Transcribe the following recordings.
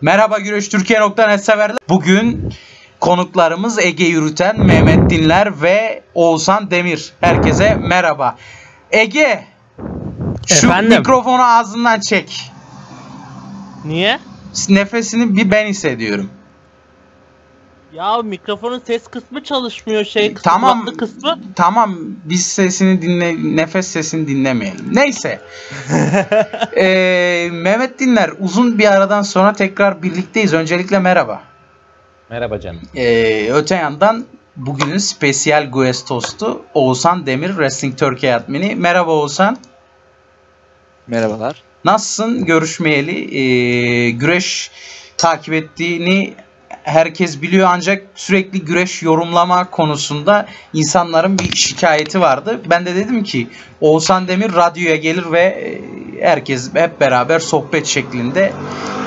Merhaba güreştürkiye.net severler. Bugün konuklarımız Ege Yürüten, Mehmet Dinler ve Oğuzhan Demir. Herkese merhaba. Ege, şu mikrofonu ağzından çek. Niye? Nefesini bir ben hissediyorum. Ya mikrofonun ses kısmı çalışmıyor, kısmı, tamam, kısmı. Tamam, biz sesini nefes sesini dinlemeyelim. Neyse. Mehmet Dinler, uzun bir aradan sonra tekrar birlikteyiz. Öncelikle merhaba. Merhaba canım. Öte yandan bugünün spesiyel guest hostu Oğuzhan Demir, Wrestling Turkey admini. Merhaba Oğuzhan. Merhabalar. Nasılsın? Görüşmeyeli. Güreş takip ettiğini herkes biliyor, ancak sürekli güreş yorumlama konusunda insanların bir şikayeti vardı. Ben de dedim ki Oğuzhan Demir radyoya gelir ve herkes hep beraber sohbet şeklinde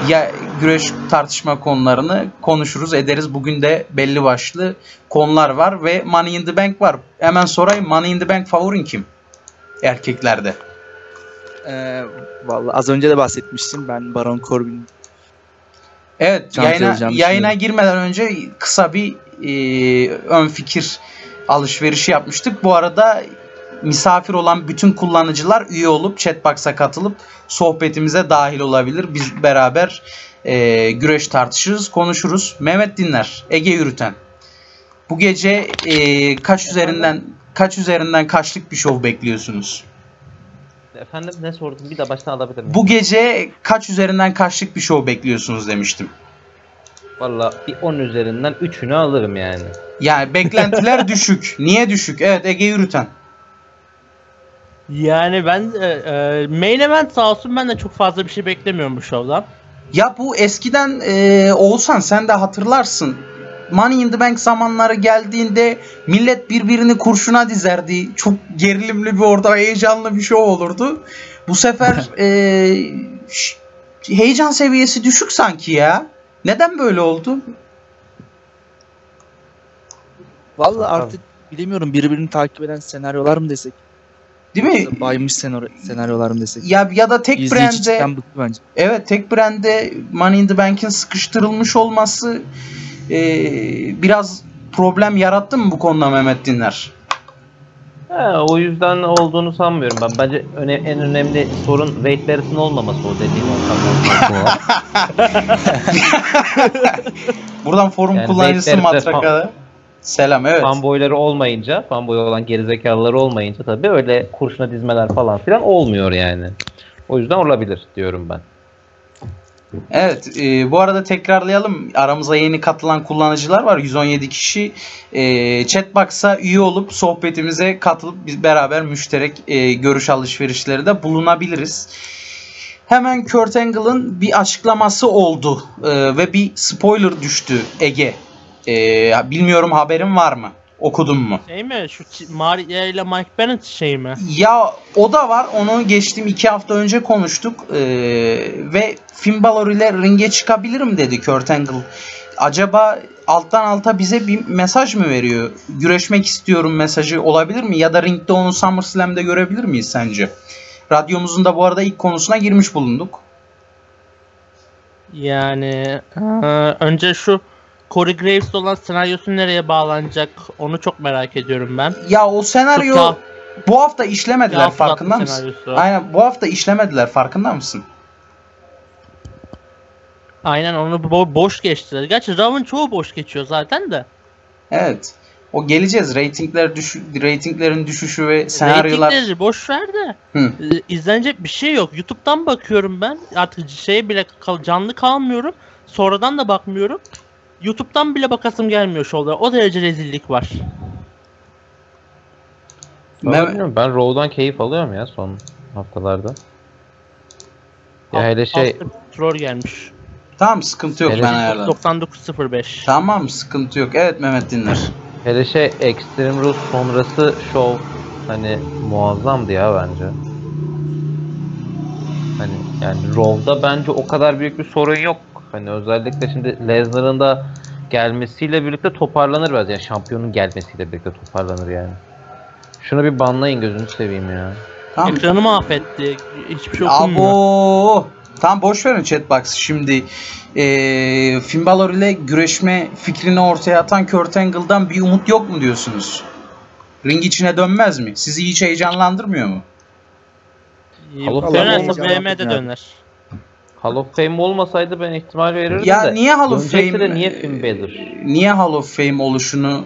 ya güreş tartışma konularını konuşuruz ederiz. Bugün de belli başlı konular var ve Money in the Bank var. Hemen sorayım, Money in the Bank favorin kim erkeklerde? Vallahi az önce de bahsetmiştim, ben Baron Corbin. Evet, yayına girmeden önce kısa bir ön fikir alışverişi yapmıştık. Bu arada misafir olan bütün kullanıcılar üye olup chatbox'a katılıp sohbetimize dahil olabilir. Biz beraber güreş tartışırız, konuşuruz. Mehmet Dinler, Ege Yürüten. Bu gece kaçlık bir şov bekliyorsunuz? Efendim, ne sordum? Bir daha baştan alabilir miyim? Bu gece kaç üzerinden kaçlık bir şov bekliyorsunuz demiştim. Vallahi bir 10 üzerinden 3'ünü alırım yani. Yani beklentiler düşük. Niye düşük? Evet, Ege Yürüten. Yani ben main event sağ olsun, ben de çok fazla bir şey beklemiyorum bu şovdan. Ya bu eskiden Oğuzhan, sen de hatırlarsın. Money in the Bank zamanları geldiğinde millet birbirini kurşuna dizerdi. Çok gerilimli bir ortam, heyecanlı bir show olurdu. Bu sefer heyecan seviyesi düşük sanki ya. Neden böyle oldu? Vallahi artık bilemiyorum, birbirini takip eden senaryolar mı desek? Değil mi? Baymış senaryolar mı desek? Ya da tek brand'de. Evet, tek brand'de Money in the Bank'in sıkıştırılmış olması biraz problem yarattı mı bu konuda Mehmet Dinler? O yüzden olduğunu sanmıyorum ben. Bence en önemli sorun rate'lerin olmaması, o dediğim ortamda. Buradan forum yani kullanıcısı Matraka'da selam. Evet. Fanboyları olmayınca, fanboy olan gerizekalıları olmayınca tabii öyle kurşuna dizmeler falan filan olmuyor yani. O yüzden olabilir diyorum ben. Evet, bu arada tekrarlayalım, aramıza yeni katılan kullanıcılar var, 117 kişi. Chatbox'a üye olup sohbetimize katılıp biz beraber müşterek görüş alışverişleri de bulunabiliriz. Hemen Kurt Angle'ın bir açıklaması oldu ve bir spoiler düştü Ege. Bilmiyorum, haberin var mı? Okudun mu? Şey mi? Şu Maria ile Mike Bennett şey mi? Ya o da var. Onu geçtim. 2 hafta önce konuştuk. Ve Finn Balor ile ringe çıkabilirim dedi Kurt Angle. Acaba alttan alta bize bir mesaj mı veriyor? Güreşmek istiyorum mesajı olabilir mi? Ya da ringde onu SummerSlam'da görebilir miyiz sence? Radyomuzun da bu arada ilk konusuna girmiş bulunduk. Yani önce şu Corey Graves'de olan senaryosu nereye bağlanacak? Onu çok merak ediyorum ben. Ya o senaryo bu hafta işlemediler, farkında mısın? Senaryosu. Aynen, bu hafta işlemediler, farkında mısın? Aynen, onu boş geçtiler. Gerçi Raw'ın çoğu boş geçiyor zaten de. Evet. O geleceğiz. Ratinglerin düşüşü ve senaryolar. Ratingleri boş ver de. İzlenecek bir şey yok. YouTube'dan bakıyorum ben. Artık şey bile canlı kalmıyorum. Sonradan da bakmıyorum. YouTube'dan bile bakasım gelmiyor şovlara. O derece rezillik var. Ben Raw'dan keyif alıyorum ya son haftalarda. Ya hele şey troll gelmiş. Tamam, sıkıntı yok, hele ben ayarladım. 99.05. Tamam, sıkıntı yok. Evet Mehmet Dinler. Hele şey Extreme Rules sonrası şov hani muazzamdı ya bence. Hani yani Raw'da bence o kadar büyük bir sorun yok. Hani özellikle şimdi Lesnar'ın da gelmesiyle birlikte toparlanır biraz. Yani şampiyonun gelmesiyle birlikte toparlanır yani. Şunu bir banlayın, gözünü seveyim ya. Tamam. Ekranı mahvetti. Hiçbir şey okunmuyor. Abo! Tam boş verin chatbox şimdi. Finn Balor ile güreşme fikrini ortaya atan Kurt Angle'dan bir umut yok mu diyorsunuz? Ring içine dönmez mi? Sizi hiç heyecanlandırmıyor mu? Dönerse BM'de döner. Hall of Fame olmasaydı ben ihtimal verirdim ya de. Niye Hall of Fame? Niye Hall of Fame oluşunu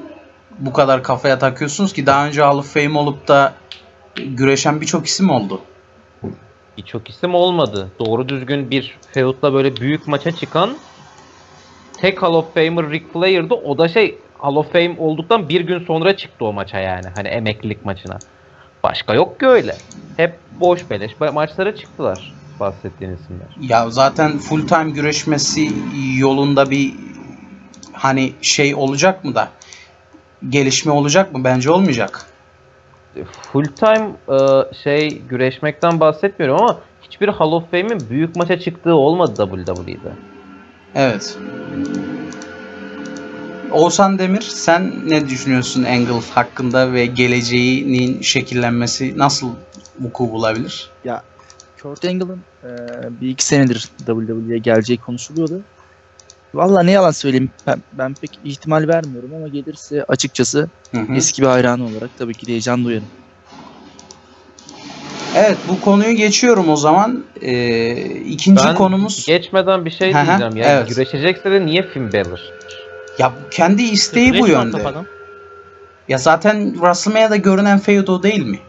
bu kadar kafaya takıyorsunuz ki? Daha önce Hall of Fame olup da güreşen birçok isim oldu. Birçok isim olmadı. Doğru düzgün bir feud'la böyle büyük maça çıkan tek Hall of Famer Ric Flair'dı. O da şey, Hall of Fame olduktan bir gün sonra çıktı o maça yani. Hani emeklilik maçına. Başka yok ki öyle. Hep boş beleş maçlara çıktılar bahsettiğin isimler. Ya zaten full time güreşmesi yolunda bir hani şey olacak mı da gelişme olacak mı? Bence olmayacak. Full time şey güreşmekten bahsetmiyorum ama hiçbir Hall of Fame'in büyük maça çıktığı olmadı WWE'de. Evet. Oğuzhan Demir, sen ne düşünüyorsun Angle hakkında ve geleceğinin şekillenmesi nasıl vuku bulabilir? Ya Kurt Angle'ın bir iki senedir WWE'ye geleceği konuşuluyordu. Valla ne yalan söyleyeyim, ben pek ihtimal vermiyorum ama gelirse açıkçası eski bir hayranı olarak tabii ki de heyecan duyarım. Evet, bu konuyu geçiyorum o zaman. İkinci konumuz... Geçmeden bir şey diyeceğim. Yani evet. Güreşecekse de niye Finn Balor? Ya kendi isteği bu yönde. Ya zaten WrestleMania'da görünen feud o değil mi?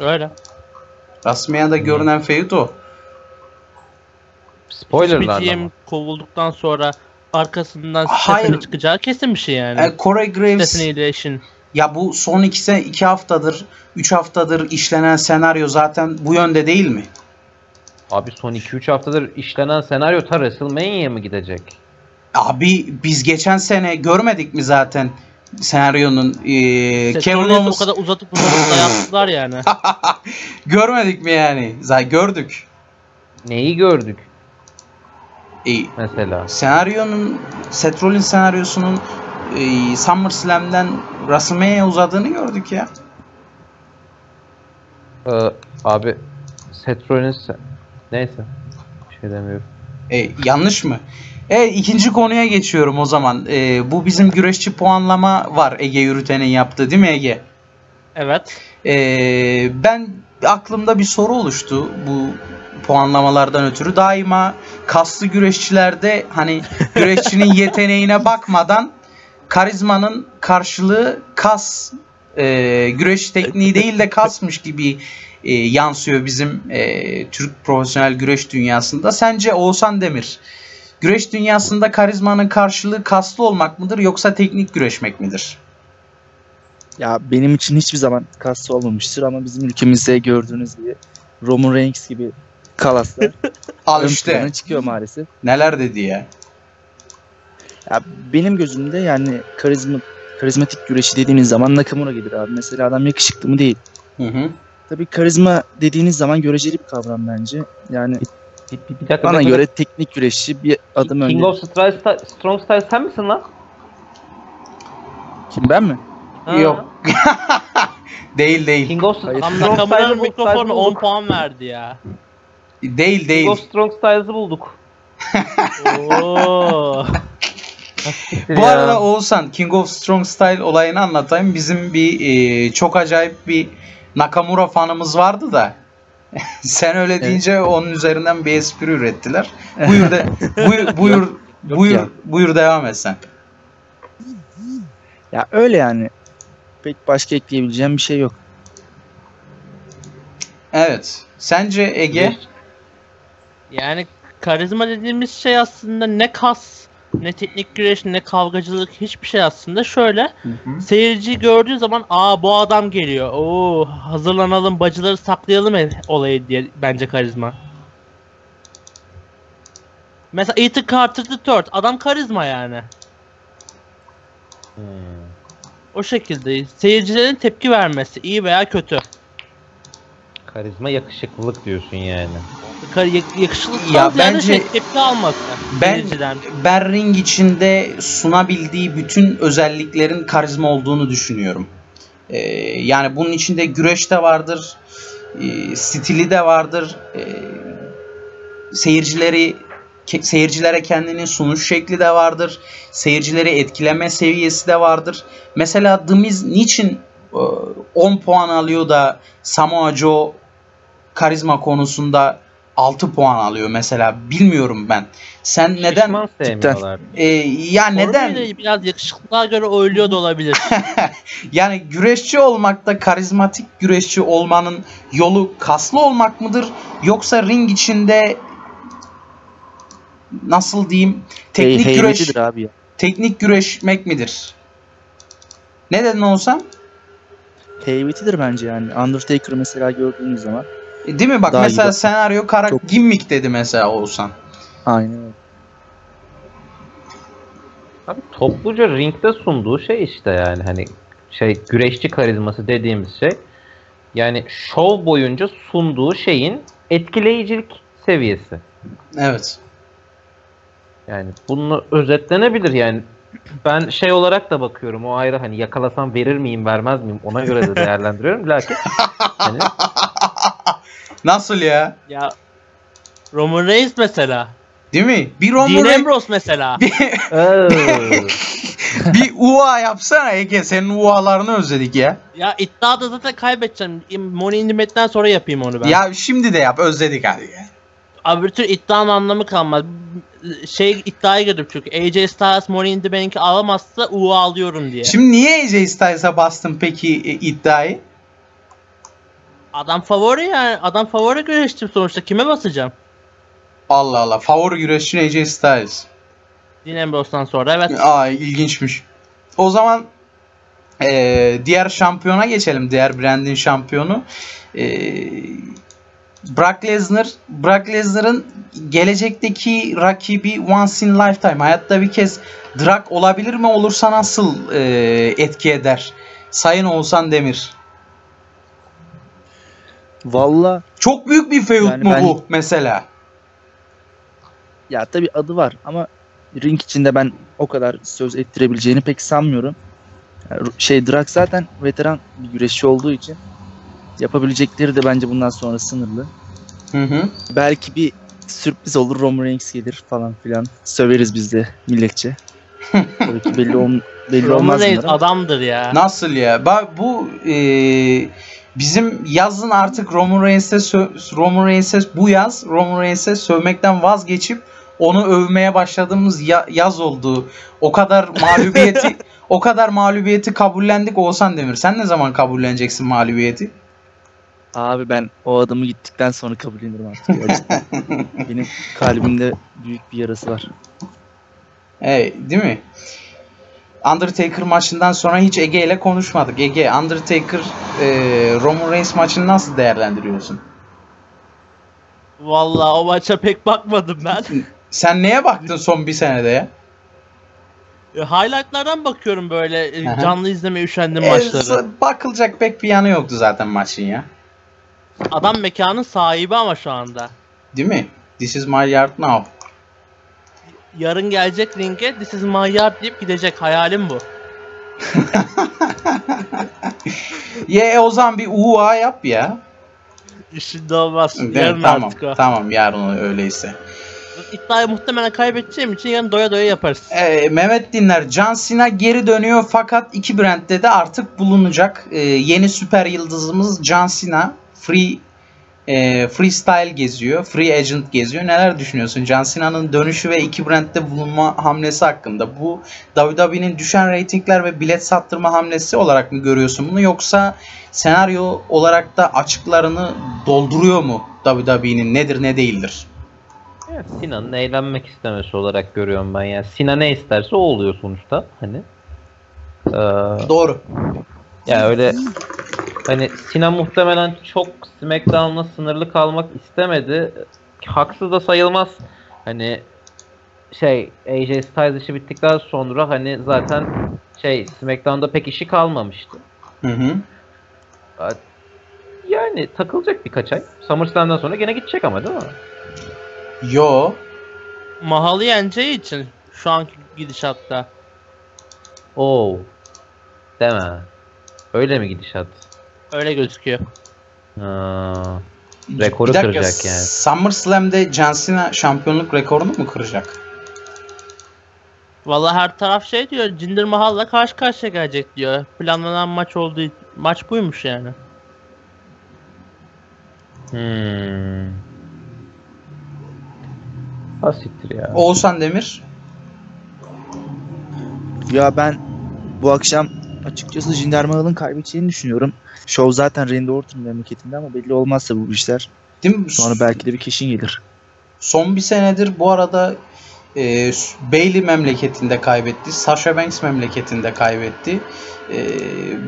Öyle. WrestleMania'da görünen feud o. Spoilerlar ama. Kovulduktan sonra arkasından sesini çıkacağı kesin bir şey yani. Corey Graves. Ya bu son iki haftadır, 3 haftadır işlenen senaryo zaten bu yönde değil mi? Abi son 2-3 haftadır işlenen senaryo ta WrestleMania'ya mı gidecek? Abi biz geçen sene görmedik mi zaten senaryonun Kevin Owens... o kadar uzatıp da yaptılar yani. Görmedik mi yani? Zaten gördük. Neyi gördük? Mesela senaryonun, Seth Rollins senaryosunun SummerSlam'den WrestleMania'ya uzadığını gördük ya. Abi Seth Rollins neyse bir şey demiyorum. Yanlış mı? İkinci konuya geçiyorum o zaman. Bu bizim güreşçi puanlama var Ege Yürüten'in yaptığı, değil mi Ege? Evet. Ben aklımda bir soru oluştu bu puanlamalardan ötürü. Daima kaslı güreşçilerde hani güreşçinin yeteneğine bakmadan karizmanın karşılığı kas, güreş tekniği değil de kasmış gibi yansıyor bizim Türk profesyonel güreş dünyasında. Sence Oğuzhan Demir, güreş dünyasında karizmanın karşılığı kaslı olmak mıdır yoksa teknik güreşmek midir? Ya benim için hiçbir zaman kaslı olmamıştır ama bizim ülkemizde gördüğünüz gibi Roman Reigns gibi kalaslar al işte çıkıyor maalesef. Neler dedi ya? Ya benim gözümde yani karizmatik güreşi dediğiniz zaman Nakamura gelir abi. Mesela adam yakışıklı mı değil. Tabii karizma dediğiniz zaman göreceli bir kavram bence. Yani bana göre teknik güreşi bir adım önde. King of Strong Style sen misin lan? Kim, ben mi? Yok. Değil. King of Nakamura'nın mikrofonu 10 puan verdi ya. Değil. King of Strong Styles'ı bulduk. Bu arada Oğuzhan, King of Strong Style olayını anlatayım. Bizim bir çok acayip bir Nakamura fanımız vardı da. Sen öyle deyince onun üzerinden bir espri ürettiler. Buyur de, buyur devam et sen. Ya öyle yani. Pek başka ekleyebileceğim bir şey yok. Evet. Sence Ege? Yani karizma dediğimiz şey aslında ne kas, ne teknik güreş, ne kavgacılık, hiçbir şey aslında. Şöyle seyirci gördüğü zaman aa bu adam geliyor, Oo, hazırlanalım, bacıları saklayalım olayı diye bence karizma. Mesela Ethan Carter III adam karizma yani. O şekilde seyircilerin tepki vermesi iyi veya kötü. Karizma yakışıklılık diyorsun yani. Yakışıklılık ya bence şey, tepki alması. Ben ring içinde sunabildiği bütün özelliklerin karizma olduğunu düşünüyorum. Yani bunun içinde güreş de vardır, stili de vardır, Seyircilere kendinin sunuş şekli de vardır. Seyircileri etkileme seviyesi de vardır. Mesela The Miz niçin 10 puan alıyor da Samoa Joe karizma konusunda 6 puan alıyor mesela, bilmiyorum ben. Sen neden sevmiyorlar? Ya Formülü neden? Biraz yakışıklığa göre oyluyor da olabilir. Yani güreşçi olmakta, karizmatik güreşçi olmanın yolu kaslı olmak mıdır? Yoksa ring içinde nasıl diyeyim? Teknik güreşmek midir? Neden olsam? Heybetidir bence yani. Undertaker mesela gördüğünüz zaman. Değil mi? Bak mesela senaryo çok... gimmick dedi mesela Oğuzhan. Aynen. Abi topluca ringde sunduğu şey işte yani hani şey güreşçi karizması dediğimiz şey. Yani şov boyunca sunduğu şeyin etkileyicilik seviyesi. Evet. Yani bunu özetlenebilir yani. Ben şey olarak da bakıyorum, o ayrı, hani yakalasam verir miyim vermez miyim ona göre de değerlendiriyorum. Lakin hani... Nasıl ya? Ya Roman Reigns mesela. Değil mi? Bir Roman Dean Ambrose mesela. Bir UA yapsana Ege, senin UA'larını özledik ya. Ya iddiada zaten kaybedeceğim. Money in the Bank'ten sonra yapayım onu ben. Ya şimdi de yap, özledik hadi ya. Abi bir tür iddianın anlamı kalmaz. Şey iddiaya girdim çünkü AJ Styles Money in the Bank'i alamazsa UA alıyorum diye. Şimdi niye AJ Styles'a bastın peki iddiayı? Adam favori yani. Adam favori güreşçim sonuçta. Kime basacağım? Allah Allah. Favori güreşçin AJ Styles. Dean Ambrose'dan sonra evet. Aa, ilginçmiş. O zaman diğer şampiyona geçelim. Diğer brandin şampiyonu. Brock Lesnar. Brock Lesnar'ın gelecekteki rakibi once in lifetime. Hayatta bir kez drag olabilir mi? Olursa nasıl etki eder? Sayın Oğuzhan Demir. Valla çok büyük bir feud yani mu ben, bu mesela? Ya tabii adı var ama ring içinde ben o kadar söz ettirebileceğini pek sanmıyorum. Yani şey Drak zaten veteran bir güreşçi olduğu için yapabilecekleri de bence bundan sonra sınırlı. Hı. Belki bir sürpriz olur, Roman Reigns gelir falan filan. Söveriz biz de milletçe. Tabii ki belli olmaz. Roman Reigns adamdır ya. Nasıl ya? Bak bu bizim yazın artık Roman Reigns'e bu yaz Roman Reigns'e sövmekten vazgeçip onu övmeye başladığımız yaz oldu. O kadar mağlubiyeti kabullendik Oğuzhan Demir. Sen ne zaman kabulleneceksin mağlubiyeti? Abi ben o adamı gittikten sonra kabullenirim artık. Benim kalbimde büyük bir yarası var. Değil mi? Undertaker maçından sonra hiç Ege ile konuşmadık. Ege, Undertaker Roman Reigns maçını nasıl değerlendiriyorsun? Vallahi o maça pek bakmadım ben. Sen neye baktın son bir senede ya? Highlight'lardan bakıyorum böyle. Aha. Canlı izlemeye üşendim maçları. Bakılacak pek bir yanı yoktu zaten maçın ya. Adam mekanın sahibi ama şu anda. Değil mi? This is my yard now. Yarın gelecek ringe "This is my yard" deyip gidecek. Hayalim bu. O zaman bir UA yap ya. İşin de olmaz. Yarın tamam, artık o. Tamam, yarın öyleyse. İddiayı muhtemelen kaybedeceğim için yarın doya doya yaparız. Mehmet Dinler, John Cena geri dönüyor fakat iki brandde de artık bulunacak. Yeni süper yıldızımız John Cena. Freestyle geziyor, free agent geziyor. Neler düşünüyorsun John Cena'nın dönüşü ve iki brandde bulunma hamlesi hakkında? Bu WWE'nin düşen reytingler ve bilet sattırma hamlesi olarak mı görüyorsun bunu, yoksa senaryo olarak da açıklarını dolduruyor mu WWE'nin, nedir ne değildir? Evet, Cena'nın eğlenmek istemesi olarak görüyorum ben. Yani Cena ne isterse o oluyor sonuçta hani. Doğru. Ya yani öyle. Hani Cena muhtemelen çok SmackDown'la sınırlı kalmak istemedi. Haksız da sayılmaz. Hani şey AJ Styles işi bittikten sonra hani zaten şey SmackDown'da pek işi kalmamıştı. Hı. Yani takılacak birkaç ay. SummerSlam'dan sonra gene gidecek ama değil mi? Yo. Mahal'ı yeneceği için şu anki gidişatta. Oo. Deme. Öyle mi gidişat? Öyle gözüküyor. Rekoru kıracak yani. SummerSlam'de John Cena şampiyonluk rekorunu mu kıracak? Vallahi her taraf şey diyor, Jinder Mahal'la karşı karşıya gelecek diyor. Planlanan maç olduğu maç buymuş yani. Asiktir ya. Oğuzhan Demir. Ya ben bu akşam açıkçası Jinder Mahal'ın kaybedeceğini düşünüyorum. Show zaten Randy Orton memleketinde ama belli olmazsa bu işler. Değil mi? Sonra belki de bir keşin gelir. Son bir senedir bu arada Bayley memleketinde kaybetti. Sasha Banks memleketinde kaybetti.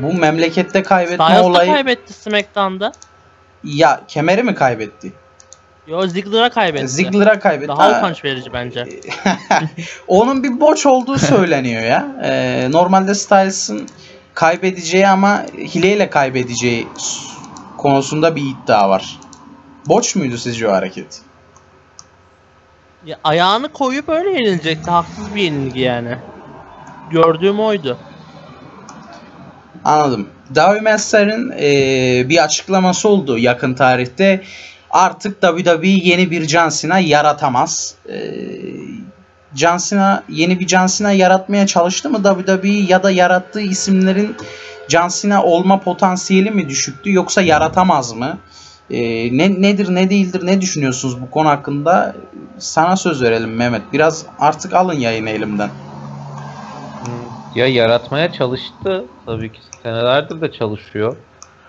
Bu memlekette kaybetme Styles'da olayı... kaybetti SmackDown'da. Ya kemeri mi kaybetti? Yo, Ziggler'a kaybetti. Ziggler'a kaybetti. Daha utanç verici bence. Onun bir borç olduğu söyleniyor ya. Normalde Styles'ın kaybedeceği ama hileyle kaybedeceği konusunda bir iddia var. Borç muydu sizce o hareket? Ya, ayağını koyup öyle yenilecekti. Haksız bir yenilgi yani. Gördüğüm oydu. Anladım. Davey Master'ın bir açıklaması oldu yakın tarihte. Artık WWE yeni bir John Cena yaratamaz. John Cena, yeni bir John Cena yaratmaya çalıştı mı WWE ya da yarattığı isimlerin John Cena olma potansiyeli mi düşüktü yoksa yaratamaz mı? Nedir ne değildir, ne düşünüyorsunuz bu konu hakkında? Sana söz verelim Mehmet. Biraz artık alın yayını elimden. Ya yaratmaya çalıştı. Tabii ki senelerdir de çalışıyor.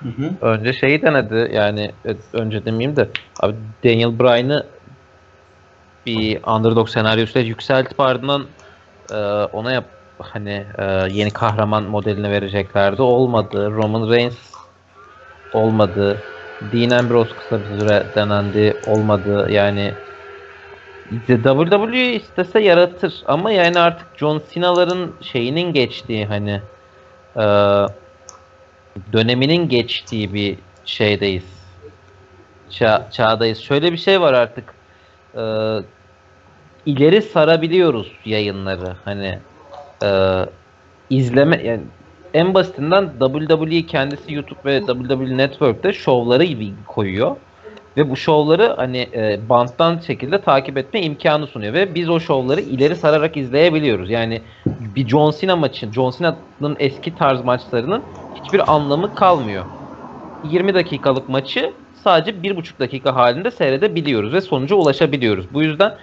Hı hı. Önce şeyi denedi yani, önce demeyeyim de abi, Daniel Bryan'ı bir underdog senaryosuyla yükseltip ardından ona yeni kahraman modelini vereceklerdi. Olmadı. Roman Reigns olmadı. Dean Ambrose kısa bir süre denendi. Olmadı. Yani WWE istese yaratır ama yani artık John Cena'ların şeyinin geçtiği döneminin geçtiği bir şeydeyiz. Çağdayız. Şöyle bir şey var artık. İleri sarabiliyoruz yayınları. İzleme yani, en basitinden WWE kendisi YouTube ve WWE Network'te şovları gibi koyuyor. Ve bu şovları banttan şekilde takip etme imkanı sunuyor. Ve biz o şovları ileri sararak izleyebiliyoruz. Yani bir John Cena maçı, John Cena'nın eski tarz maçlarının hiçbir anlamı kalmıyor. 20 dakikalık maçı sadece 1,5 dakika halinde seyredebiliyoruz ve sonuca ulaşabiliyoruz. Bu yüzden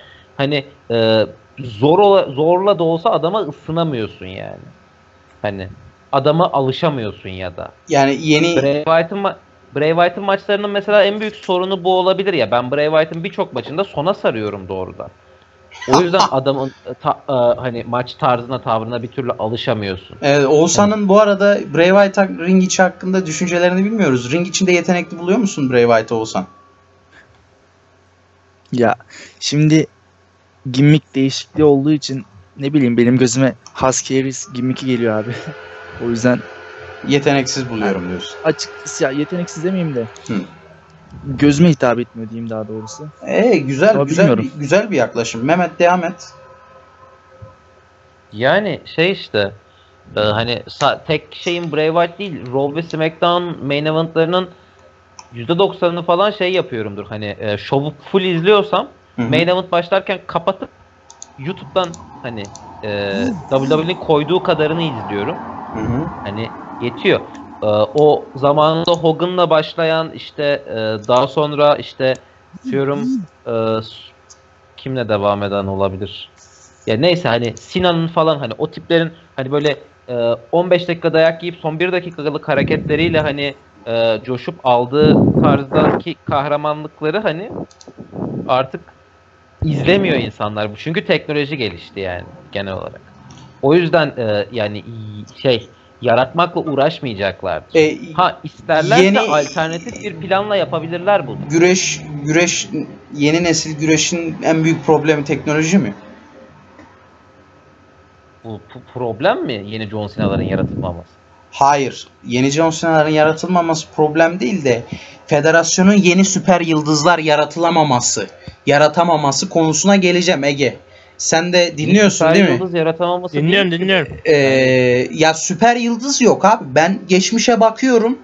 zorla da olsa adama ısınamıyorsun yani. Adama alışamıyorsun ya da. Yani yeni... Bray Wyatt'ın maçlarının mesela en büyük sorunu bu olabilir ya. Ben Bray Wyatt'ın birçok maçında sona sarıyorum doğrudan. O yüzden adamın maç tarzına, tavrına bir türlü alışamıyorsun. Evet, Oğuzhan'ın bu arada Bray Wyatt ring içi hakkında düşüncelerini bilmiyoruz. Ring içinde yetenekli buluyor musun Bray Wyatt'ı Oğuzhan? Ya şimdi gimmick değişikliği olduğu için ne bileyim, benim gözüme Husky Harris gimmicki geliyor abi. O yüzden yeteneksiz buluyorum diyorsun. Açıkçası ya, yeteneksiz demeyeyim de. Gözüme hitap etmiyor diyeyim daha doğrusu. Güzel bir yaklaşım. Mehmet devam et. Yani tek şeyin Bray Wyatt değil, Raw ve SmackDown main eventlarının %90'ını falan yapıyorumdur. Şovu full izliyorsam, hı-hı, main event başlarken kapatıp YouTube'dan WWE'nin koyduğu kadarını izliyorum. Hı-hı. Yetiyor. O zamanında Hogan'la başlayan daha sonra kimle devam eden olabilir? Ya neyse Sinan'ın falan o tiplerin 15 dakika dayak yiyip son 1 dakikalık hareketleriyle coşup aldığı tarzdaki kahramanlıkları artık izlemiyor insanlar. Çünkü teknoloji gelişti yani genel olarak. O yüzden yaratmakla uğraşmayacaklardır. İsterlerse yeni, alternatif bir planla yapabilirler bunu. Güreş yeni nesil güreşin en büyük problemi teknoloji mi? Bu problem mi? Yeni John Cena'ların yaratılmaması. Hayır. Yeni John Cena'ların yaratılmaması problem değil de federasyonun yeni süper yıldızlar yaratamaması konusuna geleceğim Ege. Sen de dinliyorsun değil mi? Süper yıldız yaratamaması. Dinliyorum. Ya süper yıldız yok abi. Ben geçmişe bakıyorum.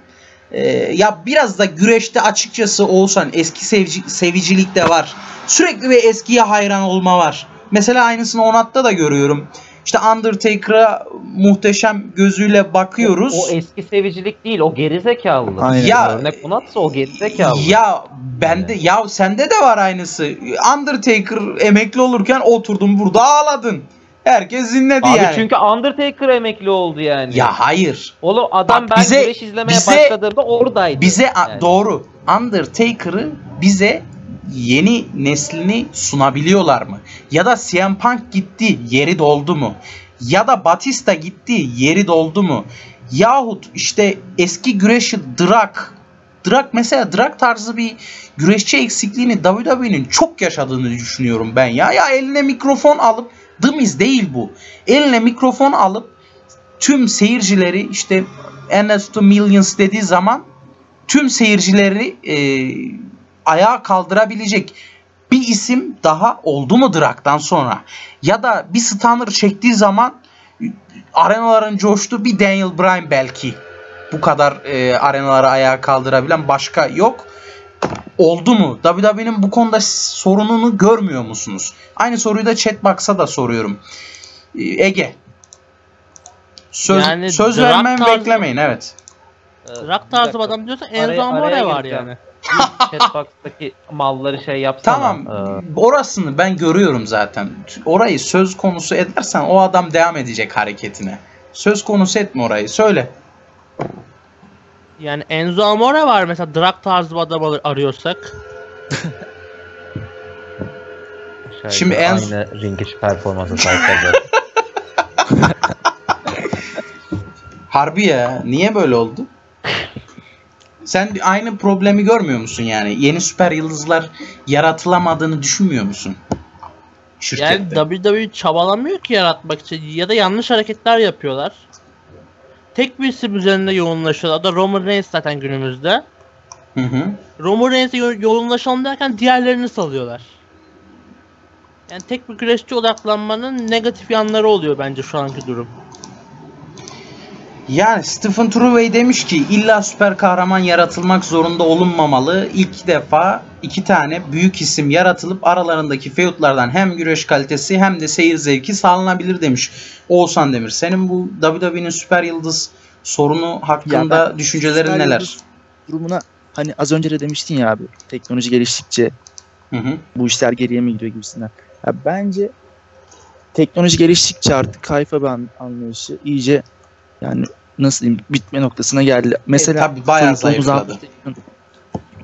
Ya biraz da güreşte açıkçası Oğuzhan eski sevicilik de var. Sürekli bir eskiye hayran olma var. Mesela aynısını Onat'ta da görüyorum. İşte Undertaker'a muhteşem gözüyle bakıyoruz. O eski sevicilik değil, o gerizekalılık. Aynen. Ya örnek Onat'sa o gerizekalılık. Ya bende yani. Ya sende de var aynısı. Undertaker emekli olurken oturdum burada ağladın. Herkes zinledi abi yani. Çünkü Undertaker emekli oldu yani. Ya hayır. Oğlum adam bak, ben güreş izlemeye başladığımda oradaydı. Bize yani. Doğru. Undertaker'ı bize yeni neslini sunabiliyorlar mı? Ya da CM Punk gitti, yeri doldu mu? Ya da Batista gitti, yeri doldu mu? Yahut işte eski güreşi Drak mesela Drak tarzı bir güreşçi eksikliğini WWE'nin çok yaşadığını düşünüyorum ben ya. Ya eline mikrofon alıp dımız değil bu. Eline mikrofon alıp tüm seyircileri işte Endless to Millions dediği zaman tüm seyircileri ayağa kaldırabilecek bir isim daha oldu mu Drak'tan sonra? Ya da bir stunner çektiği zaman arenaların coştu bir Daniel Bryan belki. Bu kadar arenaları ayağa kaldırabilen başka yok. Oldu mu? WWE'nin bu konuda sorununu görmüyor musunuz? Aynı soruyu da chatbox'a da soruyorum. Ege. Söz vermem beklemeyin. Evet. Rock tarzı adam diyorsa Enzo Amore var yani. Chatbox'taki malları şey yapsana. Tamam. Orasını ben görüyorum zaten. Orayı söz konusu edersen o adam devam edecek hareketine. Söz konusu etme orayı. Söyle. Yani Enzo Amore var mesela drag tarzı bir adam arıyorsak. Şimdi aynı ringiş performansı tarzı. Harbi ya, niye böyle oldu? Sen aynı problemi görmüyor musun yani? Yeni süper yıldızlar yaratılamadığını düşünmüyor musun? Şirkette. Yani WWE çabalamıyor ki yaratmak için ya da yanlış hareketler yapıyorlar. Tek bir isim üzerinde yoğunlaşıyorlar. O da Roman Reigns zaten günümüzde. Hı hı. Roman Reigns'e yoğunlaşalım derken diğerlerini salıyorlar. Yani tek bir güreşçi odaklanmanın negatif yanları oluyor bence şu anki durum. Yani Stephen Trueway demiş ki illa süper kahraman yaratılmak zorunda olunmamalı. İlk defa iki tane büyük isim yaratılıp aralarındaki feudlardan hem güreş kalitesi hem de seyir zevki sağlanabilir demiş. Oğuzhan Demir, senin bu WWE'nin süper yıldız sorunu hakkında düşüncelerin neler? Durumuna hani az önce de demiştin ya abi, teknoloji geliştikçe bu işler geriye mi gidiyor gibisinden. Ya bence teknoloji geliştikçe artık kayfa anlayışı iyice yani nasıl diyeyim bitme noktasına geldi. Mesela tabii bayağı zayıfladı.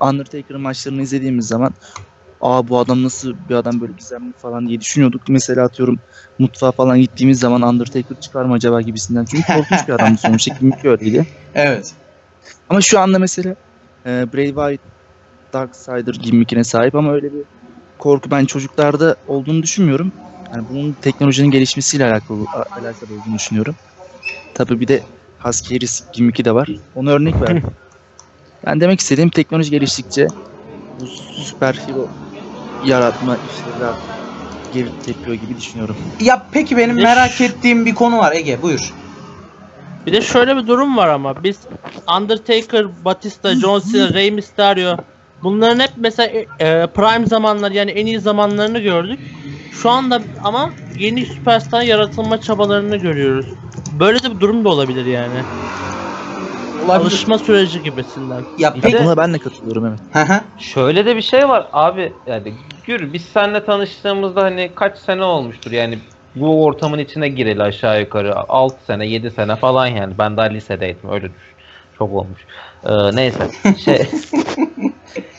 Undertaker'ın maçlarını izlediğimiz zaman bu adam nasıl bir adam böyle gizemli falan diye düşünüyorduk. Mesela atıyorum mutfağa falan gittiğimiz zaman Undertaker çıkar mı acaba gibisinden. Çünkü korkunç bir adamdı sonuçta. Kimlikli öyleydi. Evet. Ama şu anda mesela Bray Wyatt Darksider gimmickine sahip ama öyle bir korku ben çocuklarda olduğunu düşünmüyorum. Yani bunun teknolojinin gelişmesiyle alakalı olduğunu düşünüyorum. Tabii bir de Haskeris gimmiki de var. Ona örnek verdim. Yani demek istediğim teknoloji geliştikçe bu süper hero yaratma işleri geri tepiyor gibi düşünüyorum. Ya peki benim merak ettiğim bir konu var Ege, buyur. Bir de şöyle bir durum var ama biz Undertaker, Batista, John Cena, Rey Mysterio bunların hep mesela prime zamanlar yani en iyi zamanlarını gördük. Şu anda ama yeni süperstar yaratılma çabalarını görüyoruz. Böyle de bir durum da olabilir yani. Olabilir. Alışma süreci gibisinden. Ya peki buna ben de katılıyorum evet. Şöyle de bir şey var abi yani biz seninle tanıştığımızda hani kaç sene olmuştur yani bu ortamın içine gireli aşağı yukarı 6 sene 7 sene falan yani ben daha lisedeydim öyle düşün. Çok olmuş. Neyse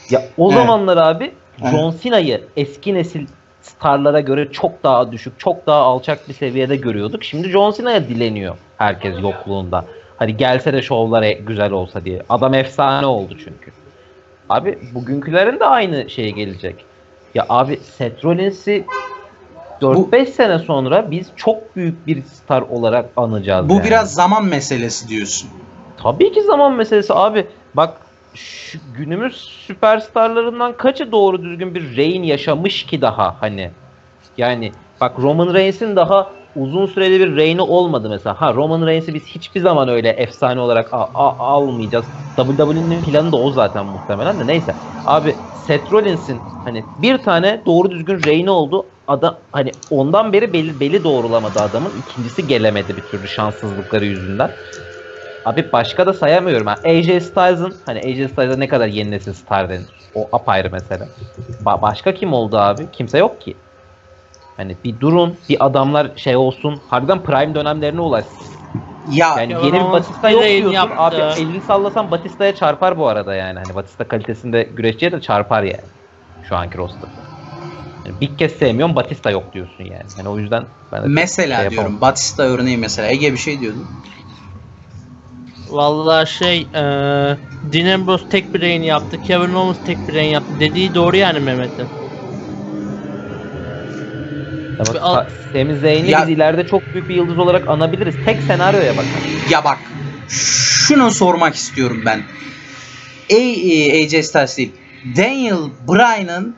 ya o zamanlar abi John Cena'yı eski nesil starlara göre çok daha düşük, çok daha alçak bir seviyede görüyorduk. Şimdi John Cena'ya dileniyor herkes yokluğunda. Hani gelse de şovlar güzel olsa diye. Adam efsane oldu çünkü. Abi bugünkülerin de aynı şeye gelecek. Ya abi Seth Rollins'i 4-5 sene sonra biz çok büyük bir star olarak anacağız. Bu yani. Biraz zaman meselesi diyorsun. Tabii ki zaman meselesi abi. Bak şu günümüz süperstarlarından kaçı doğru düzgün bir reign yaşamış ki daha hani. Yani bak Roman Reigns'in daha uzun süreli bir reign'i olmadı mesela. Ha, Roman Reigns'i biz hiçbir zaman öyle efsane olarak almayacağız. WWE'nin planı da o zaten muhtemelen de, neyse. Abi Seth Rollins'in hani bir tane doğru düzgün reign'i oldu. Adam hani ondan beri beli doğrulamadı adamın. İkincisi gelemedi bir türlü şanssızlıkları yüzünden. Abi başka da sayamıyorum. Ha. AJ Styles'ın, hani AJ Styles'a ne kadar yeni nesil star denir. O apayrı mesele. Başka kim oldu abi? Kimse yok ki. Hani bir durun, bir adamlar şey olsun, harbiden prime dönemlerine ulaşsın. Ya, yani yeni bir Batista yok diyorsun. Abi elini sallasan Batista'ya çarpar bu arada yani. Hani Batista kalitesinde güreşçiye de çarpar yani. Şu anki roster'da. Yani bir kez sevmiyorum, Batista yok diyorsun yani. Yani o yüzden ben de mesela şey diyorum, yapamam. Batista örneği mesela. Ege bir şey diyordun. Valla Dean Ambrose tek bir reign yaptı, Kevin Owens tek bir reign yaptı. Dediği doğru yani Mehmet'in. Sami Zayn'i biz ileride çok büyük bir yıldız olarak anabiliriz. Tek senaryoya bak. Ya bak, şunu sormak istiyorum ben. AJ Styles değil, Daniel Bryan'ın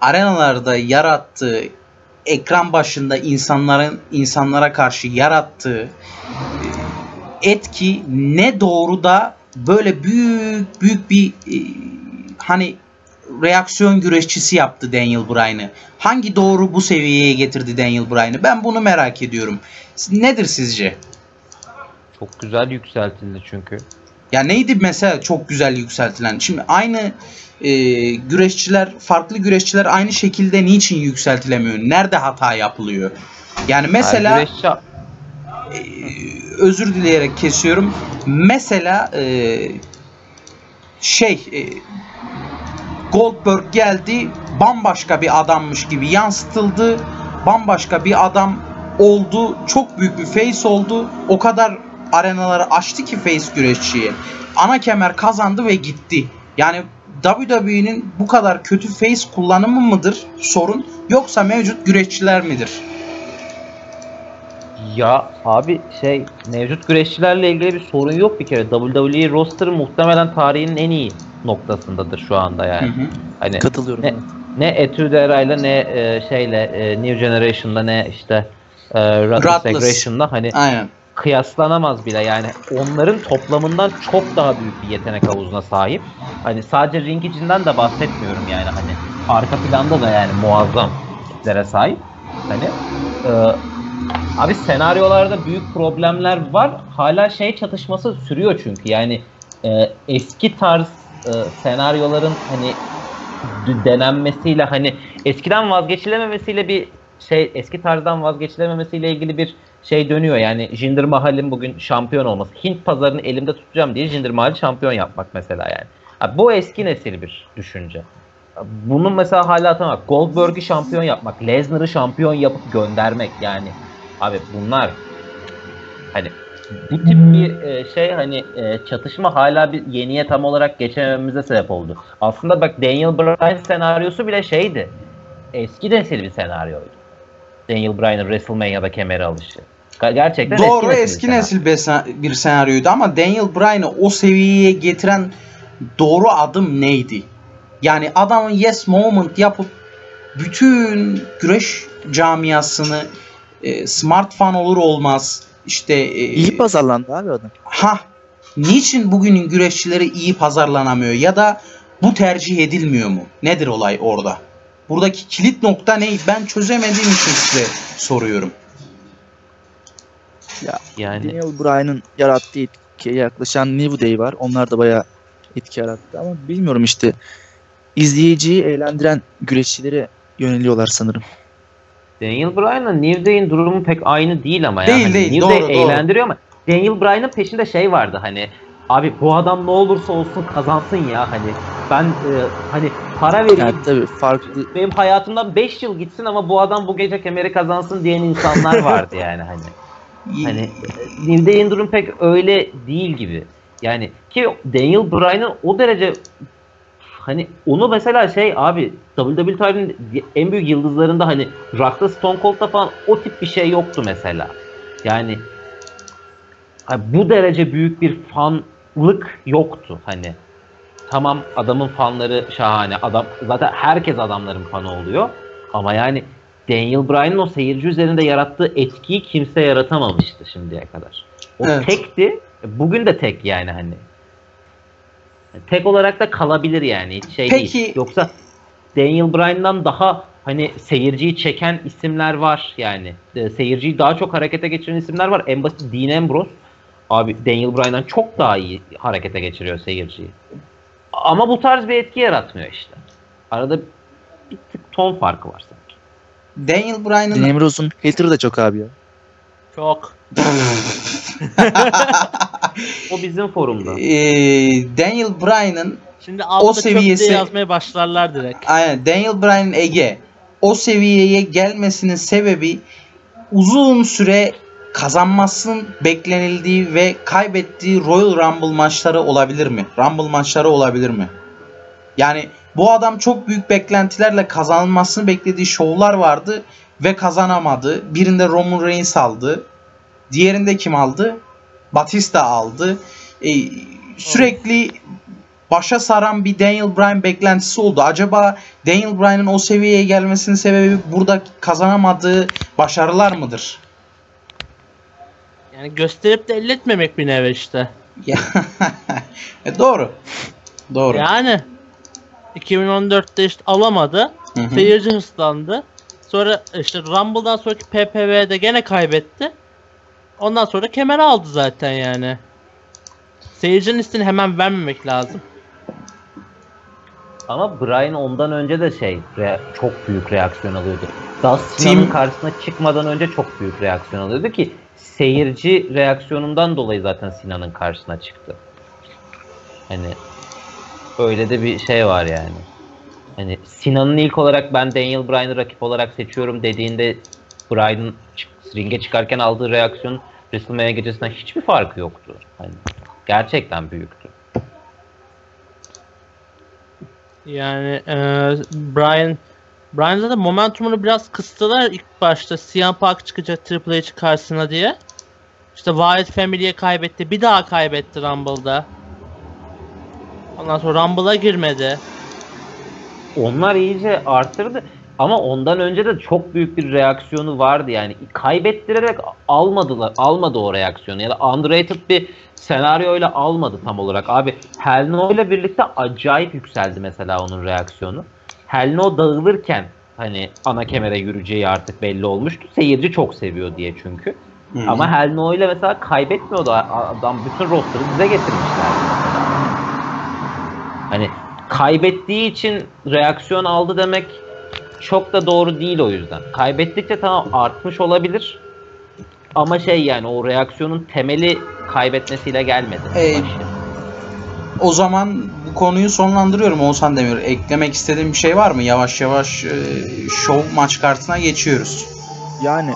arenalarda yarattığı, ekran başında insanlara karşı yarattığı etki ne doğruda böyle büyük bir hani reaksiyon güreşçisi yaptı Daniel Bryan'ı. Hangi doğru bu seviyeye getirdi Daniel Bryan'ı? Ben bunu merak ediyorum. Nedir sizce? Çok güzel yükseltildi çünkü. Ya neydi mesela çok güzel yükseltilen? Şimdi aynı farklı güreşçiler aynı şekilde niçin yükseltilemiyor? Nerede hata yapılıyor? Yani mesela özür dileyerek kesiyorum. Mesela Goldberg geldi, bambaşka bir adammış gibi yansıtıldı, bambaşka bir adam oldu, çok büyük bir face oldu, o kadar arenaları açtı ki face güreşçiye, ana kemer kazandı ve gitti. Yani WWE'nin bu kadar kötü face kullanımı mıdır sorun, yoksa mevcut güreşçiler midir? Ya abi mevcut güreşçilerle ilgili bir sorun yok bir kere. WWE roster muhtemelen tarihinin en iyi noktasındadır şu anda yani. Hı hı. Hani katılıyorum. Ne Attitude Era'yla ne New Generation'la ne Ruthless Aggression'la hani aynen kıyaslanamaz bile yani. Onların toplamından çok daha büyük bir yetenek havuzuna sahip. Hani sadece ring içinden de bahsetmiyorum yani, hani arka planda da yani muazzam kitlere sahip. Hani abi senaryolarda büyük problemler var. Hala çatışması sürüyor çünkü. Yani eski tarz senaryoların hani denenmesiyle, hani eskiden vazgeçilememesiyle bir eski tarzdan vazgeçilememesiyle ilgili bir dönüyor. Yani Jinder Mahal'in bugün şampiyon olması. Hint pazarını elimde tutacağım diye Jinder Mahal'i şampiyon yapmak mesela yani. Abi, bu eski nesil bir düşünce. Bunun mesela hala atamamak. Goldberg'i şampiyon yapmak, Lesnar'ı şampiyon yapıp göndermek yani. Abi bunlar hani bu tip bir çatışma hala bir yeniye tam olarak geçemememize sebep oldu. Aslında bak Daniel Bryan senaryosu bile eski nesil bir senaryoydu. Daniel Bryan'ın WrestleMania'da kemeri alışı. Gerçekten doğru, eski nesil bir senaryoydu ama Daniel Bryan'ı o seviyeye getiren doğru adım neydi? Yani adamın yes moment yapıp bütün güreş camiasını smart fan olur olmaz iyi pazarlandı abi adam. Ha, niçin bugünün güreşçileri iyi pazarlanamıyor ya da bu tercih edilmiyor mu? Nedir olay orada? Buradaki kilit nokta ne? Ben çözemediğim için size soruyorum. Ya yani Daniel Bryan'ın yarattığı etkiye yaklaşan New Day var. Onlar da bayağı etki yarattı ama bilmiyorum izleyiciyi eğlendiren güreşçilere yöneliyorlar sanırım. Daniel Bryan'la New Day'in durumu pek aynı değil ama yani. New Day eğlendiriyor ama Daniel Bryan'ın peşinde vardı hani. Abi bu adam ne olursa olsun kazansın ya hani. Ben hani para vereyim. Yani, tabii farklı. Benim hayatımdan 5 yıl gitsin ama bu adam bu gece kemeri kazansın diyen insanlar vardı yani hani. Hani New Day'in durumu pek öyle değil gibi. Yani ki Daniel Bryan'ın o derece hani onu mesela abi WWE tarihinin en büyük yıldızlarında hani Rock'ta, Stone Cold'da falan o tip bir yoktu mesela. Yani bu derece büyük bir fanlık yoktu hani. Tamam adamın fanları şahane. Zaten herkes adamların fanı oluyor. Ama yani Daniel Bryan'ın o seyirci üzerinde yarattığı etkiyi kimse yaratamamıştı şimdiye kadar. O evet. Tekti. Bugün de tek yani hani. Tek olarak da kalabilir yani. Hiç şey peki. Değil. Yoksa Daniel Bryan'dan daha hani seyirciyi çeken isimler var yani. Seyirciyi daha çok harekete geçiren isimler var. En basit Dean Ambrose. Abi Daniel Bryan'dan çok daha iyi harekete geçiriyor seyirciyi. Ama bu tarz bir etki yaratmıyor işte. Arada bir tık ton farkı var sanki. Daniel Bryan'ın... Dean Ambrose'un hater'ı da çok abi ya. Çok. O bizim forumda. Daniel Bryan'ın şimdi o seviyesi... Şimdi yazmaya başlarlar direkt. Aynen. Daniel Bryan'ın Ege o seviyeye gelmesinin sebebi uzun süre kazanmasının beklenildiği ve kaybettiği Royal Rumble maçları olabilir mi? Rumble maçları olabilir mi? Yani bu adam çok büyük beklentilerle kazanılmasını beklediği şovlar vardı ve kazanamadı. Birinde Roman Reigns aldı. Diğerinde kim aldı? Batista aldı. Sürekli başa saran bir Daniel Bryan beklentisi oldu. Acaba Daniel Bryan'ın o seviyeye gelmesinin sebebi burada kazanamadığı başarılar mıdır? Yani gösterip de elletmemek bir nevi işte. Doğru. Doğru. Yani 2014'te işte alamadı. Hı-hı. Seyirci hırslandı. Sonra işte Rumble'dan sonraki PPV'de gene kaybetti. Ondan sonra kemer aldı zaten yani. Seyircinin hissini hemen vermemek lazım. Ama Bryan ondan önce de çok büyük reaksiyon alıyordu. Dustin'in karşısına çıkmadan önce çok büyük reaksiyon alıyordu ki seyirci reaksiyonundan dolayı zaten Sinan'ın karşısına çıktı. Hani öyle de bir şey var yani. Hani Sinan'ın ilk olarak ben Daniel Bryan'ı rakip olarak seçiyorum dediğinde Bryan'ın ringe çıkarken aldığı reaksiyon WrestleMania gecesinden hiçbir farkı yoktu. Hani gerçekten büyüktü. Yani Bryan zaten momentumunu biraz kıstılar ilk başta. CM Punk çıkacak Triple H karşısına diye. İşte Wyatt Family'ye kaybetti. Bir daha kaybetti Rumble'da. Ondan sonra Rumble'a girmedi. Onlar iyice arttırdı. Ama ondan önce de çok büyük bir reaksiyonu vardı yani. Kaybettirerek almadı o reaksiyonu. Ya da underrated bir senaryoyla almadı tam olarak. Abi Hell No ile birlikte acayip yükseldi mesela onun reaksiyonu. Hell No dağılırken hani ana kemere yürüyeceği artık belli olmuştu. Seyirci çok seviyor diye çünkü. Hı-hı. Ama Hell No ile mesela kaybetmiyordu. Adam bütün roster'ı bize getirmişlerdi mesela. Hani kaybettiği için reaksiyon aldı demek çok da doğru değil o yüzden. Kaybettikçe tamam artmış olabilir. Ama yani o reaksiyonun temeli kaybetmesiyle gelmedi. O zaman bu konuyu sonlandırıyorum Oğuzhan Demir. Eklemek istediğim bir şey var mı? Yavaş yavaş şov maç kartına geçiyoruz. Yani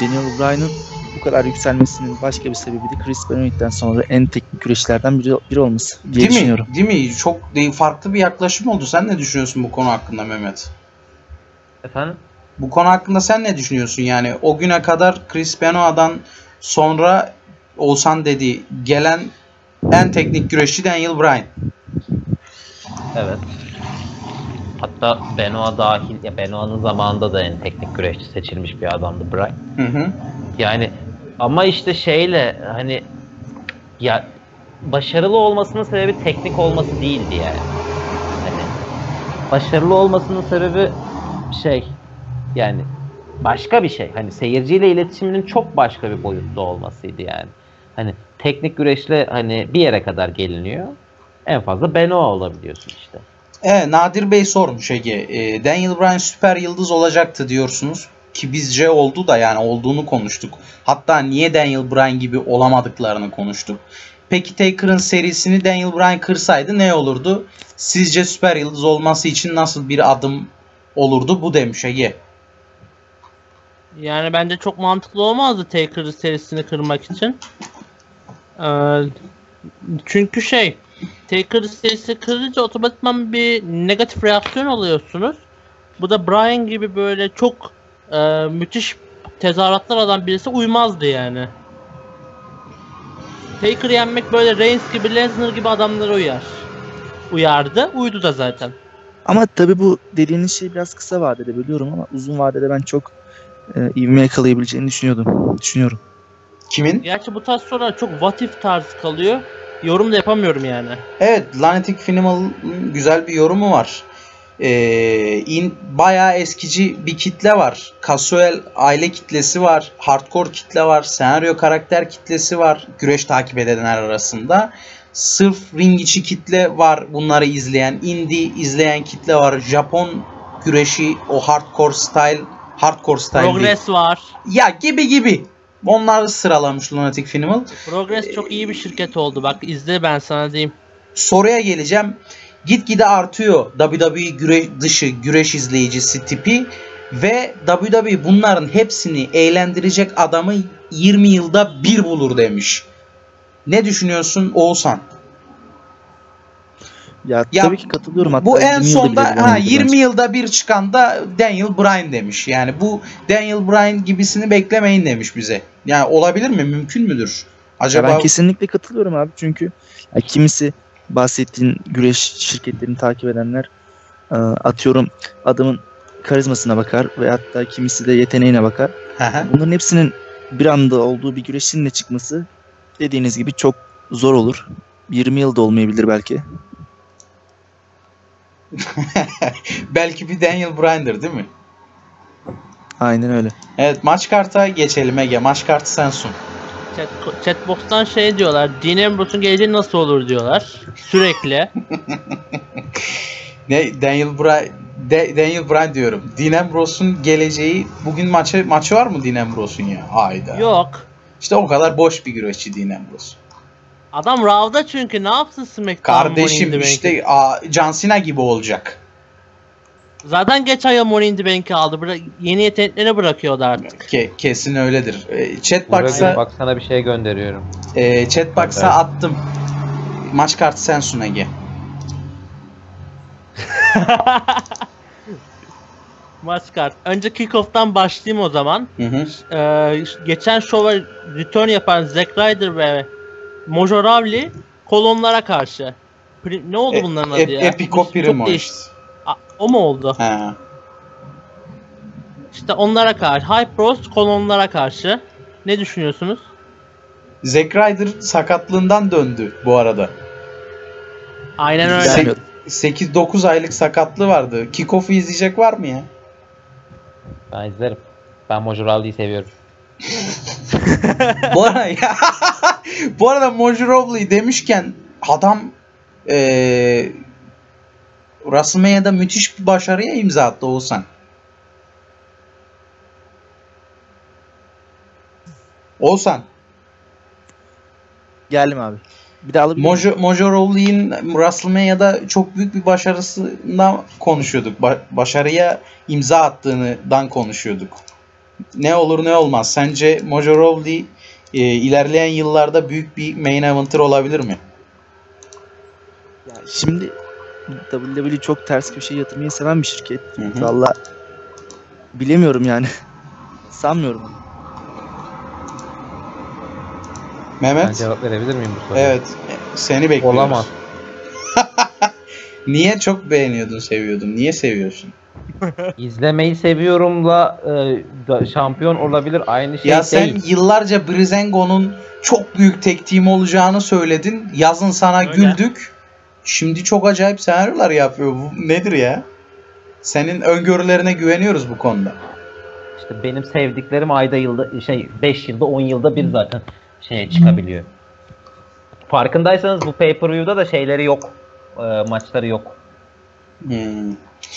Daniel Bryan'ın bu kadar yükselmesinin başka bir sebebi de Chris Benoit'ten sonra en teknik güreşçilerden biri olması diye değil düşünüyorum. Mi? Değil mi? Çok farklı bir yaklaşım oldu. Sen ne düşünüyorsun bu konu hakkında Mehmet? Efendim? Bu konu hakkında sen ne düşünüyorsun? Yani o güne kadar Chris Benoit'dan sonra Oğuzhan dediği gelen en teknik güreşçi Daniel Bryan. Evet. Hatta Benoit dahil, ya Benoit'ın zamanında da en teknik güreşçi seçilmiş bir adamdı Bryan. Hı hı. Yani ama işte hani ya başarılı olmasının sebebi teknik olması değildi yani. Hani başarılı olmasının sebebi yani başka bir şey. Hani seyirciyle iletişiminin çok başka bir boyutta olmasıydı yani. Hani teknik güreşle hani bir yere kadar geliniyor. En fazla Benoit olabiliyorsun işte. Nadir Bey sormuş Ege. Daniel Bryan süper yıldız olacaktı diyorsunuz. Ki bizce oldu da yani olduğunu konuştuk. Hatta niye Daniel Bryan gibi olamadıklarını konuştuk. Peki Taker'ın serisini Daniel Bryan kırsaydı ne olurdu? Sizce süper yıldız olması için nasıl bir adım olurdu bu demiş Ege. Yani bence çok mantıklı olmazdı Taker'ın serisini kırmak için. Çünkü Taker'ın serisini kırınca otomatikman bir negatif reaksiyon alıyorsunuz. Bu da Bryan gibi böyle çok müthiş tezahüratlar alan birisi uymazdı yani. Taker'ı yenmek böyle Reigns gibi, Lesnar gibi adamlara uyardı. Uydu da zaten. Ama tabii bu dediğiniz şey biraz kısa vadede biliyorum ama uzun vadede ben çok ivme yakalayabileceğini düşünüyorum. Kimin? Gerçi bu tarz sorular çok what if tarzı kalıyor. Yorum da yapamıyorum yani. Evet, Lanetic Finimal'ın güzel bir yorumu var. Bayağı eskici bir kitle var. Casual aile kitlesi var. Hardcore kitle var. Senaryo karakter kitlesi var. Güreş takip edenler arasında. Sırf ring içi kitle var. Bunları izleyen, indie izleyen kitle var. Japon güreşi, o hardcore style. Progress değil. Var. Ya gibi. Onları sıralamış Lunatic Finimal. Progress çok iyi bir şirket oldu. Bak izle, ben sana diyeyim. Soruya geleceğim. Gitgide artıyor WWE güreş izleyicisi tipi ve WWE bunların hepsini eğlendirecek adamı 20 yılda bir bulur demiş. Ne düşünüyorsun Oğuzhan? Ya tabii ki katılıyorum. Hatta bu en sonda 20 yılda bir çıkan da Daniel Bryan demiş. Yani bu Daniel Bryan gibisini beklemeyin demiş bize. Yani olabilir mi? Mümkün müdür? Acaba... Ben kesinlikle katılıyorum abi, çünkü kimisi bahsettiğin güreş şirketlerini takip edenler, atıyorum, adamın karizmasına bakar ve hatta kimisi de yeteneğine bakar. Bunların hepsinin bir anda olduğu bir güreşin de çıkması dediğiniz gibi çok zor olur. 20 yılda olmayabilir belki. Belki bir Daniel Bryan'dır değil mi? Aynen öyle. Evet, maç karta geçelim Ege. Maç kartı sen sun. Chatbox'tan şey diyorlar. Dean Ambrose'un geleceği nasıl olur diyorlar. Sürekli. Ne? Daniel Bryan diyorum. Dean Ambrose'un geleceği, bugün maçı var mı Dean Ambrose'un ya? Hayda. Yok. İşte o kadar boş bir güreşçi Dean Ambrose. Adam Raw'da, çünkü ne yapsın SmackDown'da? Kardeşim işte John Cena gibi olacak. Zaten geç ay Money in the Bank'i aldı. Yeni yeteneklere bırakıyordu artık. Kesin öyledir. Chatbox'a bak, sana bir şey gönderiyorum. Chatbox'a attım. Maç kartı sensun Ege. Maç kartı. Önce kick-off'tan başlayayım o zaman. Hı. Geçen şova return yapan Zack Ryder ve Mojo Rawley kolonlara karşı. Ne oldu bunların adı ya? Epico Primo. O mu oldu? He. İşte onlara karşı. Hype Bros kolonlara karşı. Ne düşünüyorsunuz? Zack Ryder sakatlığından döndü bu arada. Aynen öyle. 8-9 aylık sakatlığı vardı. Kick-off'u izleyecek var mı ya? Ben izlerim. Ben Mojo Rawley'i seviyorum. Bu arada Mojo Rawley demişken adam WrestleMania'da müthiş bir başarıya imza attı Oğuzhan. Geldim abi. Bir daha alabilir miyim? Mojo Rawley'in WrestleMania'da çok büyük bir başarısından konuşuyorduk. Başarıya imza attığından konuşuyorduk. Ne olur ne olmaz. Sence Mojo Rawley ilerleyen yıllarda büyük bir main eventer olabilir mi? Ya şimdi WWE çok ters köşeye yatırmayı seven bir şirket. Vallahi bilemiyorum yani. Sanmıyorum. Mehmet? Ben cevap verebilir miyim bu soruya? Evet. Seni bekliyoruz. Olamaz. Niye çok beğeniyordun, seviyordun? Niye seviyorsun? İzlemeyi seviyorumla şampiyon olabilir aynı şey. Ya sen yıllarca Breezango'nun çok büyük tek team'i olacağını söyledin. Yazın sana öyle güldük. Şimdi çok acayip senaryolar yapıyor. Bu nedir ya? Senin öngörülerine güveniyoruz bu konuda. İşte benim sevdiklerim ayda yılda 5 yılda 10 yılda bir zaten çıkabiliyor. Farkındaysanız bu pay-per-view'da da şeyleri yok. Maçları yok.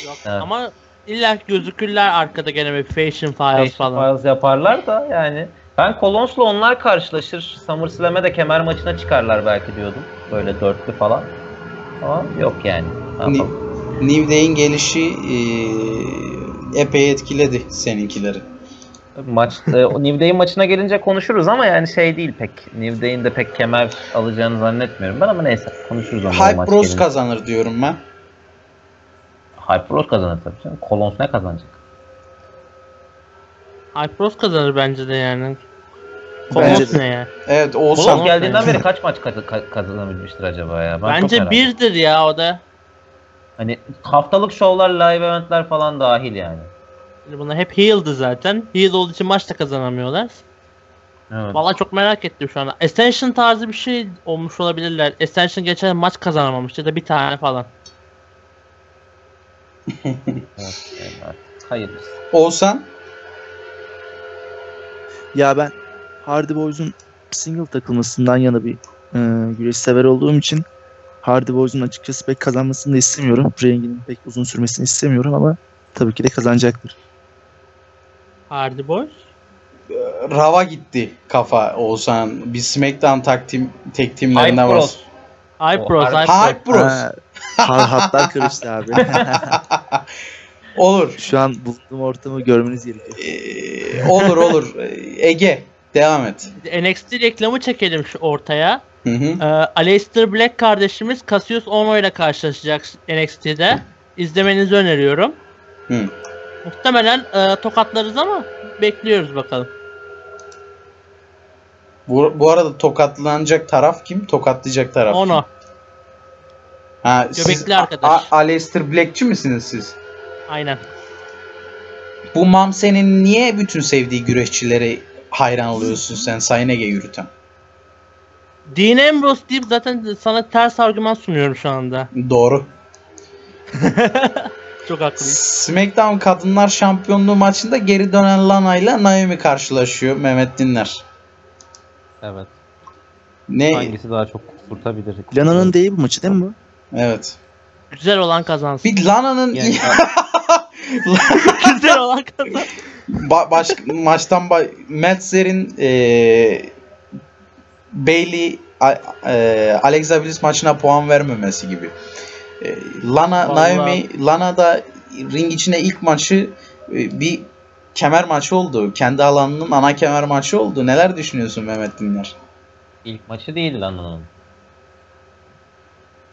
Yok evet. Ama illa gözükürler arkada, gene bir fashion files falan. Files yaparlar da yani. Ben Colons'la onlar karşılaşır. SummerSlam'e de kemer maçına çıkarlar belki diyordum. Böyle dörtlü falan. Ama yok yani. New Day'in gelişi epey etkiledi seninkileri. New Day'in maçına gelince konuşuruz ama yani şey değil pek. New Day'in de pek kemer alacağını zannetmiyorum ben, ama neyse konuşuruz. Hype Bros kazanır diyorum ben. Hype Bros kazanır tabii canım. Colons ne kazanacak? Hype Bros kazanır bence de yani. Colons ne ya? Evet, Colons geldiğinden beri kaç maç kazanabilmiştir acaba ya? Bence birdir ya o da. Hani haftalık şovlar, live eventler falan dahil yani. Bunlar hep heal'dı zaten. Heal olduğu için maç da kazanamıyorlar. Evet. Vallahi çok merak ettim şu an. Ascension tarzı bir şey olmuş olabilirler. Ascension geçen maç kazanamamıştı ya da bir tane falan. Evet, evet. Hayırlısı. Oğuzhan? Ya ben Hardy Boys'un single takılmasından yana bir güreş sever olduğum için Hardy Boys'un açıkçası pek kazanmasını da istemiyorum. Renginin pek uzun sürmesini istemiyorum ama tabii ki de kazanacaktır. Hardy Boys? Rav'a gitti kafa Oğuzhan. Bir SmackDown tek teamlerine var. Hype Bros. Hatlar karıştı abi. Olur. Şu an bulduğum ortamı görmeniz gerekiyor. Olur. Ege, devam et. NXT reklamı çekelim şu ortaya. Aleister Black kardeşimiz Cassius Ohno ile karşılaşacak NXT'de. İzlemenizi öneriyorum. Hı. Muhtemelen tokatlarız ama bekliyoruz bakalım. Bu arada tokatlanacak taraf kim? Tokatlayacak taraf Ohno kim? Ha, göbekli siz arkadaş. Aleister Black'çi misiniz siz? Aynen. Bu Mamse'nin niye bütün sevdiği güreşçilere hayran oluyorsun sen Sayın Ege Yürüten? Dean Ambrose deyip zaten sana ters argüman sunuyorum şu anda. Doğru. Çok haklıyım. SmackDown Kadınlar Şampiyonluğu maçında geri dönen Lana ile Naomi karşılaşıyor Mehmet Dinler. Evet. Ne? Hangisi daha çok kurtarabilir? Lana'nın değil bu maçı değil mi bu? Evet. Güzel olan kazansın. Bir Lana'nın... Yani... Güzel olan kazansın. Maçtan... Metzer'in... Bayley... Alexa Bliss maçına puan vermemesi gibi. Lana, vallahi... Naomi... Lana da ring içine ilk maçı... bir kemer maçı oldu. Kendi alanının ana kemer maçı oldu. Neler düşünüyorsun Mehmet Dinler? İlk maçı değil Lana'nın.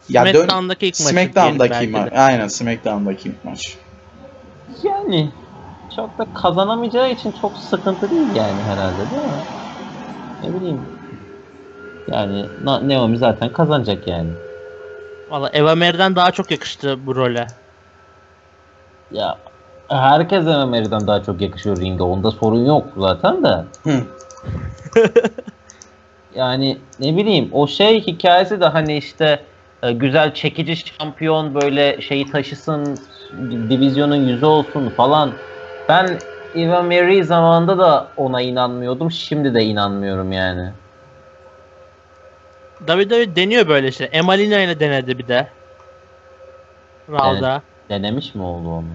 Ya SmackDown'daki ilk maç. Aynen SmackDown'daki ilk maç. Yani çok da kazanamayacağı için çok sıkıntı değil yani herhalde değil mi? Ne bileyim. Yani Naomi zaten kazanacak yani. Valla Eva Mary'den daha çok yakıştı bu role. Ya herkes Eva Mary'den daha çok yakışıyor ringde. Onda sorun yok zaten de. Yani ne bileyim o şey hikayesi de hani işte güzel çekici şampiyon böyle şeyi taşısın, divizyonun yüzü olsun falan. Ben Eva Marie zamanında da ona inanmıyordum. Şimdi de inanmıyorum yani. WWE deniyor böyle şey. Emalina ile denedi bir de. Raw'da. Evet, denemiş mi oldu onu?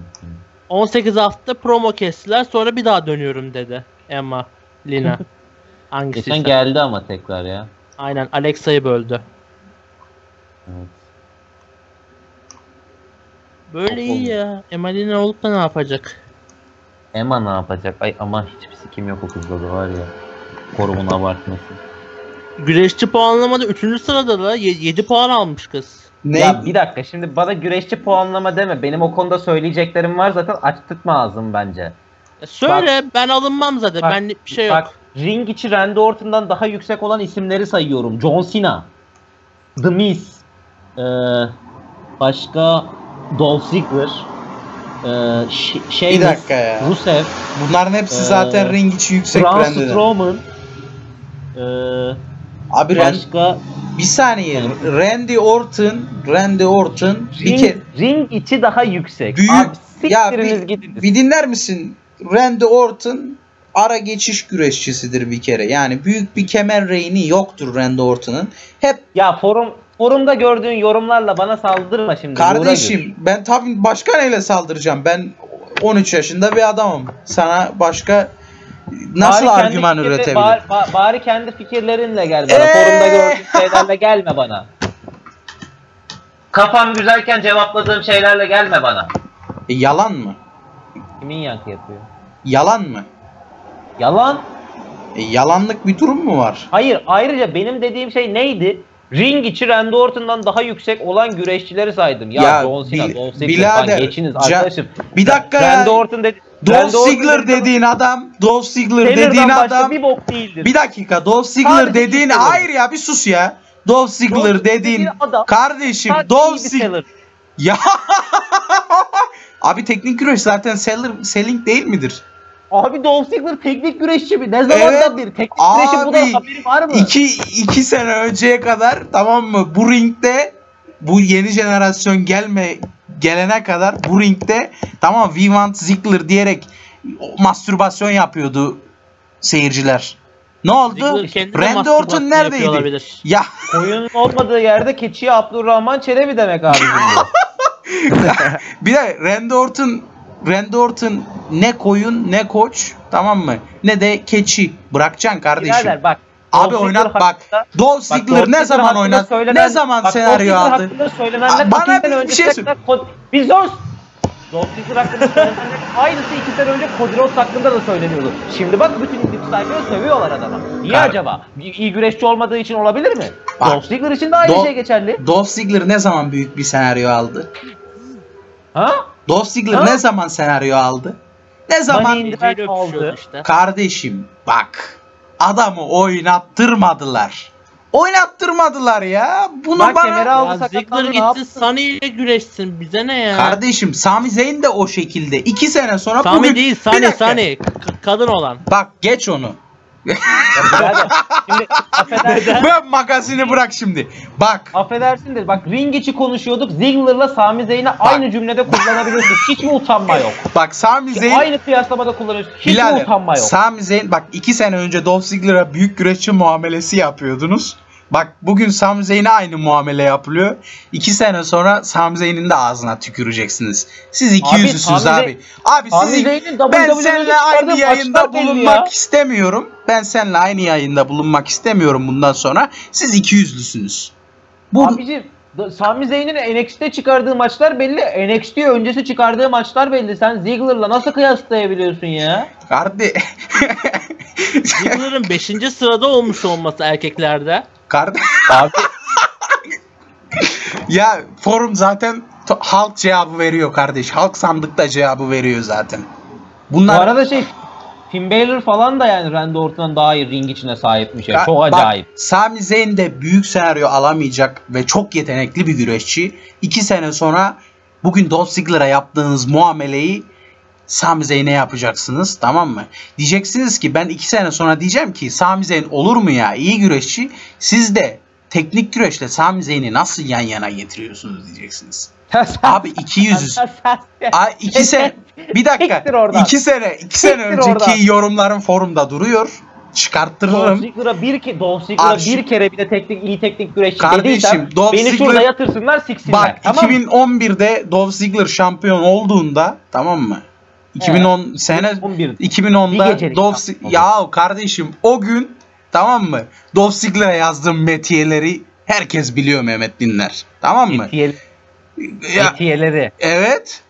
18 hafta promo kestiler. Sonra bir daha dönüyorum dedi Emalina. Hangisi? Geçen geldi ama tekrar ya. Aynen. Alexa'yı böldü. Evet. Böyle çok iyi oldu ya. Emalina olup da ne yapacak? Emma ne yapacak? Ay ama hiçbir sikim yok o kızda da var ya. Korumunu abartması. Güreşçi puanlamada 3. sırada da 7 puan almış kız. Ne? Ya bir dakika şimdi bana güreşçi puanlama deme. Benim o konuda söyleyeceklerim var zaten. Açtırtma ağzım bence. Söyle bak, ben alınmam zaten. Bak, ben bir şey yok. Bak ring içi Randy Orton'dan daha yüksek olan isimleri sayıyorum. John Cena. The Miz. Başka Dolph Ziggler, bir dakika ya. Rusev. Bunların hepsi zaten ring içi yüksek brandeden. Strowman. Abi başka bir saniye. Randy Orton ring içi daha yüksek. Büyük. Abi, bir dinler misin? Randy Orton ara geçiş güreşçisidir bir kere. Yani büyük bir kemer reyni yoktur Randy Orton'un. Hep ya Forumda gördüğün yorumlarla bana saldırma şimdi. Kardeşim ben tabii başka neyle saldıracağım? Ben 13 yaşında bir adamım. Sana başka nasıl argüman üretebilirim? Bari kendi fikirlerinle gel bana. Forumda gördüğün şeylerle gelme bana. Kafam güzelken cevapladığım şeylerle gelme bana. Yalan mı? Kimin yankı yapıyor? Yalan mı? Yalan? Yalanlık bir durum mu var? Hayır. Ayrıca benim dediğim şey neydi? Ring içi Randy Orton'dan daha yüksek olan güreşçileri saydım. Ya John Cena, Dolph Ziggler geçiniz arkadaşım. Bir dakika ya. Dolph Ziggler dediğin adam bir bok değildir. Bir dakika Dolph Ziggler dediğin hayır ya bir sus ya. Dolph Ziggler dediğin adam. Kardeşim Dolph Ziggler. Ya abi teknik güreş zaten selling değil midir? Abi Dolph Ziggler teknik güreşçi mi? Ne zamandan beri? Teknik güreşçi bu da haberi var mı? 2 sene önceye kadar, tamam mı? Bu ringde, bu yeni jenerasyon gelene kadar bu ringde, tamam, we want Ziggler diyerek mastürbasyon yapıyordu seyirciler. Ne oldu? Randy Orton neredeydi? Ya. Koyunun olmadığı yerde keçiye Abdurrahman Çelebi demek abi. Bir de Randy Orton ne koyun ne koç, tamam mı? Ne de keçi. Bırakacaksın kardeşim. Birader, bak. Abi oynat bak. Dolph Ziggler ne zaman oynat? Ne zaman senaryo aldı? Bana bir şey söyle. Bizos. Dolph Ziggler hakkında söylenenler aynısı 2 sene önce Cody Rhodes hakkında da söyleniyordu. Şimdi bak bütün dip sayfaya sövüyorlar adama. Niye acaba? İyi güreşçi olmadığı için olabilir mi? Bak, Dolph Ziggler için de aynı şey geçerli. Dolph Ziggler ne zaman büyük bir senaryo aldı? Ha? Dolph Ziggler ne zaman senaryo aldı? Ne zaman aldı? İşte. Kardeşim bak, adamı oynattırmadılar ya. Bunu bak, bana Ziggler gitsin Sami ile güreşsin, bize ne ya? Kardeşim Sami Zayn de o şekilde 2 sene sonra Sami bugün... değil, Sami kadın olan. Bak geç onu. Şimdi, ben makasını bırak şimdi. Bak. Affedersin de bak, ring içi konuşuyorduk. Ziggler'la Sami Zayn'i aynı cümlede kullanabiliyorsun. Hiç mi utanma yok? Bak Sami Zayn. Aynı kıyaslamada kullanıyorsun. Hiç mi utanma yok? Sami Zayn bak 2 sene önce Dolph Ziggler'a büyük güreşçi muamelesi yapıyordunuz. Bak bugün Sami Zayn'e aynı muamele yapılıyor. 2 sene sonra Sami Zayn'in de ağzına tüküreceksiniz. Siz iki yüzlüsünüz abi. Abi siz ben seninle aynı yayında bulunmak istemiyorum. Ben seninle aynı yayında bulunmak istemiyorum bundan sonra. Siz iki yüzlüsünüz. Abicim Sami Zayn'in NXT'de çıkardığı maçlar belli. NXT öncesi çıkardığı maçlar belli. Sen Ziggler'la nasıl kıyaslayabiliyorsun ya? Kardeş. Ziggler'ın 5. sırada olmuş olması erkeklerde. Kardeş. Ya forum zaten halk cevabı veriyor kardeş. Halk sandıkta cevabı veriyor zaten. Bunlar... Bu arada Finn Balor falan da yani Randy Orton'dan daha iyi ring içine sahipmiş. Yani. Çok acayip. Bak, Sami Zayn de büyük senaryo alamayacak ve çok yetenekli bir güreşçi. 2 sene sonra bugün Dolph Ziggler'a yaptığınız muameleyi Sami Zayn'e yapacaksınız, tamam mı? Diyeceksiniz ki ben 2 sene sonra diyeceğim ki Sami Zayn olur mu ya, iyi güreşçi. Siz de teknik güreşle Sami Zayn'i nasıl yan yana getiriyorsunuz diyeceksiniz. Abi 200. Ay 2 sene. Bir dakika. 2 sene önceki yorumların forumda duruyor. Çıkarttırırım. Dolph Ziggler'a bir kere bile iyi teknik güreşçi dediysem beni şurada yatırsınlar, siksinler. Bak tamam, 2011'de Dolph Ziggler şampiyon olduğunda, tamam mı? 2011'de ya kardeşim o gün, tamam mı? Dolph Ziggler'a yazdığım metiyeleri herkes biliyor Mehmet Dinler. Tamam mı? Metiyeleri. Evet.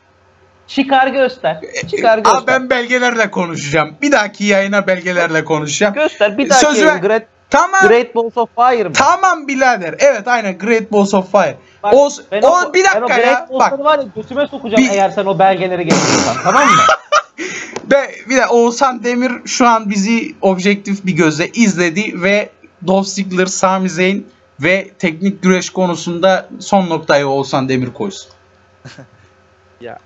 Çıkar göster. Çıkar göster. Abi ben belgelerle konuşacağım. Bir dahaki yayına belgelerle konuşacağım. Göster. Bir dahaki yayına. Tamam. Great Balls of Fire mı? Tamam birader. Evet aynen, Great Balls of Fire. Bak, o bir dakika ben ya. Bak, var ya götüme sokacağım eğer sen o belgeleri getirirsen. Tamam mı? Bir de Oğuzhan Demir şu an bizi objektif bir gözle izledi ve Dolph Ziggler, Sami Zayn ve teknik güreş konusunda son noktayı Oğuzhan Demir koysun. Ya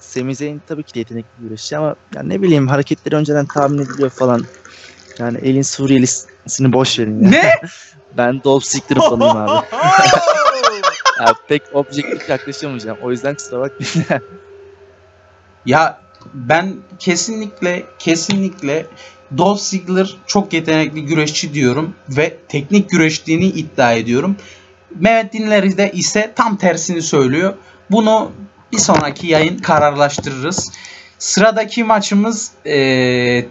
Sami Zayn tabii ki yetenekli güreşçi ama yani ne bileyim, hareketleri önceden tahmin ediliyor falan. Yani elin Suriyelisini boş verin ya. Ne? Ben Dolph Ziggler'ı falanım abi. Ya pek objektif yaklaşamayacağım. O yüzden kusura bakmayın. Ya ben kesinlikle Dolph Ziggler çok yetenekli güreşçi diyorum ve teknik güreşliğini iddia ediyorum. Mehmet Dinler de ise tam tersini söylüyor. Bunu bir sonraki yayın kararlaştırırız. Sıradaki maçımız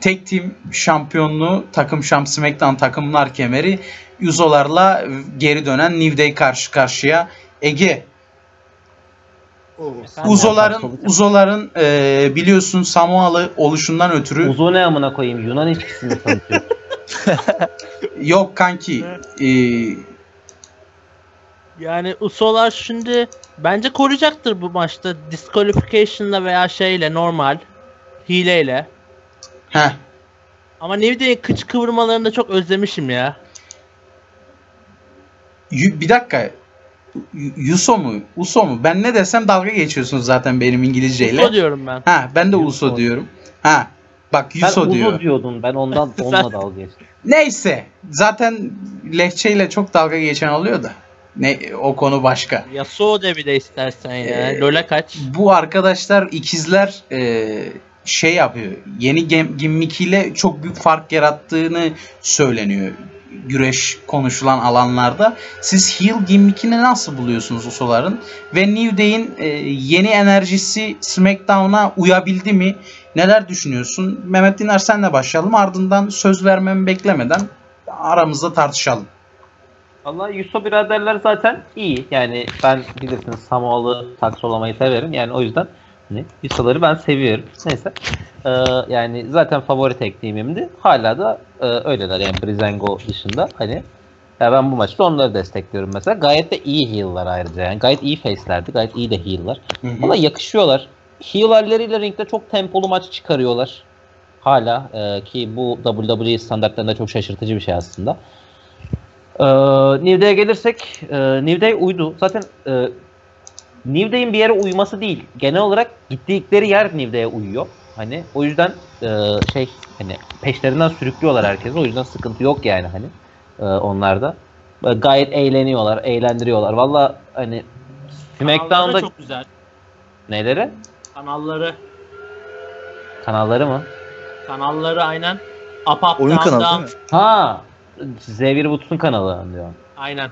tek team şampiyonluğu, takım SmackDown takımlar kemeri Usolar'la geri dönen New Day karşı karşıya. Ege, Usolar'ın biliyorsun Samoalı oluşundan ötürü. Uzo ne amına koyayım, Yunan içkisini tanıtıyor. Yok kanki. Yani Usolar şimdi bence koruyacaktır bu maçta. Disqualification'la veya şeyle, normal hileyle. Heh. Ama New Day'in kıç kıvırmalarını da çok özlemişim ya. Bir dakika. Uso mu? Uso mu? Ben ne desem dalga geçiyorsunuz zaten benim İngilizceyle. Uso diyorum ben. Ha, ben de Uso diyorum. Ha. Bak Uso diyor. Ben Uso diyordum. Ben onunla dalga geçtim. Neyse. Zaten lehçeyle çok dalga geçen oluyor da. Ne, o konu başka. Yasuo de bir de istersen ya. Lola kaç. Bu arkadaşlar ikizler şey yapıyor. Yeni gimmikiyle çok büyük fark yarattığını söyleniyor. Güreş konuşulan alanlarda. Siz heel gimmickini nasıl buluyorsunuz Usoların? Ve New Day'in yeni enerjisi SmackDown'a uyabildi mi? Neler düşünüyorsun? Mehmet Dinler senle başlayalım. Ardından söz vermemi beklemeden aramızda tartışalım. Vallahi Uso biraderler zaten iyi. Yani ben bilirsiniz Samoalı taksolamayı severim. Yani o yüzden Usoları ben seviyorum. Neyse. Yani zaten favori tekniğimdi. Hala da öyleler yani Breezango dışında. Hani ya ben bu maçta onları destekliyorum mesela. Gayet de iyi heel'lar ayrıca. Yani gayet iyi face'lerdi. Gayet iyi de heel'lar. Valla yakışıyorlar. Heel halleriyle ringde çok tempolu maç çıkarıyorlar. Hala ki bu WWE standartlarında çok şaşırtıcı bir şey aslında. New Day'e gelirsek New Day uydu. Zaten New Day'in bir yere uyması değil. Genel olarak gittikleri yer New Day'e uyuyor. Hani o yüzden hani peşlerinden sürüklüyorlar herkesi. O yüzden sıkıntı yok yani hani onlarda. Gayet eğleniyorlar, eğlendiriyorlar. Vallahi hani SmackDown'da çok güzel. Neleri? Kanalları. Kanalları mı? Kanalları aynen. Up Oyun kanalı değil mi? Ha. Xavier Woods'un kanalı diyor. Aynen.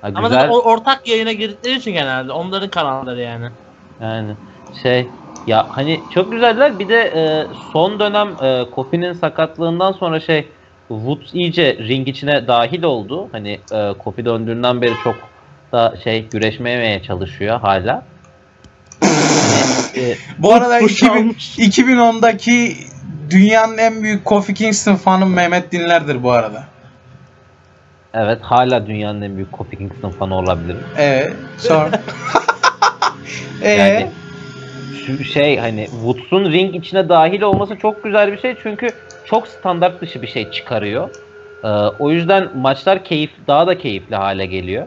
Ha, güzel. Ama zaten ortak yayına girdikleri için genelde onların kanalları yani. Yani şey ya hani çok güzeller. Bir de son dönem Kofi'nin sakatlığından sonra şey Woods iyice ring içine dahil oldu. Hani Kofi döndüğünden beri çok da şey güreşmemeye çalışıyor hala. Bu arada 2010'daki dünyanın en büyük Kofi Kingston fanı Mehmet Dinler'dir bu arada. Evet, hala dünyanın en büyük Kofi Kingston fanı olabilirim. Sor. Yani şey hani Woods'un ring içine dahil olması çok güzel bir şey çünkü çok standart dışı bir şey çıkarıyor. O yüzden maçlar daha da keyifli hale geliyor.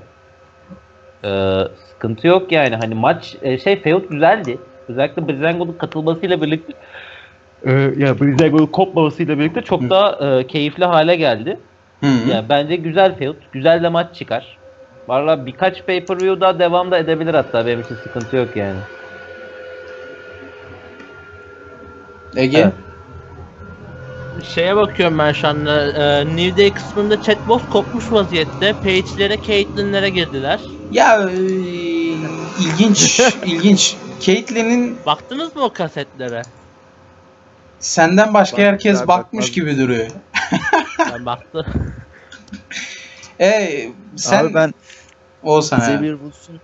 Sıkıntı yok yani hani maç feud güzeldi. Özellikle Breezango'nun katılmasıyla birlikte ya Breezango'nun kopmamasıyla birlikte çok daha keyifli hale geldi. Yani bence güzel feud, güzel de maç çıkar. Valla birkaç pay-per-view daha devam da edebilir hatta benim için sıkıntı yok yani. Ege? Evet. Şeye bakıyorum ben şu anda New Day kısmında chatbox kopmuş vaziyette. Page'lere, Caitlyn'lere girdiler. Ya ilginç, ilginç. Caitlyn'in... Baktınız mı o kasetlere? Senden başka herkes bakmış gibi duruyor. Ben baktım. Sen... Abi ben Xavier Woods'un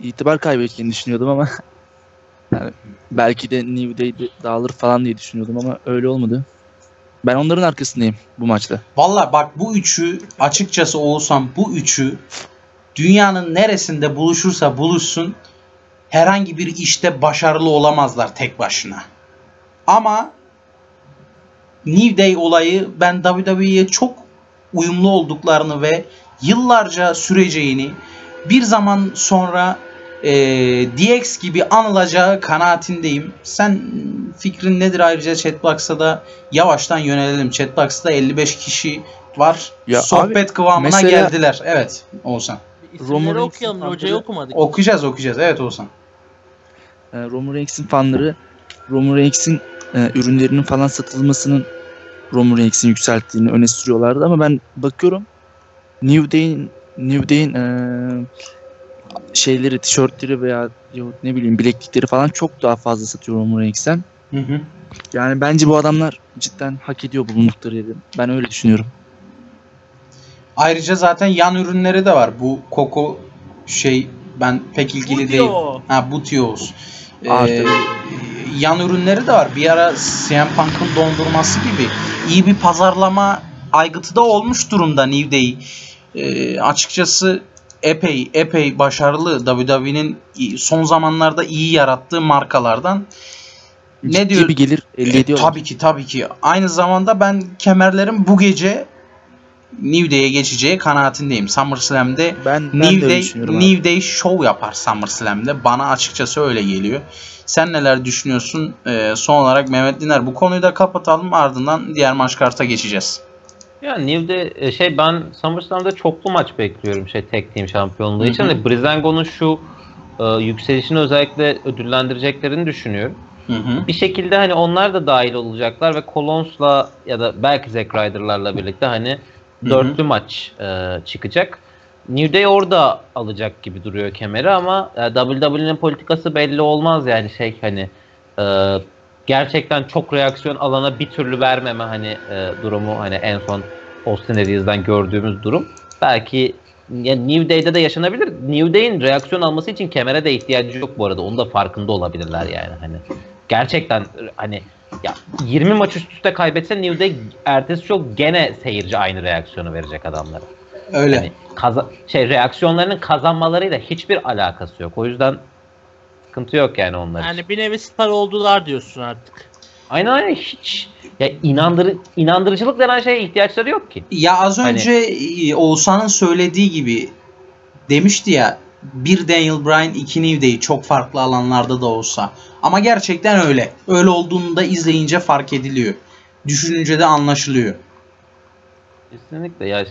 itibar kaybettiğini düşünüyordum ama yani belki de New Day dağılır falan diye düşünüyordum ama öyle olmadı. Ben onların arkasındayım bu maçta. Vallahi bak bu üçü açıkçası Oğuzhan bu üçü dünyanın neresinde buluşursa buluşsun herhangi bir işte başarılı olamazlar tek başına. Ama New Day olayı ben WWE'ye çok uyumlu olduklarını ve yıllarca süreceğini bir zaman sonra DX gibi anılacağı kanaatindeyim. Sen fikrin nedir ayrıca Chatbox'a da yavaştan yönelelim. Chatbox'ta 55 kişi var. Ya sohbet abi, kıvamına mesela... geldiler. Evet Oğuzhan. İsimleri okuyalım. Hocayı okumadık. Okuyacağız. Evet Oğuzhan. Roman Reigns'in fanları Roman Reigns'in ürünlerinin falan satılmasının Roman Reigns'in yükselttiğini öne sürüyorlardı ama ben bakıyorum New Day'in şeyleri, tişörtleri veya ne bileyim bileklikleri falan çok daha fazla satıyor Roman Reigns'ten. Yani bence bu adamlar cidden hak ediyor bulundukları yeri. Ben öyle düşünüyorum. Ayrıca zaten yan ürünleri de var. Bu koku şey ben pek ilgili değil. Ha bu tiyoz. Yan ürünleri de var. Bir ara CM Punk'ın dondurması gibi iyi bir pazarlama aygıtı da olmuş durumda New Day. Açıkçası epey başarılı WWE'nin son zamanlarda iyi yarattığı markalardan. Ne diyor? Gelir elde ediyor. Tabii ki. Aynı zamanda ben kemerlerin bu gece New Day'e geçeceği kanaatindeyim. SummerSlam'de New Day show yapar SummerSlam'de. Bana açıkçası öyle geliyor. Sen neler düşünüyorsun? Son olarak Mehmet Dinler, bu konuyu da kapatalım, ardından diğer maç karta geçeceğiz. Ya New Day, ben SummerSlam'da çoklu maç bekliyorum tek team şampiyonluğu için. Ve Breezango'nun şu yükselişini özellikle ödüllendireceklerini düşünüyorum. Bir şekilde onlar da dahil olacaklar ve Collins'la ya da belki Zack Ryder'larla birlikte dörtlü maç çıkacak. New Day orada alacak gibi duruyor kemeri, ama WWE'nin politikası belli olmaz yani gerçekten çok reaksiyon alana bir türlü vermeme durumu en son Austin Aries'den gördüğümüz durum. Belki New Day'de de yaşanabilir. New Day'in reaksiyon alması için kemere de ihtiyacı yok bu arada. Onu da farkında olabilirler yani Gerçekten ya 20 maç üst üste kaybetse New Day ertesi çok gene seyirci aynı reaksiyonu verecek adamlara. Öyle. Reaksiyonlarının kazanmalarıyla hiçbir alakası yok. O yüzden sıkıntı yok onlar. Bir nevi star oldular diyorsun artık. Aynen hiç. Ya inandırıcılık denen şeye ihtiyaçları yok ki. Ya az önce Oğuzhan'ın söylediği gibi demişti ya, bir Daniel Bryan, iki New Day, çok farklı alanlarda da olsa. Ama gerçekten öyle. Öyle olduğunu da izleyince fark ediliyor. Düşününce de anlaşılıyor. Kesinlikle ya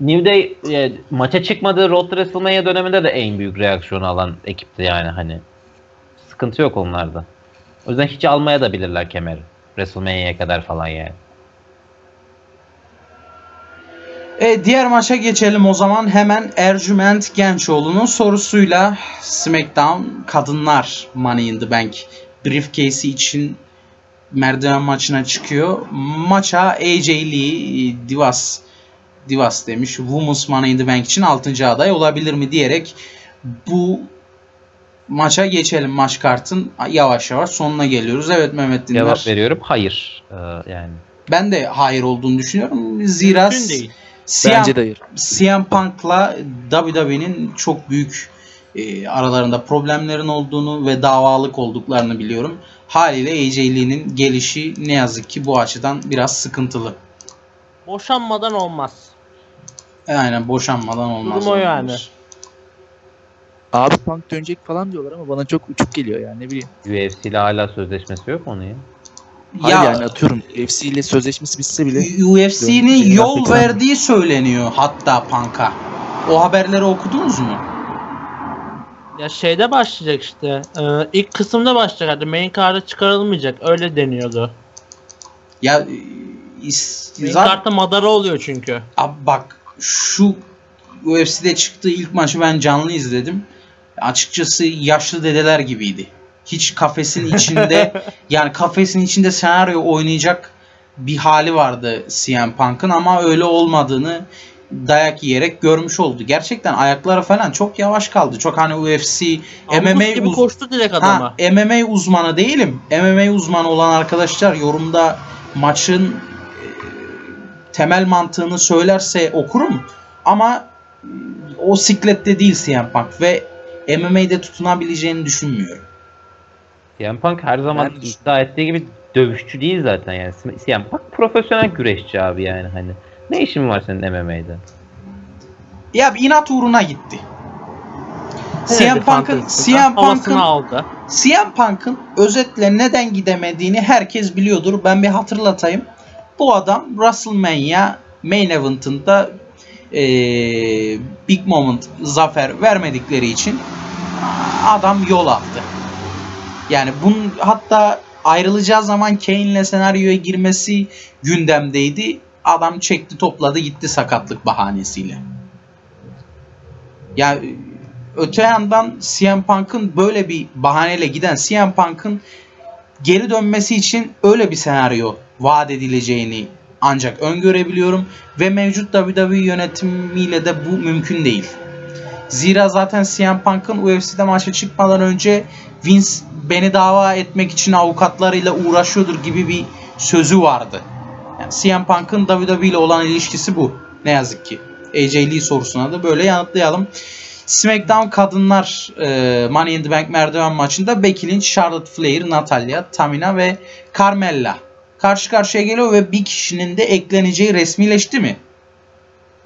New Day maça çıkmadığı Road to WrestleMania döneminde de en büyük reaksiyonu alan ekipti Sıkıntı yok onlarda. O yüzden hiç almaya da bilirler kemeri. WrestleMania'ya kadar falan diğer maça geçelim o zaman. Hemen Ercüment Gençoğlu'nun sorusuyla SmackDown Kadınlar Money in the Bank briefcase'i için merdiven maçına çıkıyor. Maça AJ Lee Divas demiş, Women's Money in the Bank için 6. aday olabilir mi diyerek bu maça geçelim. Maç kartın yavaş yavaş sonuna geliyoruz. Evet Mehmet Dinler. Cevap veriyorum. Hayır. Ben de hayır olduğunu düşünüyorum. Zira CM Punk'la WWE'nin çok büyük aralarında problemlerin olduğunu ve davalık olduklarını biliyorum. Haliyle AJ Lee'nin gelişi ne yazık ki bu açıdan biraz sıkıntılı. Boşanmadan olmaz. Aynen, boşanmadan olmaz. Durum o yani. Abi Punk dönecek falan diyorlar ama bana çok uçuk geliyor yani, ne bileyim. UFC ile hala sözleşmesi yok onun ya. Atıyorum UFC ile sözleşmesi bitse bile. UFC'nin yol verdiği söyleniyor hatta Punk'a. O haberleri okudunuz mu? Ya başlayacak ilk kısımda başlayacak. Main card'a çıkarılmayacak öyle deniyordu. Ya main card'da madara oluyor çünkü. Abi bak şu UFC'de çıktığı ilk maçı ben canlı izledim. Açıkçası yaşlı dedeler gibiydi. Hiç kafesin içinde kafesin içinde senaryo oynayacak bir hali vardı CM Punk'ın ama öyle olmadığını dayak yiyerek görmüş oldu. Gerçekten ayakları falan çok yavaş kaldı. Çok UFC MMA koştu direkt adama. MMA uzmanı değilim. MMA uzmanı olan arkadaşlar yorumda maçın temel mantığını söylerse okurum ama o siklette değil CM Punk ve MMA'de tutunabileceğini düşünmüyorum. CM Punk her zaman iddia ettiği gibi dövüşçü değil zaten CM Punk profesyonel güreşçi abi Ne işin var senin MMA'de? Ya inat uğruna gitti. CM Punk'ın özetle neden gidemediğini herkes biliyordur. Ben bir hatırlatayım. Bu adam WrestleMania Main Event'ında Big Moment zafer vermedikleri için adam yol attı. Bunun hatta ayrılacağı zaman Kane'le senaryoya girmesi gündemdeydi. Adam çekti topladı gitti sakatlık bahanesiyle. Öte yandan CM Punk'ın böyle bir bahaneyle giden CM Punk'ın geri dönmesi için öyle bir senaryo vaat edileceğini ancak öngörebiliyorum ve mevcut WWE yönetimiyle de bu mümkün değil. Zira zaten CM Punk'ın UFC'de maça çıkmadan önce Vince beni dava etmek için avukatlarıyla uğraşıyordur gibi bir sözü vardı. CM Punk'ın WWE ile olan ilişkisi bu. Ne yazık ki. AJ Lee sorusuna da böyle yanıtlayalım. SmackDown Kadınlar Money in the Bank merdiven maçında Becky Lynch, Charlotte Flair, Natalya, Tamina ve Carmella karşı karşıya geliyor ve bir kişinin de ekleneceği resmileşti mi?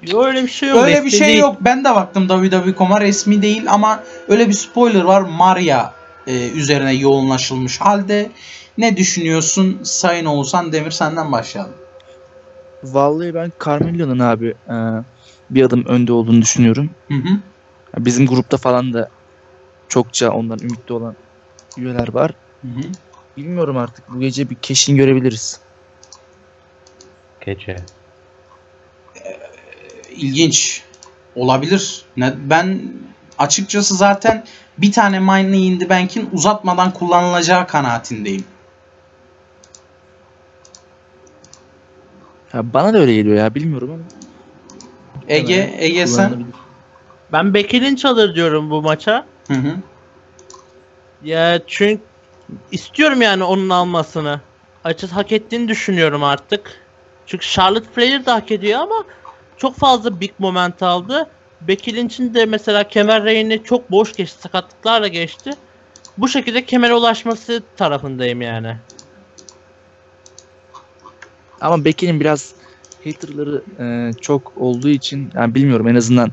Yok, öyle bir şey yok. Öyle bir şey değil. Yok. Ben de baktım WWE.com'a, resmi değil ama öyle bir spoiler var. Maria üzerine yoğunlaşılmış halde. Ne düşünüyorsun Sayın Oğuzhan Demir, senden başlayalım. Vallahi ben Carmella'nın abi bir adım önde olduğunu düşünüyorum. Hı hı. Bizim grupta falan da çokça ondan ümitli olan üyeler var. Hı hı. Bilmiyorum, artık bu gece bir keşin görebiliriz. Gece. İlginç olabilir. Ben açıkçası zaten bir tane Money in the Bank'in uzatmadan kullanılacağı kanaatindeyim. Ya bana da öyle geliyor ya, bilmiyorum ama. Ege sen? Ben Becky Lynch alır diyorum bu maça. Hı hı. Ya çünkü istiyorum yani onun almasını. Açıkçası hak ettiğini düşünüyorum artık. Çünkü Charlotte Flair de hak ediyor ama çok fazla big moment aldı. Becky Lynch'in de mesela kemer reyini çok boş geçti, sakatlıklarla geçti. Bu şekilde kemere ulaşması tarafındayım yani. Ama Becky'nin biraz haterları çok olduğu için, yani bilmiyorum, en azından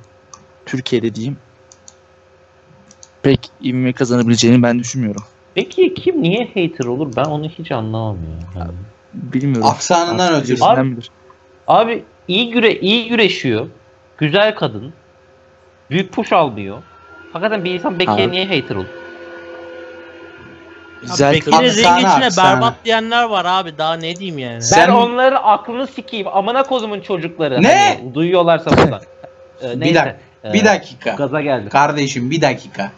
Türkiye'de diyeyim, pek ivme kazanabileceğini ben düşünmüyorum. Peki kim niye hater olur? Ben onu hiç anlamıyorum. Yani. Bilmiyorum. Aksanından ötürü. Abi iyi güreşiyor. Güzel kadın. Büyük push almıyor. Hakikaten bir insan Becky'ye niye hater olur? Becky'nin ring içine berbat diyenler var abi. Daha ne diyeyim yani? Ben onların aklını sikeyim. Amına kozumun çocukları. Ne? Hani, duyuyorlarsa bundan. Bir dakika. Gaza geldi. Kardeşim bir dakika.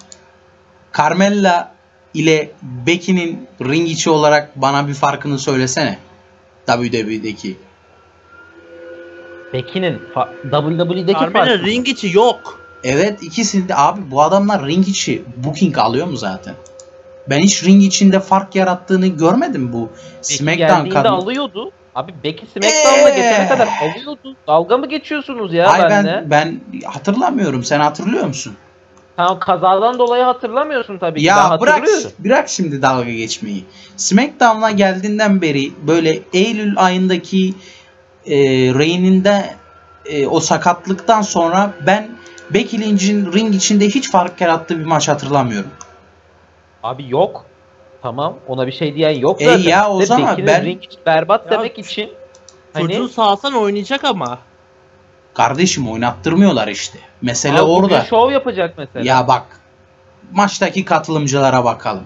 Carmella ile Becky'nin ring içi olarak bana bir farkını söylesene. WWE'deki. Becky'nin WWE'deki farkı. Carmella'nın ring içi yok. Evet, ikisinde abi bu adamlar ring içi booking alıyor mu zaten? Ben hiç ring içinde fark yarattığını görmedim bu SmackDown kadını. Alıyordu. Abi Becky SmackDown'la geçene kadar alıyordu. Dalga mı geçiyorsunuz ya? Ay ben hatırlamıyorum. Sen hatırlıyor musun? Tamam, kazadan dolayı hatırlamıyorsun tabii ki. Ya bırak şimdi dalga geçmeyi. SmackDown'la geldiğinden beri böyle Eylül ayındaki reyninde o sakatlıktan sonra ben Becky Lynch'in ring içinde hiç fark yarattığı bir maç hatırlamıyorum. Abi yok. Tamam, ona bir şey diyen yok zaten. Ya o zaman ben ring berbat ya, demek için çocuğu hani sağsan oynayacak ama. Kardeşim oynattırmıyorlar işte. Mesele abi, orada. Şov yapacak mesela. Ya bak. Maçtaki katılımcılara bakalım.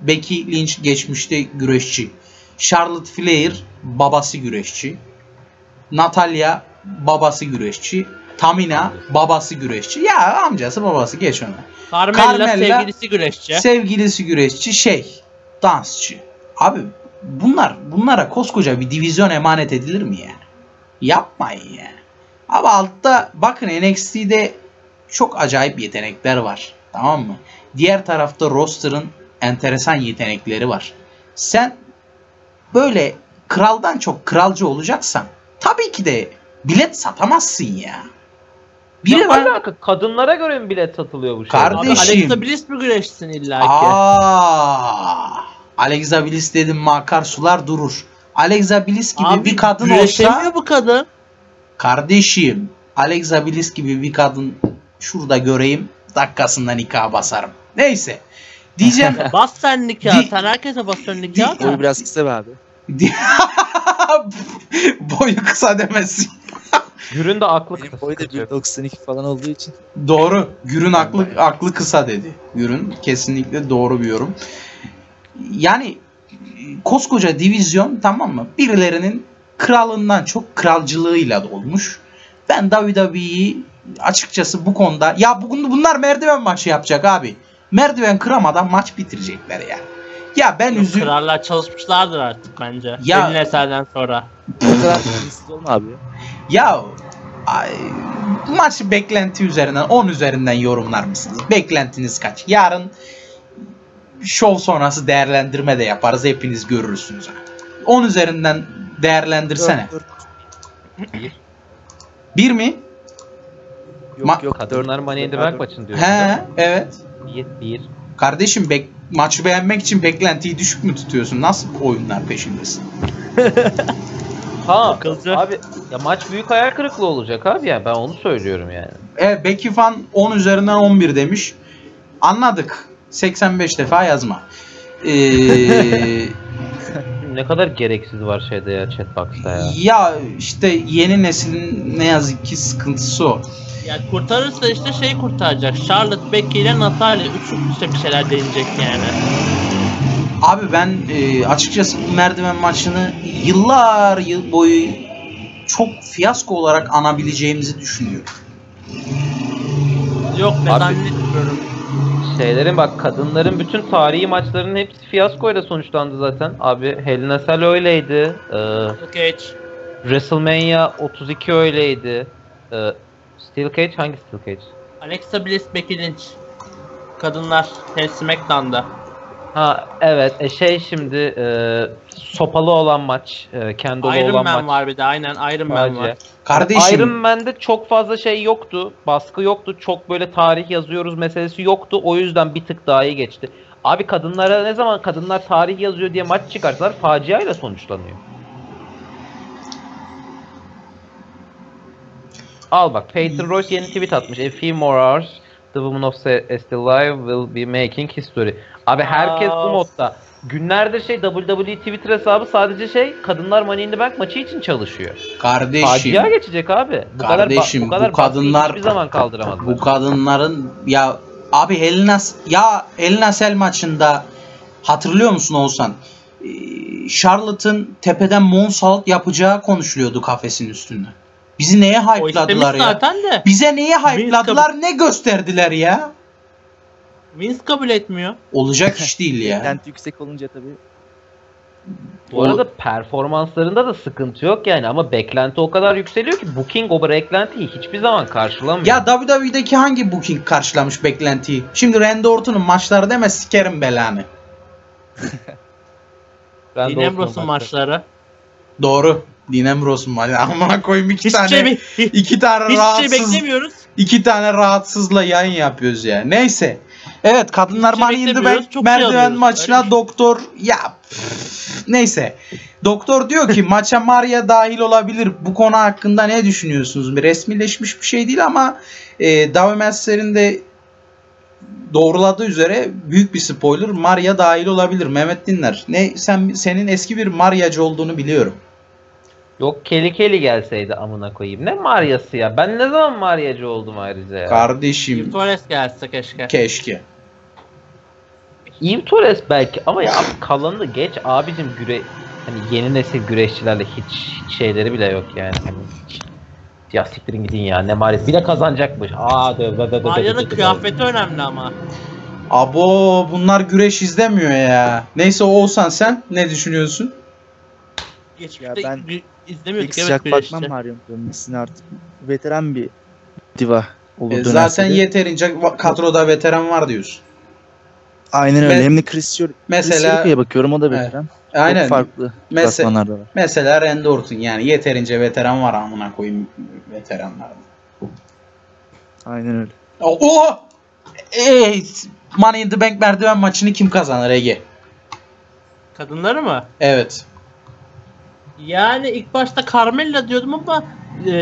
Becky Lynch geçmişte güreşçi. Charlotte Flair babası güreşçi. Natalya babası güreşçi. Tamina babası güreşçi. Ya amcası babası, geç ona. Carmella sevgilisi güreşçi. Sevgilisi güreşçi, dansçı. Abi bunlara koskoca bir divizyon emanet edilir mi yani? Yapmayın yani. Ama altta bakın, NXT'de çok acayip yetenekler var. Tamam mı? Diğer tarafta roster'ın enteresan yetenekleri var. Sen böyle kraldan çok kralcı olacaksan tabii ki de bilet satamazsın ya. Ne alaka? Kadınlara göre mi bilet satılıyor bu şey? Kardeşim. Alexa Bliss mi güreşsin illa ki? Alexa Bliss dedim mi akar sular durur. Alexa Bliss gibi abi, bir kadın olsa... Güreşemiyor bu kadın. Kardeşim, Alexa Bliss gibi bir kadın şurada göreyim, dakikasında nikaha basarım. Neyse. Diyeceğim. Bas sen nikahı. Sen herkese bas sen nikahı. Boyu biraz kısa be abi. Boyu kısa demesin. Gürün de aklı kısa. Boyu da 1.92 falan olduğu için. Doğru. Gürün aklı kısa dedi. Gürün kesinlikle doğru bir yorum. Yani koskoca divizyon, tamam mı? Birilerinin kralından çok kralcılığıyla dolmuş. Ben WWE'yi açıkçası bu konuda, ya bugün bunlar merdiven maçı yapacak abi. Merdiven kıramadan maç bitirecekler yani. Ya ben üzülüyorum. Krallar çalışmışlardır artık bence. Elin eserden sonra. Abi. Ya maç beklenti üzerinden 10 üzerinden yorumlar mısınız? Beklentiniz kaç? Yarın şov sonrası değerlendirme de yaparız. Hepiniz görürsünüz. 10 üzerinden değerlendirsene. 1 mi? Yok, kadınlar Money in the Bank maçını diyor. He, evet. 1. Kardeşim maçı beğenmek için beklentiyi düşük mü tutuyorsun? Nasıl oyunlar peşindesin? Ha abi ya, maç büyük hayal kırıklığı olacak abi ya, ben onu söylüyorum yani. Becky Fan 10 üzerinden 11 demiş. Anladık. 85 defa yazma. Ne kadar gereksiz var şeyde ya, chatbox'ta ya. Ya işte yeni neslin ne yazık ki sıkıntısı o. Ya kurtarırsa işte şeyi kurtaracak. Charlotte, Becky ile Natalya üçlü bir şeyler deneyecek yani. Abi ben açıkçası bu merdiven maçını yıllar boyu çok fiyasko olarak anabileceğimizi düşünüyorum. Yok ben zannetmiyorum. Şeylerin bak, kadınların bütün tarihi maçlarının hepsi fiyaskoyla sonuçlandı zaten. Abi Hell in a Cell öyleydi. Steel Cage. WrestleMania 32 öyleydi. Steel Cage, hangi Steel Cage? Alexa Bliss, Becky Lynch. Kadınlar SmackDown'da. Ha evet, şey şimdi sopalı olan maç, kendi olan maç. Iron Man var bir de, aynen Iron Man var. Kardeşim. Iron Man'de çok fazla şey yoktu, baskı yoktu, çok böyle tarih yazıyoruz meselesi yoktu, o yüzden bir tık daha iyi geçti. Abi kadınlara ne zaman kadınlar tarih yazıyor diye maç çıkarttılar, faciayla sonuçlanıyor. Al bak, Peyton Royce yeni tweet atmış, a few more hours. The woman of Still Live will be making history. Abi herkes bu modda. Günlerdir şey WWE Twitter hesabı sadece şey, kadınlar Money in the Bank maçı için çalışıyor. Kardeşim. Facia geçecek abi. Bu kardeşim, kadar bu kadınlar hiçbir zaman kaldıramaz. Bu kadınların ya abi Hell in a Cell maçında hatırlıyor musun Oğuzhan? Charlotte'ın tepeden moonsault yapacağı konuşuluyordu kafesin üstünde. Bizi neye hype'ladılar ya? Bize neye hype'ladılar, ne gösterdiler ya? Vince kabul etmiyor. Olacak iş değil ya. Beklenti yüksek olunca tabii. Bu arada performanslarında da sıkıntı yok yani, ama beklenti o kadar yükseliyor ki booking o beklentiyi hiçbir zaman karşılamıyor. Ya WWE'deki hangi booking karşılamış beklentiyi? Şimdi Randy Orton'un maçları deme, sikerim belanı. Dean Ambrose'un maçları. Doğru. Dean Ambrose'un maçları. Amına koyayım, iki tane rahatsızla yayın yapıyoruz ya. Neyse. Evet, kadınlar Money in the Bank merdiven maçına öyle. Doktor neyse. Doktor diyor ki maça Maria dahil olabilir. Bu konu hakkında ne düşünüyorsunuz? Resmileşmiş bir şey değil ama Davemezler'in de doğruladığı üzere büyük bir spoiler. Maria dahil olabilir. Mehmet Dinler. Senin eski bir Mariacı olduğunu biliyorum. Yok, keli gelseydi amına koyayım. Ne Maria'sı ya? Ben ne zaman Maria'cı oldum ayrıca ya? Kardeşim. Yves Torres gelse keşke. Keşke. Yves Torres belki ama ya kalanı da geç abicim, hani yeni nesil güreşçilerle hiç şeyleri bile yok yani. Ya siktirin gidin ya, ne Maria'sı. Bir de kazanacakmış. Maria'nın kıyafeti önemli ama. Abo, bunlar güreş izlemiyor ya. Neyse Oğuzhan, sen ne düşünüyorsun? Ya ben izlemiyorduk. Sıcak bakmam Maria'nın dönmesine artık. Veteran bir diva olur dönerse. Zaten yeterince kadroda veteran var diyorsun. Aynen öyle. Hem de Chris Jericho'ya bakıyorum, o da veteran. Aynen. Çok farklı klasmanlarda var. Mesela Randy Orton, yani yeterince veteran var amına koyayım veteranlarda. Aynen öyle. Money in the Bank merdiven maçını kim kazanır Ege? Kadınları mı? Evet. Yani ilk başta Carmella diyordum ama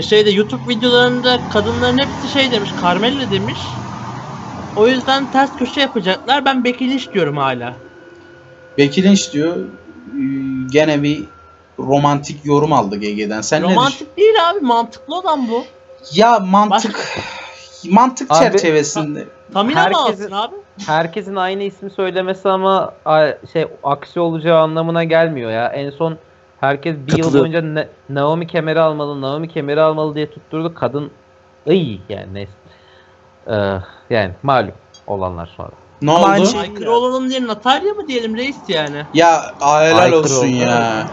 şeyde YouTube videolarında kadınların hepsi şey demiş, Carmella demiş. O yüzden ters köşe yapacaklar. Ben Becky Lynch diyorum hala. Becky Lynch diyor. Gene bir romantik yorum aldık Ege'den. Sen romantik değil abi, mantıklı olan bu. Ya mantık abi, çerçevesinde. Tamina mı alsın abi? Herkesin aynı ismi söylemesi ama şey aksi olacağı anlamına gelmiyor ya. En son herkes bir yıl boyunca Naomi kemeri almalı diye tutturdu. Kadın yani neyse. Yani malum olanlar sonra. Ne oldu? Aykırı olalım diye Natalya mı diyelim reis yani? Ya helal olsun ya.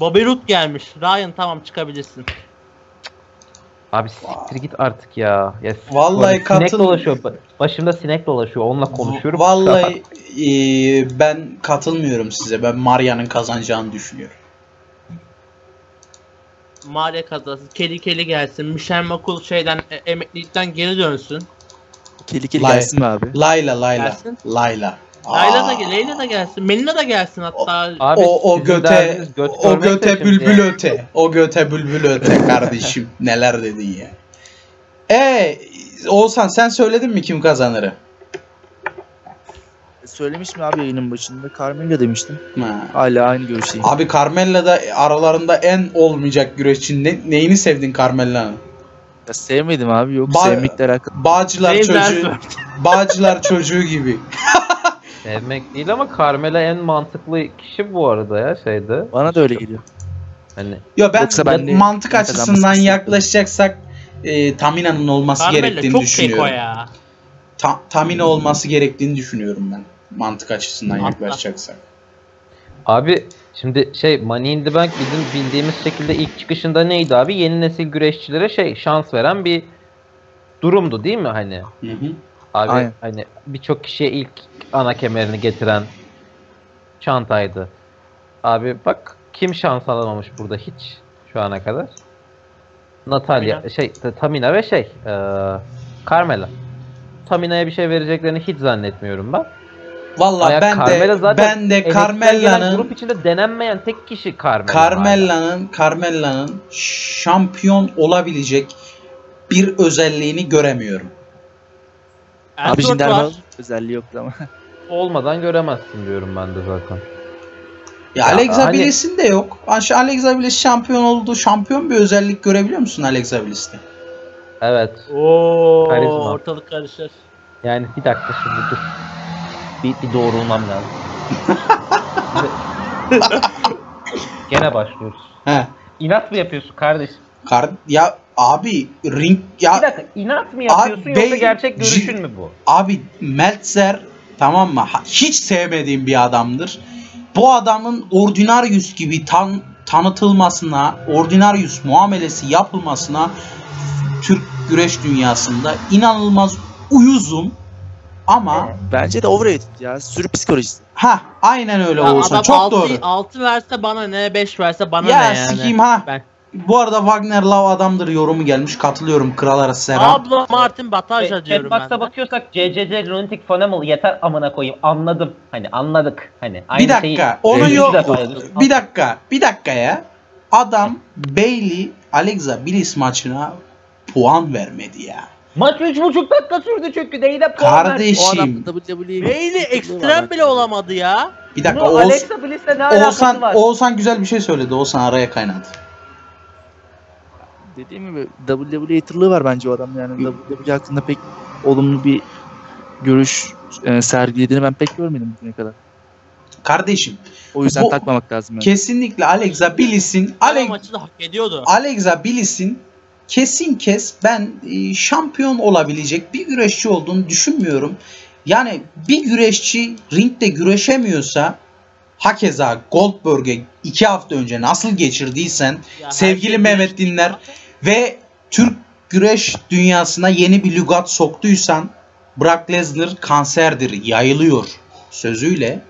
Bobby Roode gelmiş. Ryan tamam, çıkabilirsin. Abi siktir git artık ya. Vallahi sinek dolaşıyor. Başımda sinek dolaşıyor. Onunla konuşuyorum. Vallahi ben katılmıyorum size. Ben Maria'nın kazanacağını düşünüyorum. Maria kazansın. Keli gelsin. Michelle McCool şeyden, emeklilikten geri dönsün. İkili gelsin mi abi? Layla. Leyla da gelsin. Melina da gelsin hatta. Abi, o göte bülbül öte kardeşim. Neler dedin ya. Oğuzhan sen söyledin mi kim kazanırı? Söylemiş mi abi yayının başında? Carmella demiştim. Hala aynı görüşteyim. Abi Carmella da aralarında en olmayacak güreşçi. Neyini sevdin Carmella'nın? Sevmedim abi. Yok sevmekle alakalı. Bağcılar çocuğu gibi. Sevmek değil ama Carmella en mantıklı kişi bu arada ya şeyde. Bana da öyle geliyor. Hani. Yo ben mantık açısından yaklaşacaksak Tamina'nın olması Carmella gerektiğini düşünüyorum. Carmella çok keko ya. Tamina olması gerektiğini düşünüyorum ben. Mantık açısından yaklaşacaksak. Abi şimdi Money in the Bank bizim bildiğimiz şekilde ilk çıkışında neydi abi? Yeni nesil güreşçilere şans veren bir durumdu değil mi hani? Hı hı. Abi aynen. Hani birçok kişiye ilk ana kemerini getiren çantaydı. Abi bak kim şans alamamış burada hiç şu ana kadar? Natalya, Tamina ve Carmella. Tamina'ya bir şey vereceklerini hiç zannetmiyorum ben. Vallahi ben de Carmella'nın grup içinde denenmeyen tek kişi Carmella'nın şampiyon olabilecek bir özelliğini göremiyorum. Abi Jinder Mahal özelliği yoktu ama. Olmadan göremezsin diyorum ben de zaten. Ya Alexa Bliss'in de yok. Alexa Bliss şampiyon oldu. Şampiyon bir özellik görebiliyor musun Alexa Bliss'te? Evet. Karizma. Ortalık karışır. Yani bir dakika şimdi dur. Bir doğrulmam lazım. Gene başlıyoruz. He. İnat mı yapıyorsun kardeşim? Ya abi ring ya. Bir dakika inat mı yapıyorsun abi, yoksa gerçek görüşün mü bu? Abi Meltzer tamam mı? Hiç sevmediğim bir adamdır. Bu adamın Ordinarius gibi tanıtılmasına, Ordinarius muamelesi yapılmasına Türk güreş dünyasında inanılmaz uyuzum ama bence de overrated ya sürü psikolojisi. Ha aynen öyle olursa çok doğru. 6 verse bana ne 5 verse bana ne yani. Ya sikiyim ha. Bu arada Wagner Love adamdır yorumu gelmiş katılıyorum kral arası selam. Abla Martin Bataja diyorum ben. Hep bakıyorsak CCC Lunatic Phenomenal yeter amına koyayım anladım hani anladık hani. Bir dakika onu yok bir dakika ya adam Bayley Alexa Bliss maçına puan vermedi ya. Maç 3,5 dakika sürdü çünkü Dey'de puan verdi. Kardeşim. Dey'de ekstrem bile olamadı ya. Bir dakika Alexa Bliss'le ne alakası var? Oğuzhan güzel bir şey söyledi. Oğuzhan araya kaynadı. Dediğim gibi WWE'tırlığı var bence o adam yani. WWE hakkında pek olumlu bir görüş sergilediğini ben pek görmedim bugüne kadar. Kardeşim. O yüzden takmamak lazım. Yani. Kesinlikle Alexa Bliss'in maçı da hak ediyordu. Alexa Bliss'in kesin ben şampiyon olabilecek bir güreşçi olduğunu düşünmüyorum. Yani bir güreşçi ringde güreşemiyorsa hakeza Goldberg'e 2 hafta önce nasıl geçirdiysen ya sevgili Mehmet Dinler ve Türk güreş dünyasına yeni bir lügat soktuysan Brock Lesnar kanserdir, yayılıyor sözüyle.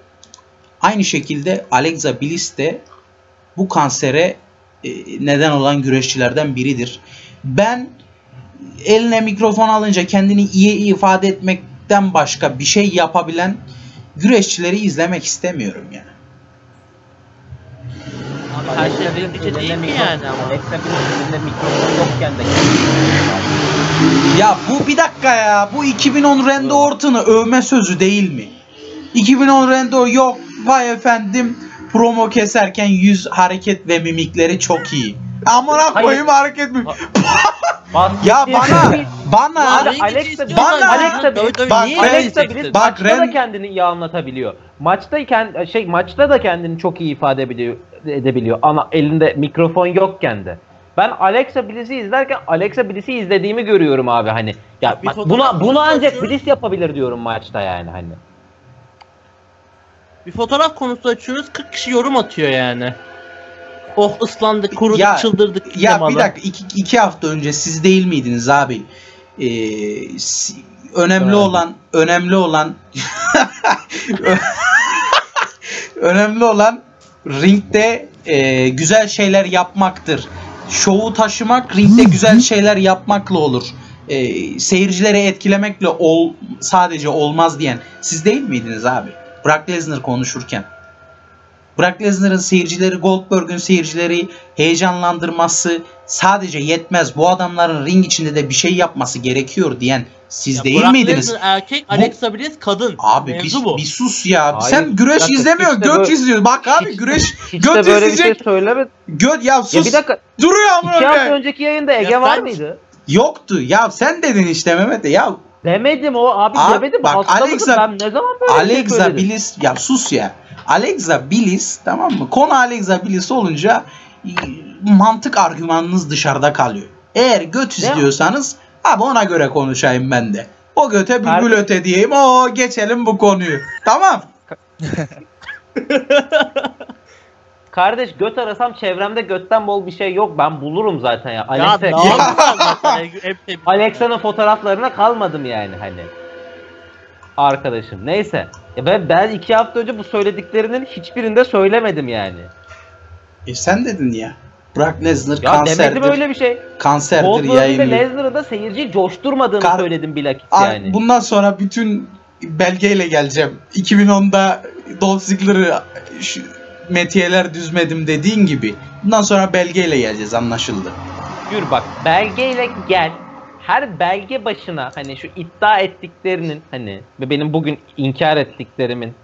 Aynı şekilde Alexa Bliss de bu kansere neden olan güreşçilerden biridir. Ben eline mikrofon alınca kendini iyi ifade etmekten başka bir şey yapabilen güreşçileri izlemek istemiyorum yani. Abi her şey elinde değil mi yani ama? Elinde mikrofon yokken de. Ya bu bir dakika ya. Bu 2010 Randy Orton'u övme sözü değil mi? 2010 Randy yok. Vay efendim. Promo keserken yüz hareket ve mimikleri çok iyi. Amına koyayım hareket mi? Ya Alexa maçta da kendini iyi anlatabiliyor. Maçta da kendini çok iyi ifade edebiliyor. Ama elinde mikrofon yokken de. Ben Alexa Bliss'i izlerken Alexa Bliss'i izlediğimi görüyorum abi hani. Ya bunu ancak Bliss yapabilir diyorum maçta yani hani. Bir fotoğraf konusu açıyoruz 40 kişi yorum atıyor yani. Oh ıslandık, kuruduk, çıldırdık. Ya temalı. Bir dakika 2 hafta önce siz değil miydiniz abi? Önemli olan önemli olan ringde güzel şeyler yapmaktır. Şovu taşımak ringde güzel şeyler yapmakla olur. seyircileri etkilemekle sadece olmaz diyen siz değil miydiniz abi? Brock Lesnar konuşurken. Brock Lesnar'ın seyircileri, Goldberg'ün seyircileri heyecanlandırması sadece yetmez. Bu adamların ring içinde de bir şey yapması gerekiyor diyen siz ya değil Brock miydiniz? Brock Lesnar erkek, Alexa Bliss kadın. Abi bir sus ya. Hayır, sen güreş izlemiyor, işte göt böyle, izliyor. Bak abi güreş, hiç göt izleyecek. Böyle bir şey söyleme. Göt ya sus. Ya bir dakika. Duruyor ama öyle. 2 hafta önceki yayında Ege ya var mıydı? Yoktu. Ya sen dedin işte Mehmet'e ya. Demedim o abi, demedim. Bak Alexa, ben ne zaman böyle Alexa şey Bliss ya sus ya. Alexa Bliss, tamam mı? Konu Alexa Bliss olunca mantık argümanınız dışarıda kalıyor. Eğer göt izliyorsanız abi ona göre konuşayım ben de. O göte bülbül öte diyeyim. Oo, geçelim bu konuyu. Tamam. Kardeş göt arasam çevremde götten bol bir şey yok. Ben bulurum zaten ya. Alexa'nın fotoğraflarına kalmadım yani hani. Arkadaşım neyse. Ben 2 hafta önce bu söylediklerinin hiçbirinde söylemedim yani. Sen dedin ya. Brock Lesnar kanserdir. Ya demedim öyle bir şey. Kanserdir yayınlıyor. Lesnar'ı da seyirciyi coşturmadığını söyledim bilakis yani. Bundan sonra bütün belgeyle geleceğim. 2010'da Dolph Ziggler'ı metiyeler düzmedim dediğin gibi. Bundan sonra belgeyle geleceğiz, anlaşıldı. Yürü bak, belgeyle gel. Her belge başına hani şu iddia ettiklerinin hani ve benim bugün inkar ettiklerimin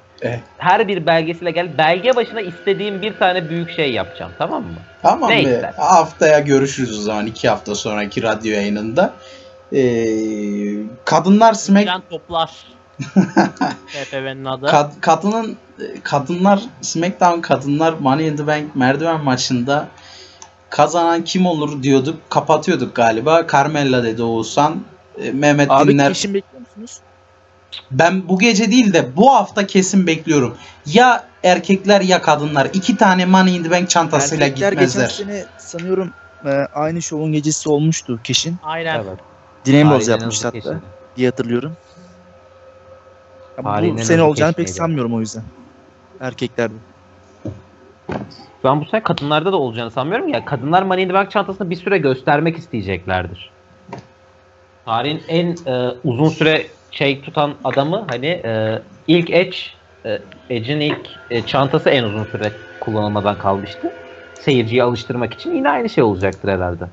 her bir belgesiyle gel. Belge başına istediğim bir tane büyük şey yapacağım, tamam mı? Tamam be. Haftaya görüşürüz o zaman, 2 hafta sonraki radyo yayınında. Kadınlar Smack... toplar. TPV'nin adı. Kadınlar Smackdown Kadınlar Money in the Bank merdiven maçında kazanan kim olur diyorduk, kapatıyorduk galiba. Carmella dedi Oğuzhan. Mehmet Dinler. Abi kesin bekliyor musunuz? Ben bu gece değil de bu hafta kesin bekliyorum. Ya erkekler ya kadınlar. 2 tane Money in the Bank çantasıyla erkekler gitmezler. Erkekler geçen sene sanıyorum aynı şovun gecesi olmuştu kesin. Aynen. Evet. Dean Ambrose yapmış hatta kesin diye hatırlıyorum. Bu sene olacağını pek sanmıyorum o yüzden. Erkeklerde. Ben bu sefer kadınlarda da olacağını sanmıyorum ya. Kadınlar Money in the Bank çantasını bir süre göstermek isteyeceklerdir. Tarihin en uzun süre şey tutan adamı hani ilk Edge'in ilk çantası en uzun süre kullanılmadan kalmıştı. Seyirciyi alıştırmak için yine aynı şey olacaktır herhalde.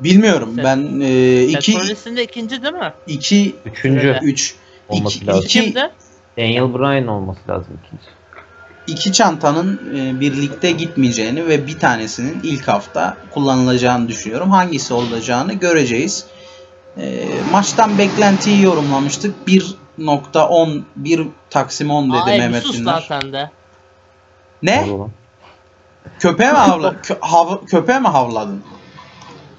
Bilmiyorum ben Seth Rollins'in de 2. değil mi? 2. 3. 3. Kimde? Daniel Bryan olması lazım ikinci. 2 çantanın birlikte gitmeyeceğini ve bir tanesinin ilk hafta kullanılacağını düşünüyorum. Hangisi olacağını göreceğiz. Maçtan beklentiyi yorumlamıştık. 1.10 1/10 dedi Mehmet Dinler. Ne? Köpeğe mi havladın? Köpeğe mi havladın?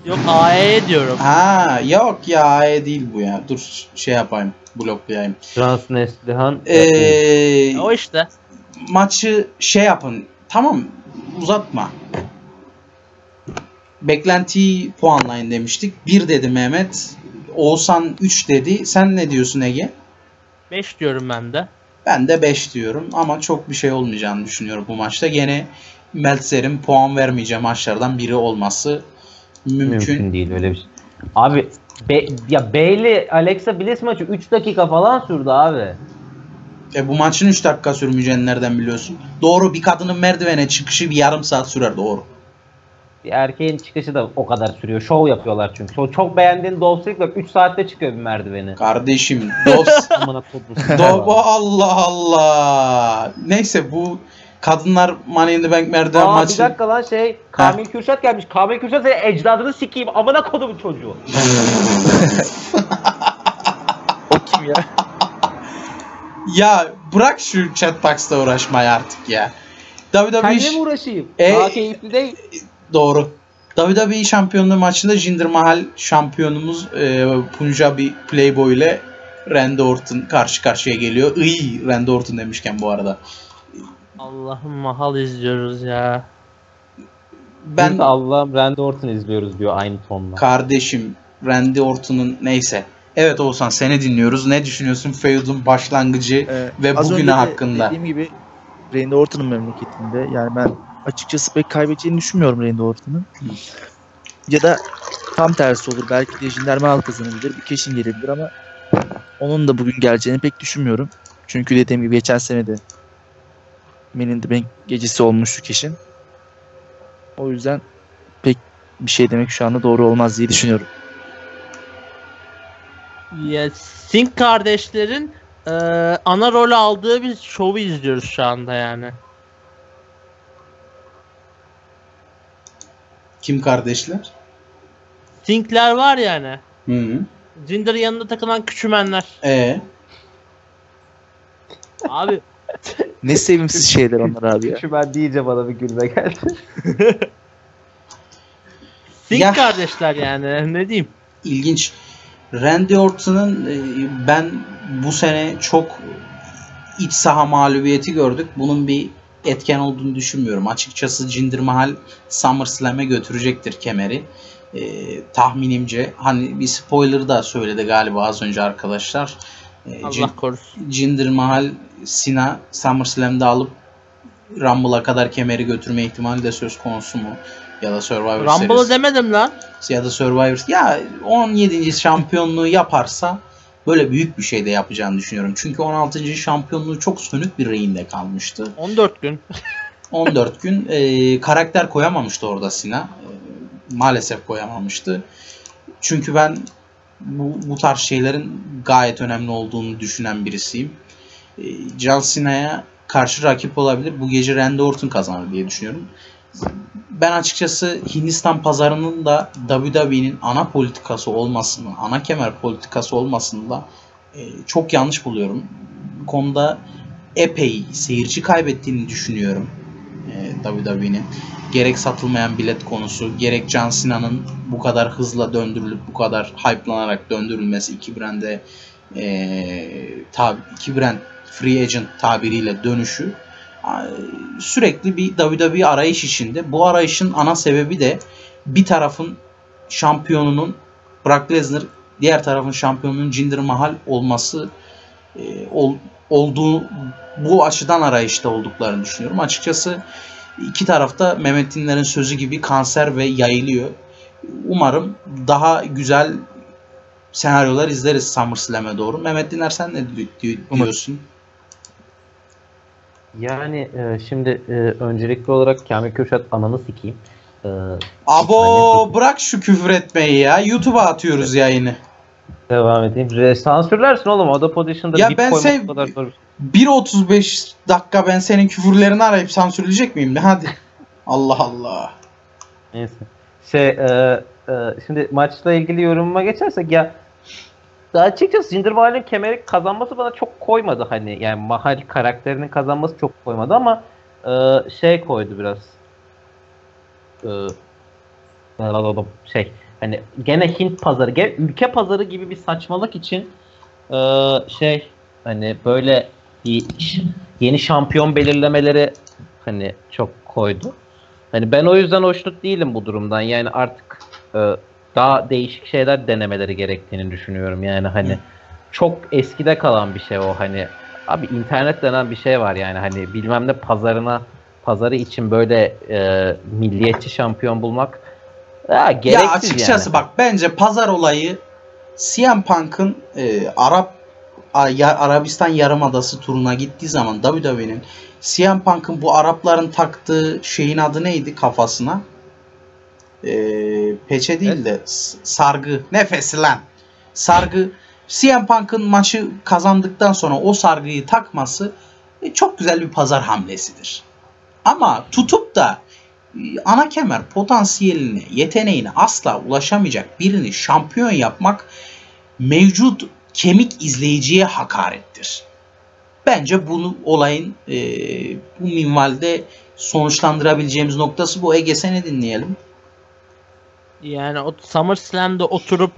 Yok AE diyorum. Ha yok ya, AE değil bu ya. Dur şey yapayım, bloklayayım. Trans Neslihan. O işte. Maçı şey yapın. Tamam, uzatma. Beklentiyi puanlayın demiştik. 1 dedi Mehmet. Oğuzhan 3 dedi. Sen ne diyorsun Ege? 5 diyorum ben de. Ben de 5 diyorum ama çok bir şey olmayacağını düşünüyorum bu maçta. Gene Meltzer'in puan vermeyeceği maçlardan biri olması mümkün değil öyle bir şey. Abi ya Bayley Alexa Bliss maçı 3 dakika falan sürdü abi. Bu maçın 3 dakika sürmeyeceğini nereden biliyorsun? Doğru, bir kadının merdivene çıkışı bir yarım saat sürer, doğru. Bir erkeğin çıkışı da o kadar sürüyor. Şov yapıyorlar çünkü. Çok beğendiğin Dolph Ziggler 3 saatte çıkıyor bir merdiveni. Kardeşim Allah Allah. Neyse bu kadınlar Money in the Bank merdiven maçı. Bir dakika lan şey, Kamil Kürşat gelmiş. Kamil Kürşat seni ecdadını sikeyim. Amına kodumun çocuğu. O kim ya? Ya bırak şu chatbox'la uğraşmayı artık ya. Kendine mi uğraşayım? Daha keyifli değil. Doğru. WWE şampiyonluğu maçında Jinder Mahal şampiyonumuz Punjabi Playboy ile Randy Orton karşı karşıya geliyor. Randy Orton demişken bu arada. Allah'ım Mahal izliyoruz ya. Ben Allah'ım Randy Orton izliyoruz diyor aynı tonla. Kardeşim Randy Orton'un neyse. Evet Oğuzhan seni dinliyoruz. Ne düşünüyorsun feud'un başlangıcı ve bugüne hakkında? Dediğim gibi Randy Orton'un memleketinde. Yani ben açıkçası pek kaybedeceğini düşünmüyorum Randy Orton'un. Ya da tam tersi olur. Belki de Jinder Mahal kazanabilir. Bir keşin gelebilir ama onun da bugün geleceğini pek düşünmüyorum. Çünkü dediğim gibi geçen sene de Money in the Bank gecesi olmuştu keşin. O yüzden pek bir şey demek şu anda doğru olmaz diye düşünüyorum. Yes. Singh kardeşlerin ana rol aldığı bir şovu izliyoruz şu anda yani. Kim kardeşler? Singh'ler var yani. Hı. Jinder'ın yanında takılan küçümenler. Abi. Ne sevimsiz şeyler onlar abi ya. Küçümen deyince bana bir gülme geldi. Singh ya. Kardeşler yani. Ne diyeyim? İlginç. Randy Orton'un ben bu sene çok iç saha mağlubiyeti gördük. Bunun bir etken olduğunu düşünmüyorum. Açıkçası Jinder Mahal SummerSlam'e götürecektir kemeri. Tahminimce hani bir spoiler da söyledi galiba az önce arkadaşlar. Allah korusun. Jinder Mahal Cena SummerSlam'da alıp Rumble'a kadar kemeri götürme ihtimali de söz konusu mu? Ya da Survivor Rumble'ı serisi. Demedim lan. Ya da Survivor. Ya 17. şampiyonluğu yaparsa böyle büyük bir şey de yapacağını düşünüyorum. Çünkü 16. şampiyonluğu çok sönük bir reyinde kalmıştı. 14 gün. 14 gün. Karakter koyamamıştı orada Cena. Maalesef koyamamıştı. Çünkü ben bu tarz şeylerin gayet önemli olduğunu düşünen birisiyim. John Cena'ya karşı rakip olabilir. Bu gece Randy Orton kazanır diye düşünüyorum. Ben açıkçası Hindistan pazarının da WWE'nin ana politikası olmasını, ana kemer politikası olmasını da çok yanlış buluyorum. Bu konuda epey seyirci kaybettiğini düşünüyorum WWE'nin. Gerek satılmayan bilet konusu, gerek John Cena'nın bu kadar hızla döndürülüp bu kadar hype'lanarak döndürülmesi, iki brand free agent tabiriyle dönüşü. Sürekli bir WWE arayış içinde. Bu arayışın ana sebebi de bir tarafın şampiyonunun Brock Lesnar, diğer tarafın şampiyonunun Jinder Mahal olması olduğu, bu açıdan arayışta olduklarını düşünüyorum. Açıkçası iki tarafta Mehmet Dinler'in sözü gibi kanser ve yayılıyor. Umarım daha güzel senaryolar izleriz SummerSlam'e doğru. Mehmet Dinler sen ne diyorsun? Yani şimdi öncelikli olarak Kamil Kürşat ananı sikeyim. Abo bırak şu küfür etmeyi ya. YouTube'a atıyoruz yayını. Devam edeyim. Sansürlersin oğlum. O da pozisyonda ya ben sen kadar 1.35 dakika ben senin küfürlerini arayıp sansürleyecek miyim? Hadi. Allah Allah. Neyse. Şimdi maçla ilgili yorumuma geçersek ya açıkçası Jinder Mahal'in kemeri kazanması bana çok koymadı hani yani Mahal karakterinin kazanması çok koymadı ama koydu biraz hani gene Hint pazarı gene ülke pazarı gibi bir saçmalık için hani böyle yeni şampiyon belirlemeleri hani çok koydu hani ben o yüzden hoşnut değilim bu durumdan yani artık daha değişik şeyler denemeleri gerektiğini düşünüyorum yani hani çok eskide kalan bir şey o hani abi internet denen bir şey var yani hani bilmem ne pazarı için böyle milliyetçi şampiyon bulmak gereksiz yani. Ya açıkçası yani. Bak bence pazar olayı CM Punk'ın Arabistan Yarımadası turuna gittiği zaman WWE'nin CM Punk'ın bu Arapların taktığı şeyin adı neydi kafasına? Peçe değil de sargı nefesi lan sargı CM Punk'ın maçı kazandıktan sonra o sargıyı takması çok güzel bir pazar hamlesidir ama tutup da ana kemer potansiyeline yeteneğine asla ulaşamayacak birini şampiyon yapmak mevcut kemik izleyiciye hakarettir bence bunu olayın bu minvalde sonuçlandırabileceğimiz noktası bu. Ege seni dinleyelim. Yani o SummerSlam'da oturup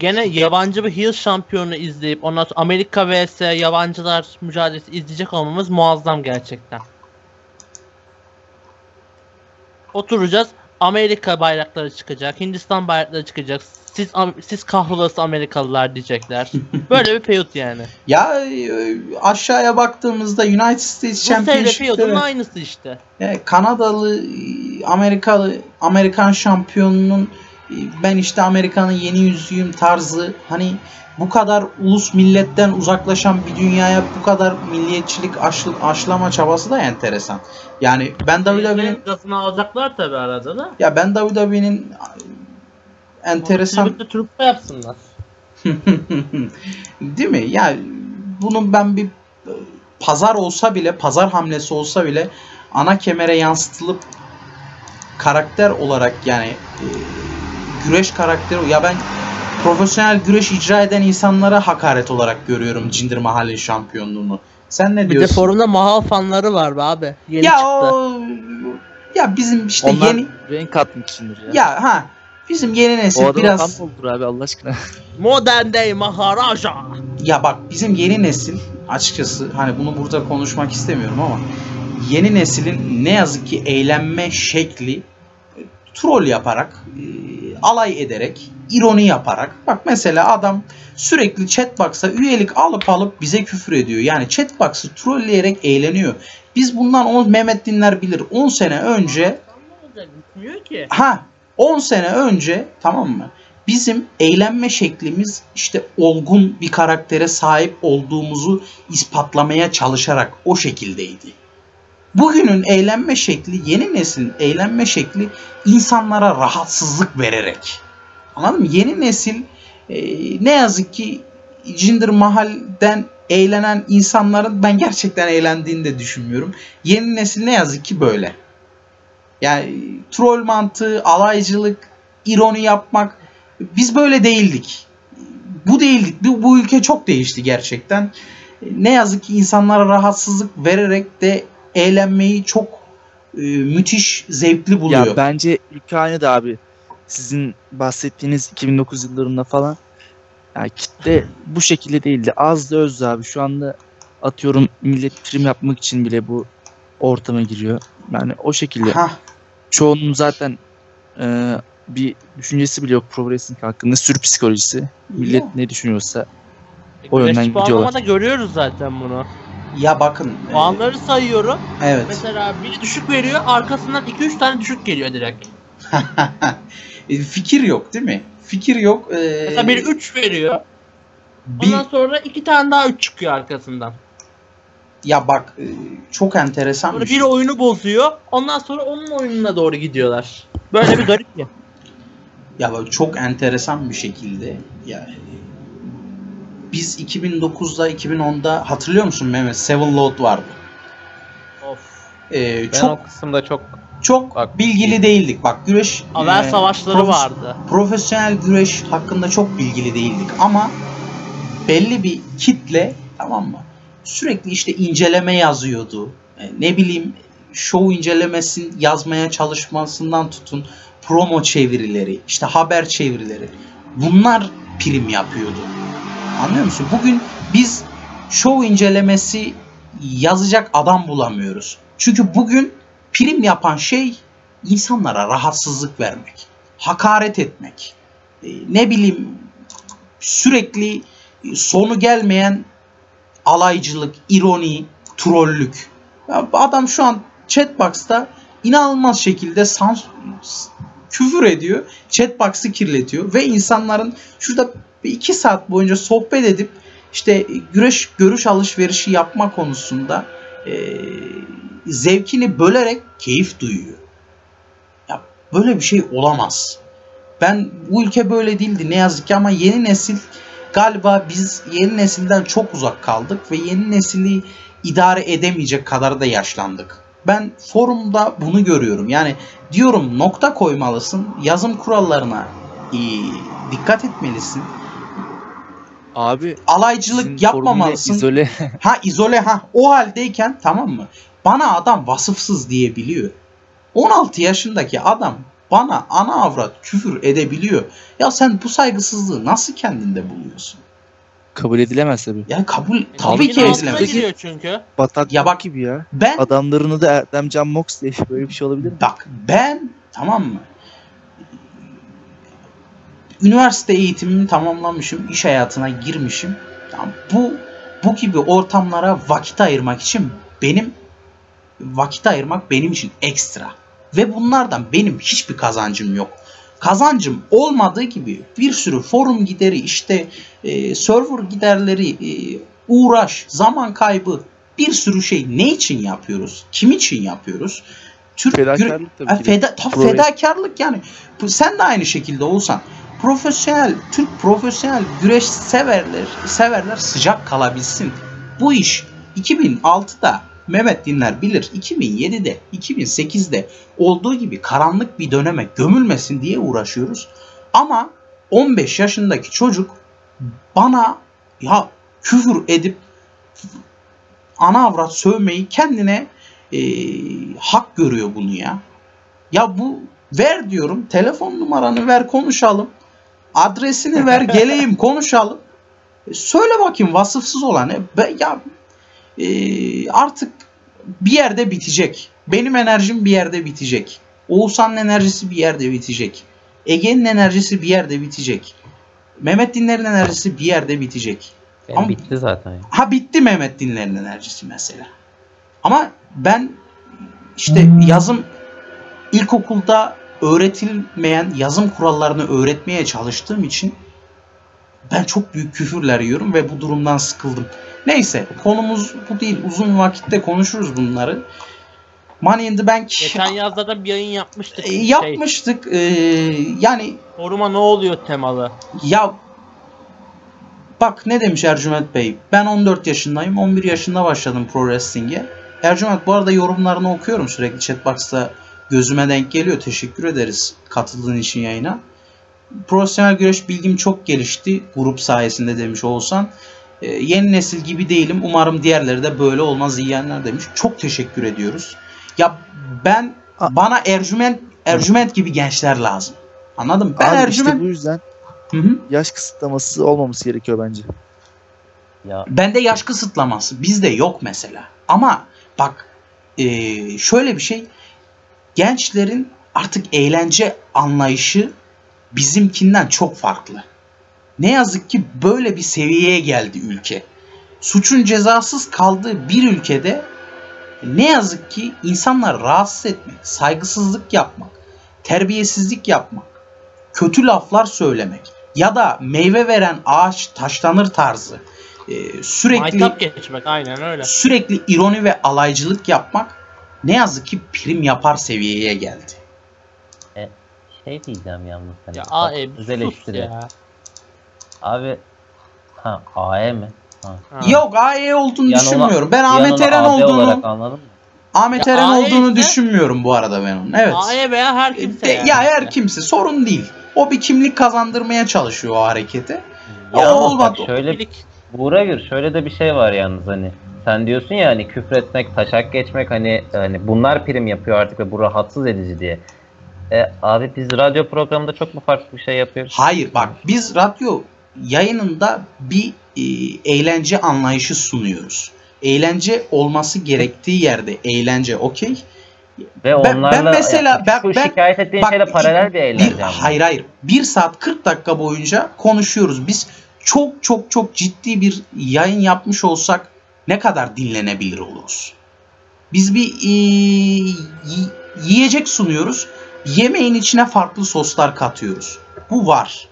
gene yabancı bir heel şampiyonu izleyip ondan sonra Amerika vs yabancılar mücadelesi izleyecek olmamız muazzam gerçekten. Oturacağız. Amerika bayrakları çıkacak. Hindistan bayrakları çıkacak. Siz kahrolası Amerikalılar diyecekler. Böyle bir peyut yani. Ya aşağıya baktığımızda United States Championship'te. Bu peyutun aynısı işte. Kanadalı Amerikan şampiyonunun ben işte Amerika'nın yeni yüzüyüm tarzı, hani bu kadar ulus milletten uzaklaşan bir dünyaya bu kadar milliyetçilik aşılama çabası da enteresan. Yani ben WWE'nin lafını alacaklar tabii arada da. Ya ben WWE'nin enteresan Türk'te Türk'te yapsınlar. Değil mi? Ya yani bunun ben bir pazar hamlesi olsa bile ana kemere yansıtılıp karakter olarak, yani güreş karakteri, ya ben profesyonel güreş icra eden insanlara hakaret olarak görüyorum Jinder Mahal'in şampiyonluğunu. Sen ne diyorsun? Bir de forumda Mahal fanları var be abi. Yeni ya çıktı. Ya bizim işte onlar yeni renk atmışsındır ya. Ya ha, bizim yeni nesil biraz oldur abi Allah aşkına. Modern day maharaja. Ya bak bizim yeni nesil açıkçası, hani bunu burada konuşmak istemiyorum ama yeni neslin ne yazık ki eğlenme şekli troll yaparak, alay ederek, ironi yaparak. Bak mesela adam sürekli chatbox'a üyelik alıp bize küfür ediyor. Yani chatbox'ı trolleyerek eğleniyor. Biz bundan Mehmet Dinler bilir. 10 sene önce ki. Ha, 10 sene önce, tamam mı? Bizim eğlenme şeklimiz işte olgun bir karaktere sahip olduğumuzu ispatlamaya çalışarak o şekildeydi. Bugünün eğlenme şekli, yeni neslin eğlenme şekli insanlara rahatsızlık vererek. Anladın mı? Yeni nesil ne yazık ki Jinder Mahal'den eğlenen insanların ben gerçekten eğlendiğini de düşünmüyorum. Yeni nesil ne yazık ki böyle. Yani troll mantığı, alaycılık, ironi yapmak. Biz böyle değildik. Bu değildik. Bu ülke çok değişti gerçekten. Ne yazık ki insanlara rahatsızlık vererek de eğlenmeyi çok müthiş zevkli buluyor. Ya bence ülke aynı da abi. Sizin bahsettiğiniz 2009 yıllarında falan yani kitle bu şekilde değildi. Az da öz abi. Şu anda atıyorum millet prim yapmak için bile bu ortama giriyor. Yani o şekilde. Aha. Çoğunun zaten bir düşüncesi bile yok progressing hakkında. Sürü psikolojisi. Millet ya ne düşünüyorsa o yönden gidiyorlar. Da görüyoruz zaten bunu. Ya bakın. Puanları sayıyorum. Evet. Mesela biri düşük veriyor, arkasından 2-3 tane düşük geliyor direkt. Fikir yok değil mi? Fikir yok. Mesela biri 3 veriyor. Ondan sonra 2 tane daha 3 çıkıyor arkasından. Ya bak çok enteresan sonra bir şey. Biri oyunu bozuyor. Ondan sonra onun oyununa doğru gidiyorlar. Böyle bir garip ya. Ya bak çok enteresan bir şekilde yani. Biz 2009'da 2010'da hatırlıyor musun Mehmet? Seven Load vardı. Of. Ben o kısımda çok bak, bilgili değildik. Bak güreş haber savaşları vardı. Profesyonel güreş hakkında çok bilgili değildik ama belli bir kitle, tamam mı? Sürekli işte inceleme yazıyordu. Ne bileyim show incelemesin yazmaya çalışmasından tutun promo çevirileri, işte haber çevirileri. Bunlar prim yapıyordu. Anlıyor musun? Bugün biz show incelemesi yazacak adam bulamıyoruz. Çünkü bugün prim yapan şey insanlara rahatsızlık vermek, hakaret etmek, ne bileyim sürekli sonu gelmeyen alaycılık, ironi, trollük. Ya adam şu an chatbox'ta inanılmaz şekilde küfür ediyor, chatbox'ı kirletiyor ve insanların şurada 2 saat boyunca sohbet edip işte güreş görüş alışverişi yapma konusunda zevkini bölerek keyif duyuyor. Ya böyle bir şey olamaz. Ben bu ülke böyle değildi ne yazık ki ama yeni nesil galiba biz yeni nesilden çok uzak kaldık ve yeni nesili idare edemeyecek kadar da yaşlandık. Ben forumda bunu görüyorum. Yani diyorum nokta koymalısın, yazım kurallarına dikkat etmelisin. Abi alaycılık yapmamalısın. İzole. İzole. O haldeyken, tamam mı? Bana adam vasıfsız diyebiliyor. 16 yaşındaki adam bana ana avrat küfür edebiliyor. Ya sen bu saygısızlığı nasıl kendinde buluyorsun? Kabul edilemez tabii. Ya kabul tabii ki edilemez. Çünkü. Batak ya bak gibi ya. Ben adamlarını da Erdemcan Mox diye böyle bir şey olabilir mi? Bak ben, tamam mı? Üniversite eğitimimi tamamlamışım, iş hayatına girmişim. Yani bu gibi ortamlara vakit ayırmak benim için ekstra. ve bunlardan benim hiçbir kazancım yok. Kazancım olmadığı gibi bir sürü forum gideri, işte server giderleri, uğraş, zaman kaybı, bir sürü şey ne için yapıyoruz? Kim için yapıyoruz? Fedakarlık yani. Sen de aynı şekilde olsan Türk profesyonel güreş severler sıcak kalabilsin. Bu iş 2006'da Mehmet Dinler bilir, 2007'de, 2008'de olduğu gibi karanlık bir döneme gömülmesin diye uğraşıyoruz. Ama 15 yaşındaki çocuk bana ya küfür edip ana avrat sövmeyi kendine hak görüyor bunu ya. Ya bu, ver diyorum, telefon numaranı ver konuşalım. Adresini ver geleyim konuşalım. Söyle bakayım vasıfsız olan ya. Artık bir yerde bitecek. Benim enerjim bir yerde bitecek. Oğuzhan'ın enerjisi bir yerde bitecek. Ege'nin enerjisi bir yerde bitecek. Mehmet Dinler'in enerjisi bir yerde bitecek. Yani ama bitti zaten. Ha, bitti Mehmet Dinler'in enerjisi mesela. Ama ben işte yazım, ilkokulda öğretilmeyen yazım kurallarını öğretmeye çalıştığım için ben çok büyük küfürler yiyorum ve bu durumdan sıkıldım. Neyse, konumuz bu değil. Uzun vakitte konuşuruz bunları. Money in the Bank. Geçen yazda da bir yayın yapmıştık. Yapmıştık. Yani foruma ne oluyor temalı? Ya bak ne demiş Ercüment Bey. Ben 14 yaşındayım. 11 yaşında başladım pro wrestling'e. Ercüment, bu arada yorumlarını okuyorum sürekli. Chatbox'ta gözüme denk geliyor. Teşekkür ederiz katıldığın için yayına. Profesyonel güreş bilgim çok gelişti grup sayesinde demiş Oğuzhan. Yeni nesil gibi değilim. Umarım diğerleri de böyle olmaz yiyenler demiş. Çok teşekkür ediyoruz. Ya ben bana Ercüment gibi gençler lazım. Anladın mı? Ben abi Ercüment. İşte bu yüzden yaş kısıtlaması olmaması gerekiyor bence. Ya. Bende yaş kısıtlaması bizde yok mesela. Ama bak şöyle bir şey, gençlerin artık eğlence anlayışı bizimkinden çok farklı. Ne yazık ki böyle bir seviyeye geldi ülke. Suçun cezasız kaldığı bir ülkede ne yazık ki insanları rahatsız etmek, saygısızlık yapmak, terbiyesizlik yapmak, kötü laflar söylemek ya da meyve veren ağaç taşlanır tarzı sürekli ironi ve alaycılık yapmak ne yazık ki prim yapar seviyeye geldi. Şey diyeceğim yalnız. Hani, ya Abi AE mi? Yok, AE olduğunu düşünmüyorum. Ben Ahmet Eren olduğunu düşünmüyorum bu arada ben onun. Evet. AE veya her kimse. Ya her kimse sorun değil. O bir kimlik kazandırmaya çalışıyor o harekete. Ya olmadı. Şöyle de bir şey var yalnız hani. Sen diyorsun ya hani küfretmek, taşak geçmek hani bunlar prim yapıyor artık ve bu rahatsız edici diye. Abi biz radyo programında çok mu farklı bir şey yapıyoruz? Hayır bak, biz radyo yayınında bir eğlence anlayışı sunuyoruz. Eğlence olması gerektiği yerde eğlence, okey. Ve onlarla şikayet ettiğin şeyle paralel bir eğlence. Hayır 1 saat 40 dakika boyunca konuşuyoruz. Biz çok ciddi bir yayın yapmış olsak ne kadar dinlenebilir oluruz? Biz bir yiyecek sunuyoruz. Yemeğin içine farklı soslar katıyoruz. Bu var.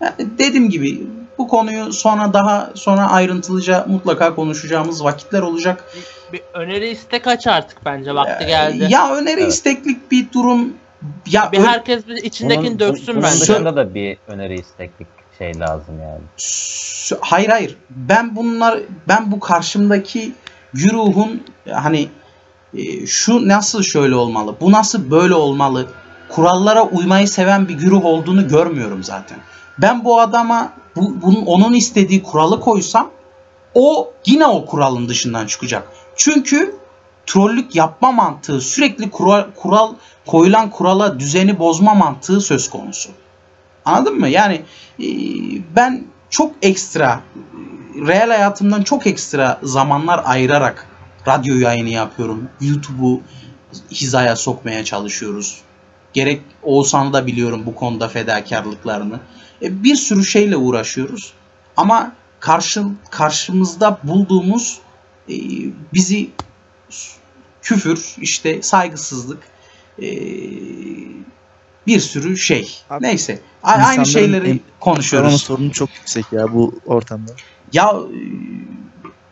Yani dediğim gibi bu konuyu daha sonra ayrıntılıca mutlaka konuşacağımız vakitler olacak. Bir öneri istek aç artık, bence vakti geldi. Ya öneri isteklik bir durum. Ya herkes içindekini döksün bence. Dışında da bir öneri isteklik şey lazım yani. Hayır. Ben bu karşımdaki güruhun hani şu nasıl şöyle olmalı, bu nasıl böyle olmalı, kurallara uymayı seven bir güruh olduğunu görmüyorum zaten. Ben bu adama onun istediği kuralı koysam o yine o kuralın dışından çıkacak. Çünkü trollük yapma mantığı, sürekli koyulan kurala düzeni bozma mantığı söz konusu. Anladın mı? Yani ben çok ekstra, real hayatımdan çok ekstra zamanlar ayırarak radyo yayını yapıyorum. YouTube'u hizaya sokmaya çalışıyoruz. Gerek Oğuzhan'ı da biliyorum bu konuda fedakarlıklarını. Bir sürü şeyle uğraşıyoruz. Ama karşımızda bulduğumuz bizi küfür, işte saygısızlık, bir sürü şey. Abi, neyse. Aynı şeyleri konuşuyoruz. Korona sorunu çok yüksek ya bu ortamda. Ya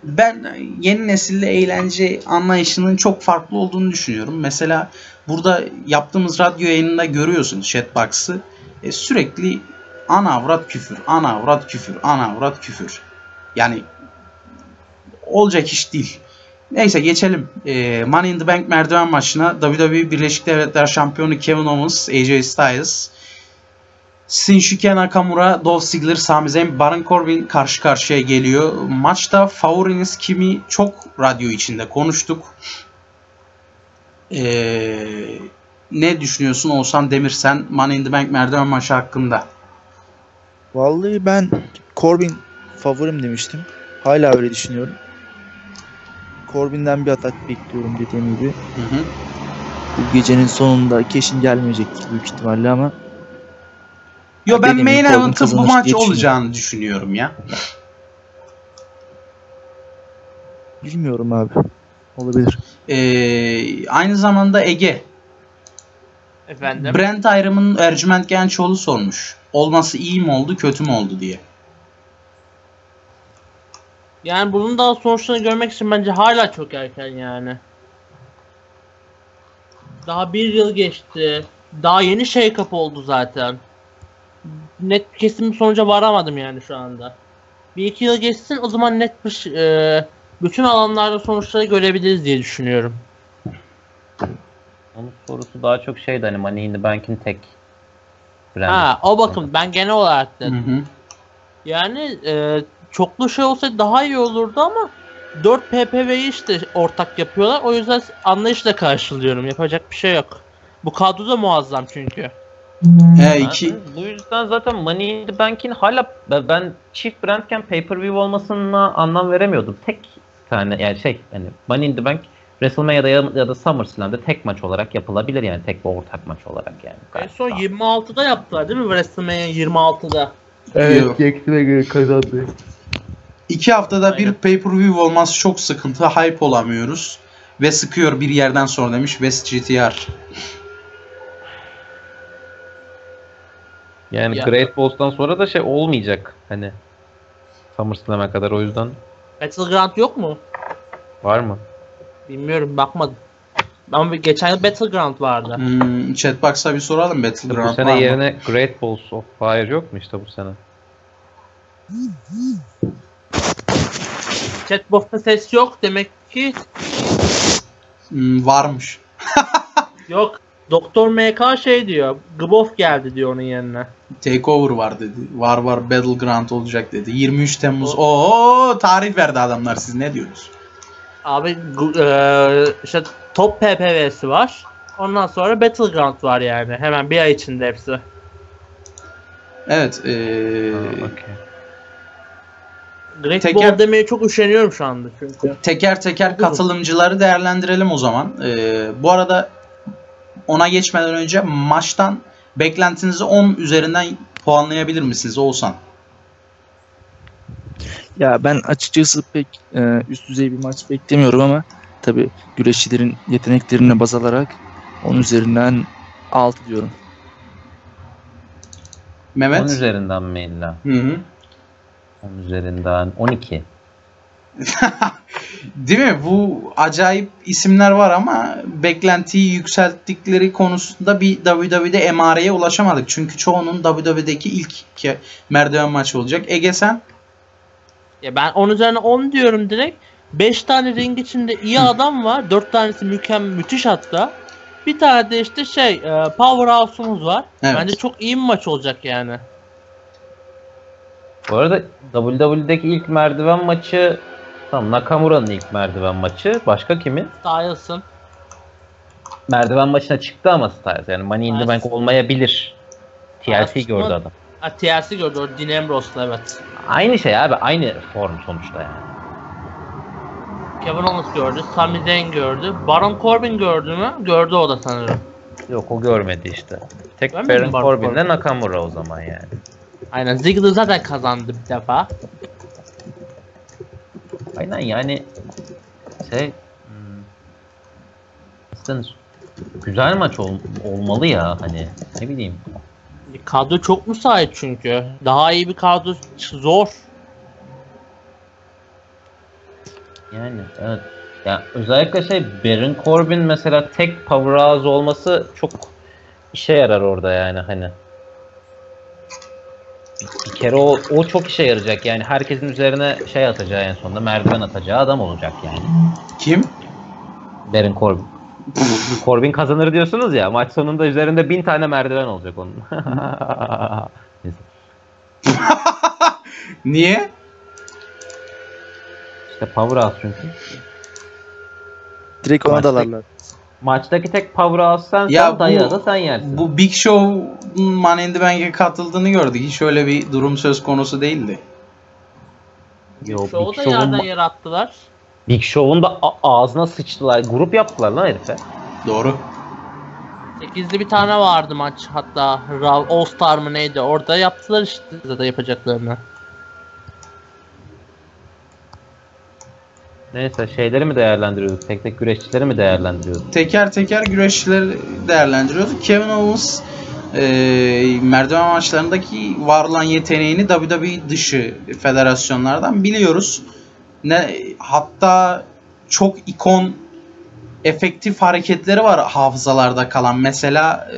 ben yeni nesille eğlence anlayışının çok farklı olduğunu düşünüyorum. Mesela burada yaptığımız radyo yayınında görüyorsun Chatbox'ı. Sürekli anavrat küfür, anavrat küfür, anavrat küfür. Yani olacak iş değil. Neyse geçelim. Money in the Bank merdiven maçına WWE Birleşik Devletler Şampiyonu Kevin Owens, AJ Styles, Shinsuke Nakamura, Dolph Ziggler, Sami Zayn, Baron Corbin karşı karşıya geliyor. Maçta favoriniz kimi çok radyo içinde konuştuk. Ne düşünüyorsun Oğuzhan Demir sen Money in the Bank merdiven maçı hakkında? Vallahi ben Corbin favorim demiştim. Hala öyle düşünüyorum. Corbin'den bir atak bekliyorum dediğim gibi. Hı hı. Bu gecenin sonunda keşin gelmeyecek büyük ihtimalle ama. Yo ben main event'ın bu maç olacağını düşünüyorum ya. Bilmiyorum abi. Olabilir. Aynı zamanda Ege. Efendim? Brent Ayrım'ın Ercüment Gençoğlu sormuş. Olması iyi mi oldu kötü mü oldu diye. Yani bunun daha sonuçlarını görmek için bence hala çok erken yani. Daha bir yıl geçti. Daha yeni şey kapı oldu zaten. Net kesin bir sonuca varamadım yani şu anda. Bir iki yıl geçsin o zaman net bir bütün alanlarda sonuçları görebiliriz diye düşünüyorum. Onun sorusu daha çok şeydi hani Money in the Bank'in tek brand. Ha o bakın ben genel olarak dedim. Hı hı. Yani çoklu şey olsaydı daha iyi olurdu ama 4 PPV'yi işte ortak yapıyorlar. O yüzden anlayışla karşılıyorum. Yapacak bir şey yok. Bu kadro da muazzam çünkü. Bu yüzden zaten Money in the Bank'in hala ben çift brandken pay-per-view olmasına anlam veremiyordum. Tek tane yani şey hani Money in the Bank WrestleMania'da ya da SummerSlam'da tek maç olarak yapılabilir yani tek bir ortak maç olarak yani. En son 26'da yaptılar değil mi WrestleMania 26'da? Evet, yektine göre kazandı. 2 haftada aynen. Bir pay-per-view olması çok sıkıntı. Hype olamıyoruz. Ve sıkıyor bir yerden sonra demiş West GTR. Yani ya. Great Balls'tan sonra da şey olmayacak. Hani SummerSlam'a kadar o yüzden. Battleground yok mu? Var mı? Bilmiyorum bakmadım. Ama geçen yıl Battleground vardı. Chatbox'a bir soralım Battleground. Bu sene yerine Great Balls of Fire yok mu işte bu sene? Chatbox'ta ses yok demek ki. Varmış. Yok. Doktor MK şey diyor. Gbof geldi diyor onun yerine. Takeover var dedi. Var Battleground olacak dedi. 23 Temmuz. Oo tarih verdi adamlar siz ne diyorsunuz? Abi işte top PPV'si var. Ondan sonra Battleground var yani. Hemen bir ay içinde hepsi. Evet. Great Ball demeye çok üşeniyorum şu anda çünkü. Teker teker katılımcıları değerlendirelim o zaman. Bu arada ona geçmeden önce maçtan beklentinizi 10 üzerinden puanlayabilir misiniz Oğuzhan? Ya ben açıkçası pek üst düzey bir maç beklemiyorum ama tabii güreşçilerin yeteneklerine baz alarak 10 üzerinden 6 diyorum. Mehmet? 10 üzerinden mi illa? Hı hı. 10 üzerinden 12. Değil mi? Bu acayip isimler var ama beklentiyi yükselttikleri konusunda bir WWE'de emareye ulaşamadık. Çünkü çoğunun WWE'deki ilk merdiven maçı olacak. Ege sen? Ya ben 10 üzerine 10 diyorum direkt. 5 tane ring içinde iyi adam var. 4 tanesi mükemmel, müthiş hatta. Bir tane de işte şey powerhouse'umuz var. Evet. Bence çok iyi bir maç olacak yani. Bu arada WWE'deki ilk merdiven maçı tamam Nakamura'nın ilk merdiven maçı. Başka kimin? Styles'ın. Merdiven maçına çıktı ama Styles yani Money in the Bank olmayabilir. TLC gördü adam. Ha TLC gördü o Dean Ambrose'la evet. Aynı şey abi aynı form sonuçta yani. Kevin Owens gördü, Sami Zayn gördü, Baron Corbin gördü mü? Gördü o da sanırım. Yok o görmedi işte. Tek Baron Corbin'le Nakamura o zaman yani. Aynen Ziggler zaten kazandı bir defa. Aynen yani şey güzel maç olmalı ya, hani ne bileyim. Kadro çok müsait çünkü. Daha iyi bir kadro zor. Yani evet. Ya özellikle Baron Corbin mesela tek power ağzı olması çok işe yarar orada yani hani. Bir kere o çok işe yarayacak yani, herkesin üzerine atacağı, en sonunda merdiven atacağı adam olacak yani. Kim? Baron Corbin. Corbin kazanır diyorsunuz ya, maç sonunda üzerinde 1000 tane merdiven olacak onun. Niye? İşte power house çünkü. Direkt ona dalarlar. Maçtaki tek power house sensen, dayağı da sen yersin. Bu Big Show Money in the Bank'e katıldığını gördük. Hiç öyle bir durum söz konusu değildi. Yo, Big Show'u da yerden yere attılar. Big Show'un da ağzına sıçtılar. Grup yaptılar lan herife. Doğru. 8'li bir tane vardı maç. Hatta Raw All Star mı neydi? Orada yaptılar işte. Zaten yapacaklarını. Neyse, şeyleri mi değerlendiriyorduk? Tek tek güreşçileri mi değerlendiriyorduk? Teker teker güreşçileri değerlendiriyorduk. Kevin Owens merdiven maçlarındaki var olan yeteneğini WWE dışı federasyonlardan biliyoruz. Hatta çok ikon efektif hareketleri var hafızalarda kalan. Mesela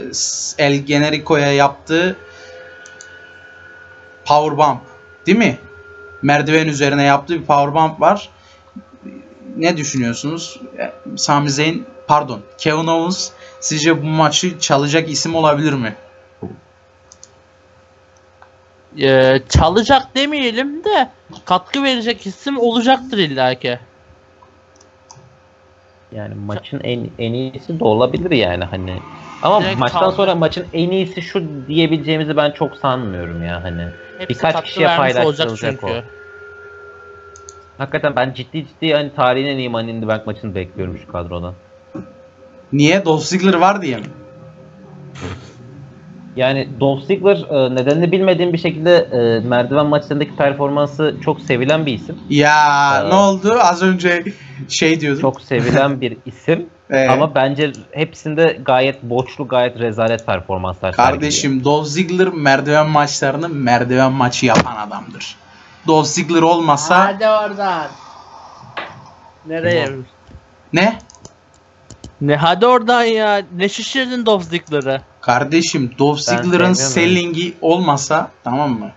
El Generico'ya yaptığı powerbomb, değil mi? Merdiven üzerine yaptığı bir powerbomb var. Ne düşünüyorsunuz? Sami Zayn, pardon, Kevin Owens sizce bu maçı çalacak isim olabilir mi? Çalacak demeyelim de katkı verecek isim olacaktır illaki. Yani maçın en iyisi de olabilir yani hani. Ama direkt maçtan sonra maçın en iyisi şu diyebileceğimizi ben çok sanmıyorum ya hani. Hepsi birkaç kişiye paylaşılacak o. Hakikaten ben ciddi hani tarihin en iyi Money in the Bank maçını bekliyorum şu kadrodan. Niye? Dolph Ziggler var diye mi? Yani Dolph Ziggler nedenini bilmediğim bir şekilde merdiven maçlarındaki performansı çok sevilen bir isim. Ya ne oldu? Az önce diyordum. Çok sevilen bir isim. Ama bence hepsinde gayet boşlu, gayet rezalet performanslar. Kardeşim sergiliyor. Dolph Ziggler merdiven maçlarını merdiven maçı yapan adamdır. Dolph Ziggler olmasa... Hadi oradan. Nereye? Ne? Ne hadi oradan ya. Ne şişirdin Dolph Ziggler'ı? Kardeşim Dolph Ziggler'ın selling'i olmasa, tamam mı?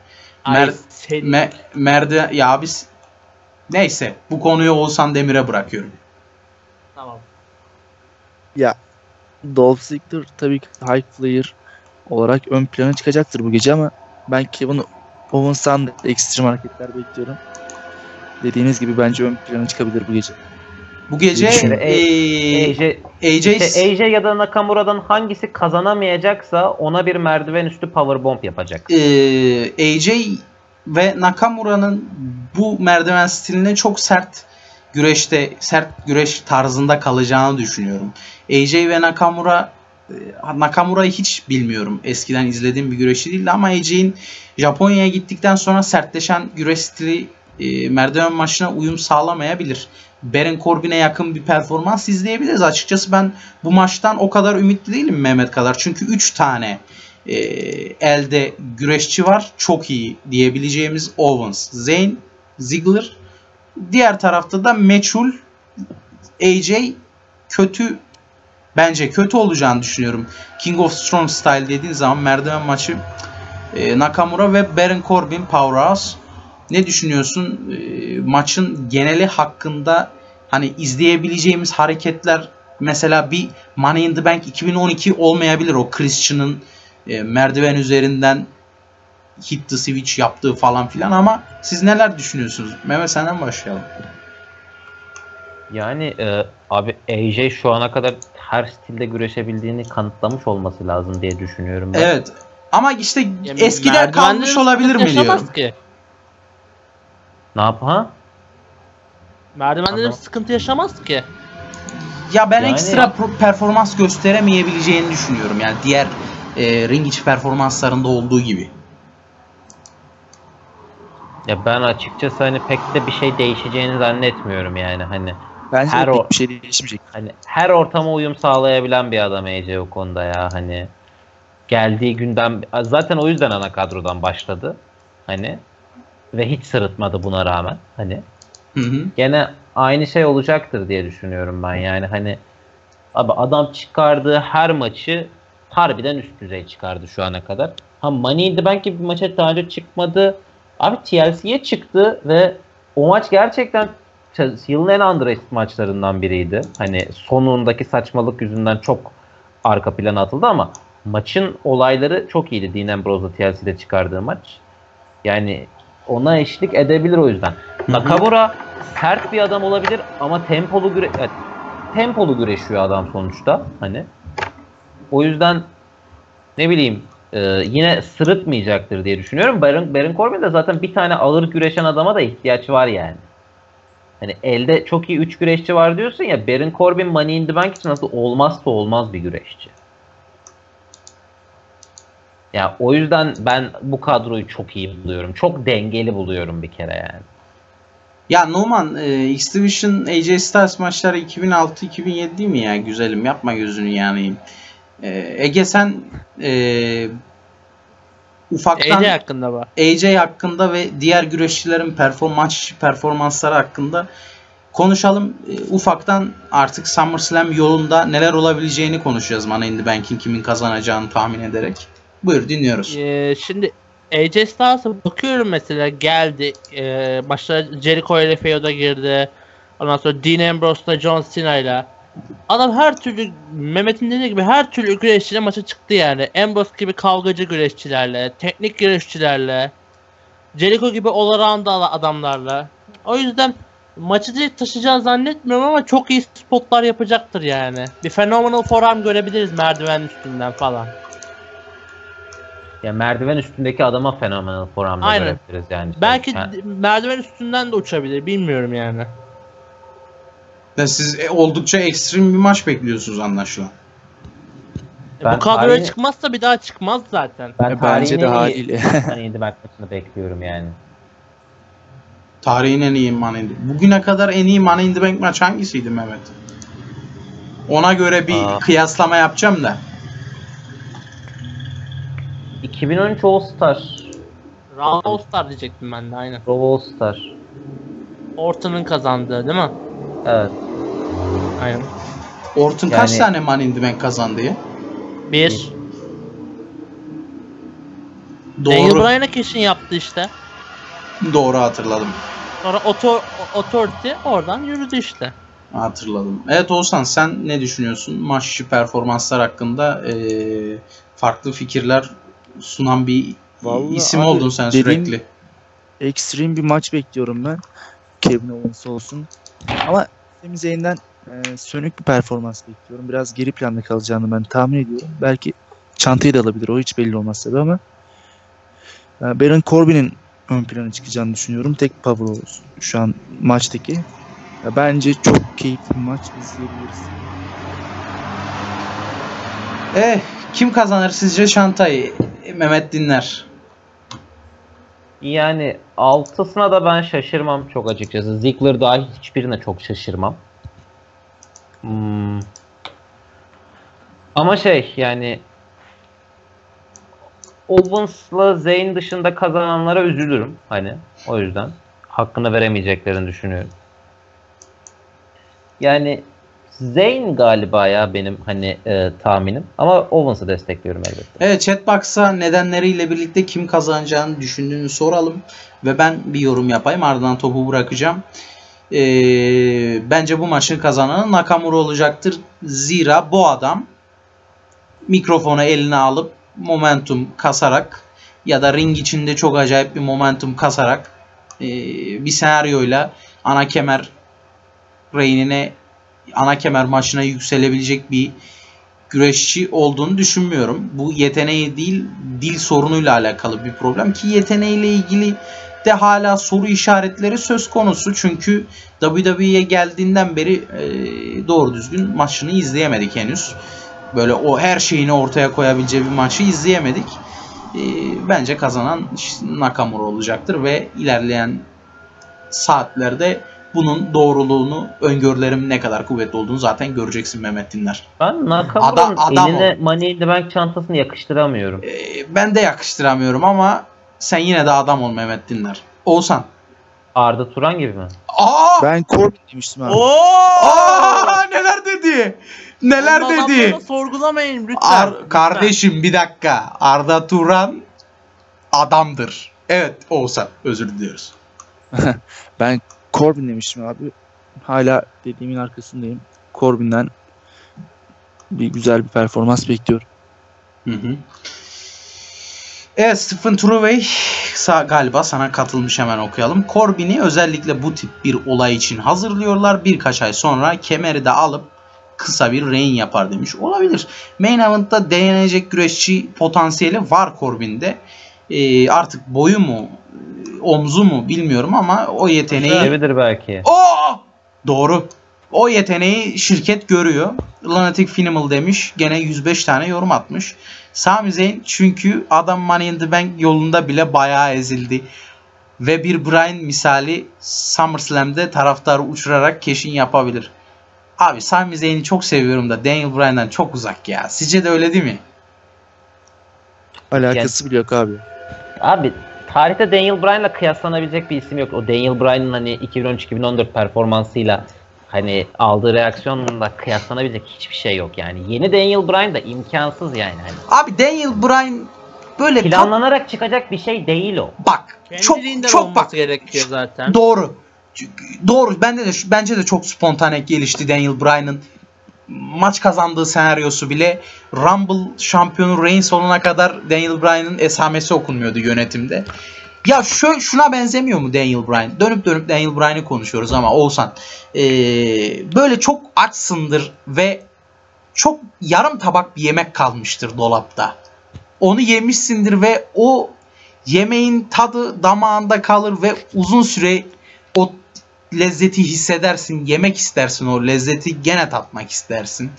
Ya biz... Neyse, bu konuyu Oğuzhan Demir'e bırakıyorum. Tamam. Ya Dolph Ziggler tabii ki high player olarak ön plana çıkacaktır bu gece ama ben Kevin Owens'tan ekstrem hareketler bekliyorum. Dediğiniz gibi bence ön plana çıkabilir bu gece. Bu gece AJ ya da Nakamura'dan hangisi kazanamayacaksa ona bir merdiven üstü powerbomb yapacak. AJ ve Nakamura'nın bu merdiven stiline çok sert güreş tarzında kalacağını düşünüyorum. AJ ve Nakamura'yı hiç bilmiyorum. Eskiden izlediğim bir güreşçi değildi ama AJ'in Japonya'ya gittikten sonra sertleşen güreş stili merdiven maçına uyum sağlamayabilir. Baron Corbin'e yakın bir performans izleyebiliriz. Açıkçası ben bu maçtan o kadar ümitli değilim Mehmet kadar. Çünkü 3 tane elde güreşçi var. Çok iyi diyebileceğimiz Owens, Zayn, Ziggler. Diğer tarafta da meçhul AJ kötü. Bence kötü olacağını düşünüyorum. King of Strong Style dediğin zaman merdiven maçı Nakamura ve Baron Corbin powerhouse. Ne düşünüyorsun maçın geneli hakkında, hani izleyebileceğimiz hareketler? Mesela bir Money in the Bank 2012 olmayabilir o Christian'ın merdiven üzerinden hit the switch yaptığı falan filan, ama siz neler düşünüyorsunuz? Mehmet senden başlayalım. Yani abi AJ şu ana kadar her stilde güreşebildiğini kanıtlamış olması lazım diye düşünüyorum ben. Evet. Ama işte yani eskiden kalmış olabilir mi diyorum. Ki. Ne yapar? Merdivenlerin sıkıntı yaşamaz ki. Ya ben yani ekstra performans gösteremeyebileceğini düşünüyorum. Yani diğer ring içi performanslarında olduğu gibi. Ya ben açıkçası hani pek de bir şey değişeceğini zannetmiyorum yani hani. Bence her bir şey değişmeyecek. Hani her ortama uyum sağlayabilen bir adam AJ o konuda ya hani. Geldiği günden zaten o yüzden ana kadrodan başladı. Hani ve hiç sırıtmadı buna rağmen. Hani gene aynı şey olacaktır diye düşünüyorum ben. Yani hani abi adam çıkardığı her maçı harbiden üst düzey çıkardı şu ana kadar. Ha Money in the Bank gibi bir maça daha önce çıkmadı. Abi TLC'ye çıktı ve o maç gerçekten yılın en underrated maçlarından biriydi. Hani sonundaki saçmalık yüzünden çok arka plana atıldı ama maçın olayları çok iyiydi. Dean Ambrose'la TLC'de çıkardığı maç. Yani ona eşlik edebilir o yüzden. Nakamura sert bir adam olabilir ama tempolu güreşiyor adam sonuçta. Hani o yüzden ne bileyim yine sırıtmayacaktır diye düşünüyorum. Baron Corbin'de zaten bir tane ağır güreşen adama da ihtiyaç var yani. Hani elde çok iyi 3 güreşçi var diyorsun ya, Baron Corbin Money in the Bank için nasıl olmazsa olmaz bir güreşçi. Ya yani o yüzden ben bu kadroyu çok iyi buluyorum. Çok dengeli buluyorum bir kere yani. Ya Numan, X-Division AJ Styles maçları 2006-2007 değil mi ya? Güzelim yapma gözünü yani. Ege sen ufaktan AJ hakkında ve diğer güreşçilerin performansları hakkında konuşalım. Ufaktan artık SummerSlam yolunda neler olabileceğini konuşacağız. Money in the Bank'in kimin kazanacağını tahmin ederek. Buyur dinliyoruz. Şimdi AJ Styles'a bakıyorum mesela, geldi. Başta Jericho ile Feo'da girdi. Ondan sonra Dean Ambrose'la John Cena'yla. Adam her türlü, Mehmet'in dediği gibi her türlü güreşçiyle maça çıktı yani. Ambrose gibi kavgacı güreşçilerle, teknik güreşçilerle, Jericho gibi all-around adamlarla. O yüzden maçı direkt taşıyacağını zannetmiyorum ama çok iyi spotlar yapacaktır yani. Bir phenomenal forearm görebiliriz merdiven üstünden falan. Ya merdiven üstündeki adama phenomenal forearm'da görebiliriz yani. Belki merdiven üstünden de uçabilir, bilmiyorum yani. Ya siz oldukça ekstrem bir maç bekliyorsunuz anlaşılan. Bu kadroya çıkmazsa bir daha çıkmaz zaten. Ben bence de haliyle. Money in the Bank maçını bekliyorum yani. Tarihin en iyi Money in the Bank. Bugüne kadar en iyi Money in the Bank maç hangisiydi Mehmet? Ona göre bir kıyaslama yapacağım da. 2013 All-Star. Raw All-Star diyecektim ben de aynen. Raw All-Star. Orton'un kazandığı değil mi? Evet. Aynen. Orton yani, kaç tane Money in the Bank kazandı ya? 1. Doğru. Daniel Bryan'a kesin yaptı işte. Doğru hatırladım. Sonra Authority oradan yürüdü işte. Hatırladım. Evet Oğuzhan, sen ne düşünüyorsun? Maççı performanslar hakkında farklı fikirler sunan bir vallahi isim abi, oldun sen sürekli. Ekstrem bir maç bekliyorum ben. Kevin Owens olsun. Ama Sami Zayn'den sönük bir performans bekliyorum. Biraz geri planda kalacağını ben tahmin ediyorum. Belki çantayı da alabilir. O hiç belli olmaz tabii ama. Baron Corbin'in ön plana çıkacağını düşünüyorum. Tek power olsun şu an maçtaki. Bence çok keyifli bir maç izleyebiliriz. Kim kazanır sizce çantayı? Mehmet Dinler. Yani 6'sına da ben şaşırmam çok açıkçası. Ziggler dahil hiçbirine çok şaşırmam. Ama yani Owens'la Zayn dışında kazananlara üzülürüm. Hani o yüzden hakkını veremeyeceklerini düşünüyorum. Yani Zayn galiba ya benim hani tahminim. Ama Owens'ı destekliyorum elbette. Evet, Chatbox'a nedenleriyle birlikte kim kazanacağını düşündüğünü soralım. Ve ben bir yorum yapayım. Ardından topu bırakacağım. Bence bu maçın kazananı Nakamura olacaktır. Zira bu adam mikrofonu eline alıp momentum kasarak ya da ring içinde çok acayip bir momentum kasarak bir senaryoyla ana kemer reynine, ana kemer maçına yükselebilecek bir güreşçi olduğunu düşünmüyorum. Bu yeteneği değil, dil sorunuyla alakalı bir problem ki yeteneğiyle ilgili de hala soru işaretleri söz konusu. Çünkü WWE'ye geldiğinden beri doğru düzgün maçını izleyemedik henüz. Böyle o her şeyini ortaya koyabileceği bir maçı izleyemedik. Bence kazanan Nakamura olacaktır ve ilerleyen saatlerde bunun doğruluğunu, öngörülerim ne kadar kuvvetli olduğunu zaten göreceksin Mehmet Dinler. Ben Nakamura'nın eline Money in the Bank çantasını yakıştıramıyorum. Ben de yakıştıramıyorum ama sen yine de adam ol Mehmet Dinler. Oğuzhan. Arda Turan gibi mi? Aa! Ben Corbin demiştim abi. Aa! Neler dedi? Neler ondan dedi? Sorgulamayın lütfen. Kardeşim bir dakika. Arda Turan adamdır. Evet Oğuzhan, özür diliyoruz. Ben Corbin demiştim abi. Hala dediğimin arkasındayım. Corbin'den bir güzel bir performans bekliyorum. Hı. Evet, Stephen Trueway galiba sana katılmış, hemen okuyalım. Corbin'i özellikle bu tip bir olay için hazırlıyorlar. Birkaç ay sonra kemeri de alıp kısa bir reign yapar demiş. Olabilir. Main event'ta denenecek güreşçi potansiyeli var Corbin'de. Artık boyu mu, omzu mu bilmiyorum ama o yeteneği... Olabilir belki. Oo! Doğru. O yeteneği şirket görüyor. Lunatic Finimal demiş. Gene 105 tane yorum atmış. Sami Zayn çünkü adam Money in the Bank yolunda bile bayağı ezildi. Ve bir Bryan misali SummerSlam'de taraftarı uçurarak keşin yapabilir. Abi Sami Zayn'i çok seviyorum da Daniel Bryan'dan çok uzak ya. Sizce de öyle değil mi? Alakası bile yok abi. Abi tarihte Daniel Bryan'la kıyaslanabilecek bir isim yok. O Daniel Bryan'ın hani 2013-2014 performansıyla hani aldığı reaksiyonla kıyaslanabilecek hiçbir şey yok yani. Yeni Daniel Bryan da imkansız yani. Hani. Abi Daniel Bryan böyle planlanarak çıkacak bir şey değil o. Bak çok bak gerekiyor zaten. Doğru. Doğru. Bence de çok spontane gelişti Daniel Bryan'ın. Maç kazandığı senaryosu bile Rumble şampiyonu Reigns olana kadar Daniel Bryan'ın esamesi okunmuyordu yönetimde. Ya şuna benzemiyor mu Daniel Bryan? Dönüp Daniel Bryan'ı konuşuyoruz ama Oğuzhan böyle çok açsındır ve çok yarım tabak bir yemek kalmıştır dolapta. Onu yemişsindir ve o yemeğin tadı damağında kalır ve uzun süre o lezzeti hissedersin, yemek istersin, o lezzeti gene tatmak istersin.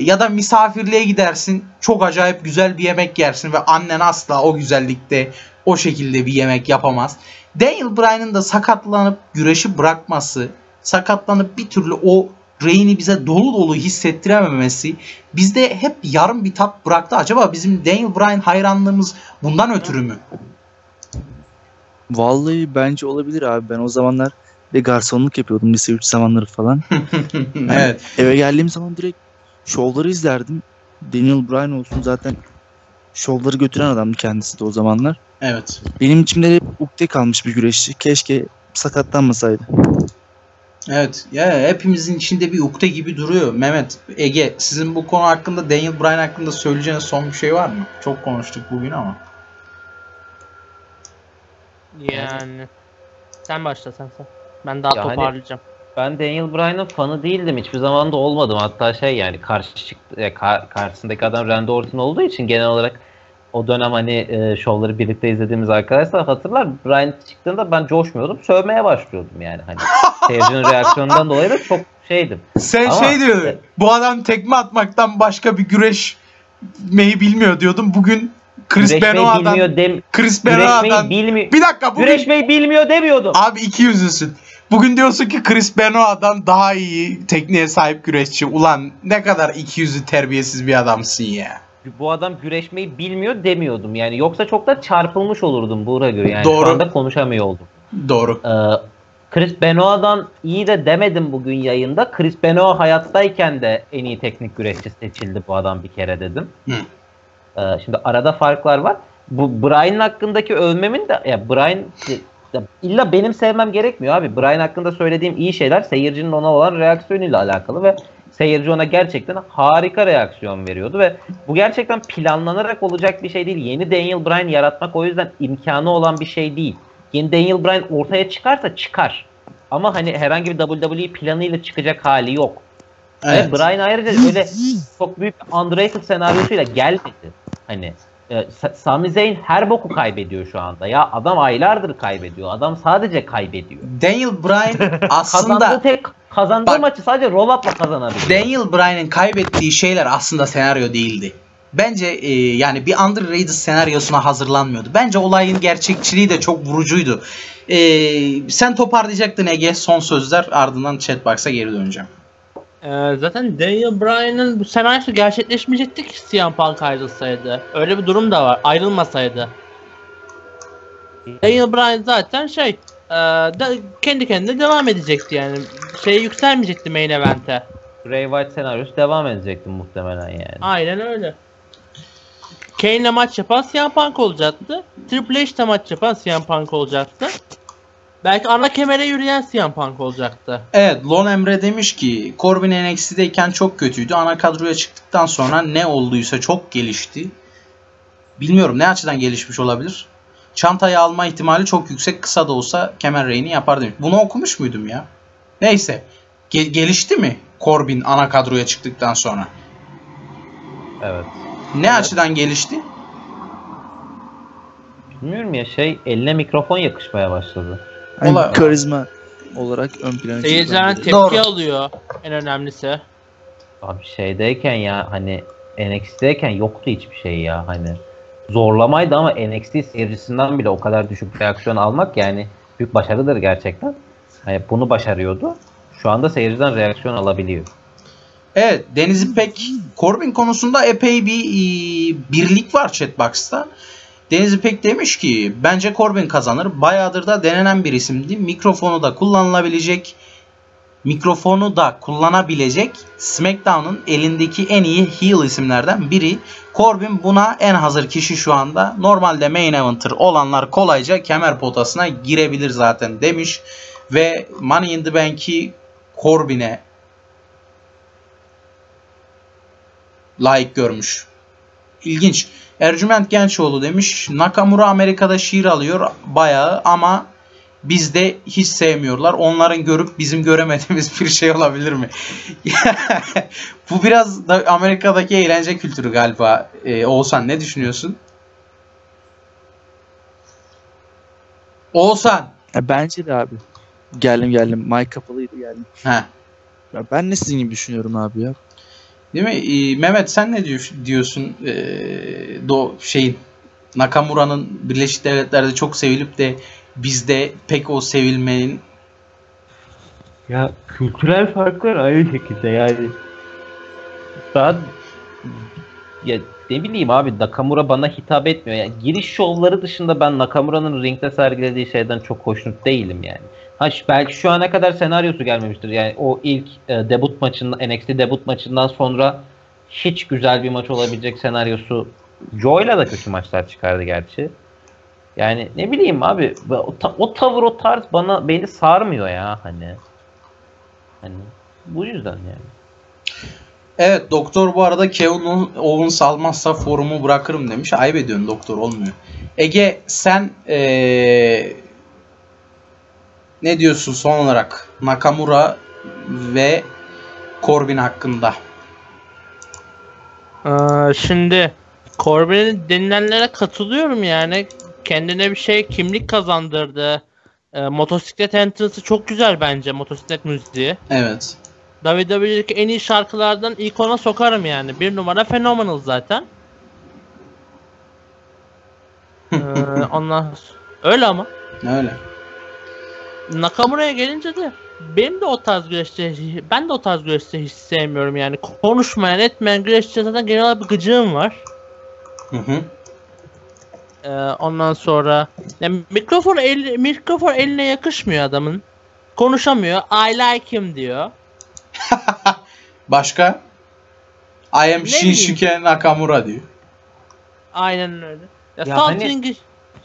Ya da misafirliğe gidersin, çok acayip güzel bir yemek yersin ve annen asla o güzellikte, o şekilde bir yemek yapamaz. Daniel Bryan'ın da sakatlanıp güreşi bırakması, sakatlanıp bir türlü o reign'i bize dolu dolu hissettirememesi bizde hep yarım bir tat bıraktı. Acaba bizim Daniel Bryan hayranlığımız bundan ötürü mü? Vallahi bence olabilir abi. Ben o zamanlar de garsonluk yapıyordum, lise 3 zamanları falan. Yani evet. Eve geldiğim zaman direkt şovları izlerdim. Daniel Bryan olsun, zaten şovları götüren adamdı kendisi de o zamanlar. Evet. Benim içimde hep ukde kalmış bir güreşçi. Keşke sakatlanmasaydı. Evet. Ya hepimizin içinde bir ukde gibi duruyor. Mehmet, Ege, sizin bu konu hakkında, Daniel Bryan hakkında söyleyeceğiniz son bir şey var mı? Çok konuştuk bugün ama. Yani sen başla sen. Ben daha yani, toparlayacağım. Ben Daniel Bryan'ın fanı değildim. Hiçbir zaman da olmadım. Hatta karşısındaki adam Randy Orton olduğu için genel olarak o dönem hani şovları birlikte izlediğimiz arkadaşlar hatırlar. Bryan çıktığında ben coşmuyordum. Sövmeye başlıyordum yani. Hani seyircinin reaksiyonundan dolayı da çok şeydim. Sen ama, şey diyordun. Bu adam tekme atmaktan başka bir güreşmeyi bilmiyor diyordum. Bugün güreşmeyi bilmiyor demiyordum. Abi 200'lüsün. Bugün diyorsun ki Chris Benoit'dan daha iyi tekniğe sahip güreşçi. Ulan ne kadar 200'lü terbiyesiz bir adamsın ya. Bu adam güreşmeyi bilmiyor demiyordum. Yani yoksa çok da çarpılmış olurdum Buğra göre. Yani doğru. Şu anda konuşamıyor oldum. Doğru. Chris Benoit'dan iyi de demedim bugün yayında. Chris Benoit hayattayken de en iyi teknik güreşçi seçildi bu adam bir kere dedim. Hı. Şimdi arada farklar var. Bu Bryan hakkındaki övmemin de ya Bryan illa benim sevmem gerekmiyor abi. Bryan hakkında söylediğim iyi şeyler seyircinin ona olan reaksiyonuyla alakalı ve seyirci ona gerçekten harika reaksiyon veriyordu ve bu gerçekten planlanarak olacak bir şey değil. Yeni Daniel Bryan yaratmak o yüzden imkanı olan bir şey değil. Yeni Daniel Bryan ortaya çıkarsa çıkar. Ama hani herhangi bir WWE planıyla çıkacak hali yok. Evet. Bryan ayrıca öyle çok büyük bir underrated senaryosuyla gelmedi. Hani Sami Zayn her boku kaybediyor şu anda. Ya adam aylardır kaybediyor. Adam sadece kaybediyor. Daniel Bryan aslında kazandığı maçı sadece roll up'la kazanabiliyor. Daniel Bryan'ın kaybettiği şeyler aslında senaryo değildi. Bence yani bir underrated senaryosuna hazırlanmıyordu. Bence olayın gerçekçiliği de çok vurucuydu. Sen toparlayacaktın Ege, son sözler, ardından chatbox'a geri döneceğim. Zaten Daniel Bryan'ın bu senaryosu gerçekleşmeyecekti ki CM Punk ayrılsaydı. Öyle bir durum da var, ayrılmasaydı. Daniel Bryan zaten kendi kendine devam edecekti yani. Yükselmeyecekti main event'e. Ray White senaryosu devam edecekti muhtemelen yani. Aynen öyle. Kane'le maç yapan CM Punk olacaktı. Triple H'le maç yapan CM Punk olacaktı. Belki ana kemere yürüyen CM Punk olacaktı. Evet, Lon Emre demiş ki Corbin NXT'deyken çok kötüydü. Ana kadroya çıktıktan sonra ne olduysa çok gelişti. Bilmiyorum ne açıdan gelişmiş olabilir. Çantayı alma ihtimali çok yüksek, kısa da olsa kemer reyini yapar demiş. Bunu okumuş muydum ya? Neyse. Gelişti mi Corbin ana kadroya çıktıktan sonra? Evet. Ne açıdan gelişti? Bilmiyorum ya, eline mikrofon yakışmaya başladı. Yani karizma olarak ön plana çıktı. Seyircilerin tepki alıyor en önemlisi. Abi şeydeyken ya hani NXT'deyken yoktu hiçbir şey ya hani. Zorlamaydı ama NXT seyircisinden bile o kadar düşük reaksiyon almak yani büyük başarıdır gerçekten. Hani bunu başarıyordu. Şu anda seyirciden reaksiyon alabiliyor. Evet, Deniz İpek Corbin konusunda epey bir birlik var chatbox'ta. Deniz İpek demiş ki bence Corbin kazanır. Bayağıdır da denenen bir isimdi. Mikrofonu da kullanılabilecek. SmackDown'un elindeki en iyi heel isimlerden biri. Corbin buna en hazır kişi şu anda. Normalde main eventer olanlar kolayca kemer potasına girebilir zaten demiş. Ve Money in the Bank'i Corbin'e layık görmüş. İlginç. Ercüment Gençoğlu demiş Nakamura Amerika'da şiir alıyor bayağı ama bizde hiç sevmiyorlar. Onların görüp bizim göremediğimiz bir şey olabilir mi? Bu biraz da Amerika'daki eğlence kültürü galiba. Oğuzhan ne düşünüyorsun? Oğuzhan. Bence de abi. Geldim. Mike kapalıydı geldim. He. Ya ben ne sizin gibi düşünüyorum abi ya. Değil mi? Mehmet sen ne diyorsun? Nakamura'nın Birleşik Devletler'de çok sevilip de bizde pek o sevilmenin. Ya kültürel farklar aynı şekilde yani. Daha ya ne bileyim abi, Nakamura bana hitap etmiyor. Yani giriş şovları dışında ben Nakamura'nın ringde sergilediği şeyden çok hoşnut değilim yani. Belki şu ana kadar senaryosu gelmemiştir. Yani o ilk debut maçından, NXT debut maçından sonra hiç güzel bir maç olabilecek senaryosu. Joe'yla da kötü maçlar çıkardı gerçi. Yani ne bileyim abi, o tavır, o tarz beni sarmıyor ya hani. Hani bu yüzden yani. Evet, doktor bu arada Kevin Owens almazsa forumu bırakırım demiş. Ayıp ediyorsun doktor, olmuyor. Ege sen ne diyorsun son olarak Nakamura ve Corbin hakkında? Şimdi Corbin'in denilenlere katılıyorum yani. Kendine bir kimlik kazandırdı. Motosiklet entrance'ı çok güzel bence. Motosiklet müziği. Evet. WWE'deki en iyi şarkılardan ilk ona sokarım yani. 1 numara Phenomenal zaten. Öyle ama. Öyle. Nakamura'ya gelince de ben de o tarz güreşçi hiç sevmiyorum yani. Konuşmayan etmeyen güreşçi zaten genel olarak bir gıcığım var. Ondan sonra yani mikrofon eline yakışmıyor adamın. Konuşamıyor. I like him diyor. Başka? I am Shinsuke Nakamura diyor. Aynen öyle.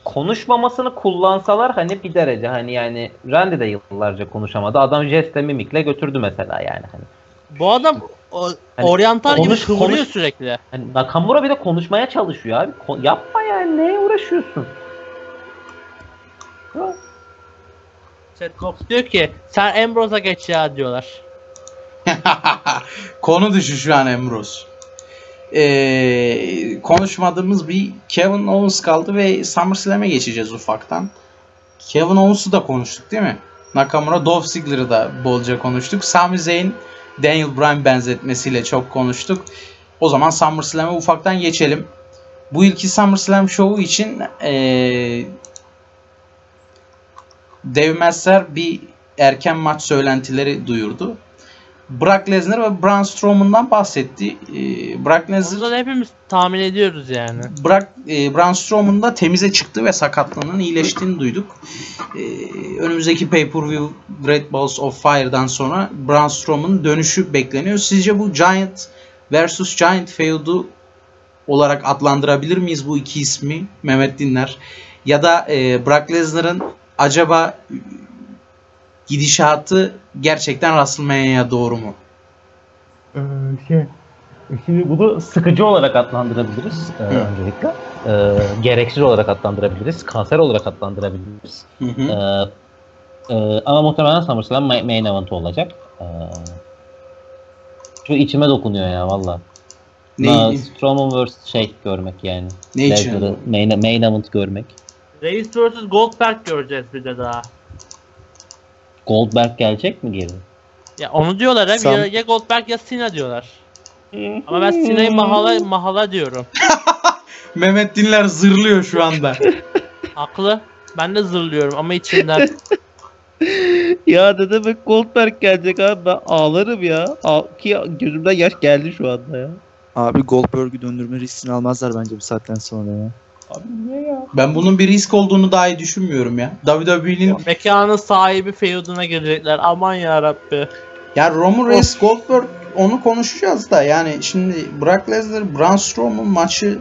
Konuşmamasını kullansalar hani bir derece yani Randy de yıllarca konuşamadı. Adam jest ve mimikle götürdü mesela yani hani. Bu adam oryantal gibi kıvırıyor sürekli. Hani Nakamura bir de konuşmaya çalışıyor abi. Yapma yani, neye uğraşıyorsun? Seth Rollins diyor ki sen Ambrose'a geç ya diyorlar. Konu dışı şu an Ambrose. Konuşmadığımız bir Kevin Owens kaldı ve SummerSlam'e geçeceğiz ufaktan. Kevin Owens'u da konuştuk değil mi? Nakamura, Dolph Ziggler'ı da bolca konuştuk. Sami Zayn, Daniel Bryan benzetmesiyle çok konuştuk. O zaman SummerSlam'a ufaktan geçelim. Bu ilki SummerSlam şovu için Dave Meltzer bir erken maç söylentileri duyurdu. Brock Lesnar ve Braun Strowman'dan bahsetti. Brock Lesnar... Buradan hepimiz tahmin ediyoruz yani. Braun Strowman da temize çıktı ve sakatlığının iyileştiğini duyduk. Önümüzdeki Pay-Per-View Great Balls of Fire'dan sonra Braun Strowman'ın dönüşü bekleniyor. Sizce bu Giant vs. Giant feud'u olarak adlandırabilir miyiz bu iki ismi? Mehmet Dinler. Ya da Brock Lesnar'ın acaba gidişatı gerçekten Rasılmaya'ya doğru mu? Şimdi bunu sıkıcı olarak adlandırabiliriz öncelikle. Gereksiz olarak adlandırabiliriz. Kanser olarak adlandırabiliriz. Ama muhtemelen SummerSlam main event olacak. Şu içime dokunuyor ya valla. Strowman vs. şey görmek yani. Ne için? Main event görmek. Reigns vs. Goldberg göreceğiz bir de daha. Goldberg gelecek mi geri? Ya onu diyorlar abi. Ya Goldberg ya Cena diyorlar. Ama ben Cena'yı Mahal'a diyorum. Mehmet Dinler zırlıyor şu anda. Haklı. Ben de zırlıyorum ama içimden. Ya dede bak Goldberg gelecek abi. Ben ağlarım ya. Ki gözümden yaş geldi şu anda ya. Abi Goldberg'ü döndürme riskini almazlar bence bu saatten sonra ya. Ben bunun bir risk olduğunu dahi düşünmüyorum ya. WWE'nin mekanın sahibi feud'una girecekler. Aman ya Rabbi. Ya Roman Reigns Goldberg onu konuşacağız da yani şimdi Brock Lesnar Braun Strowman maçı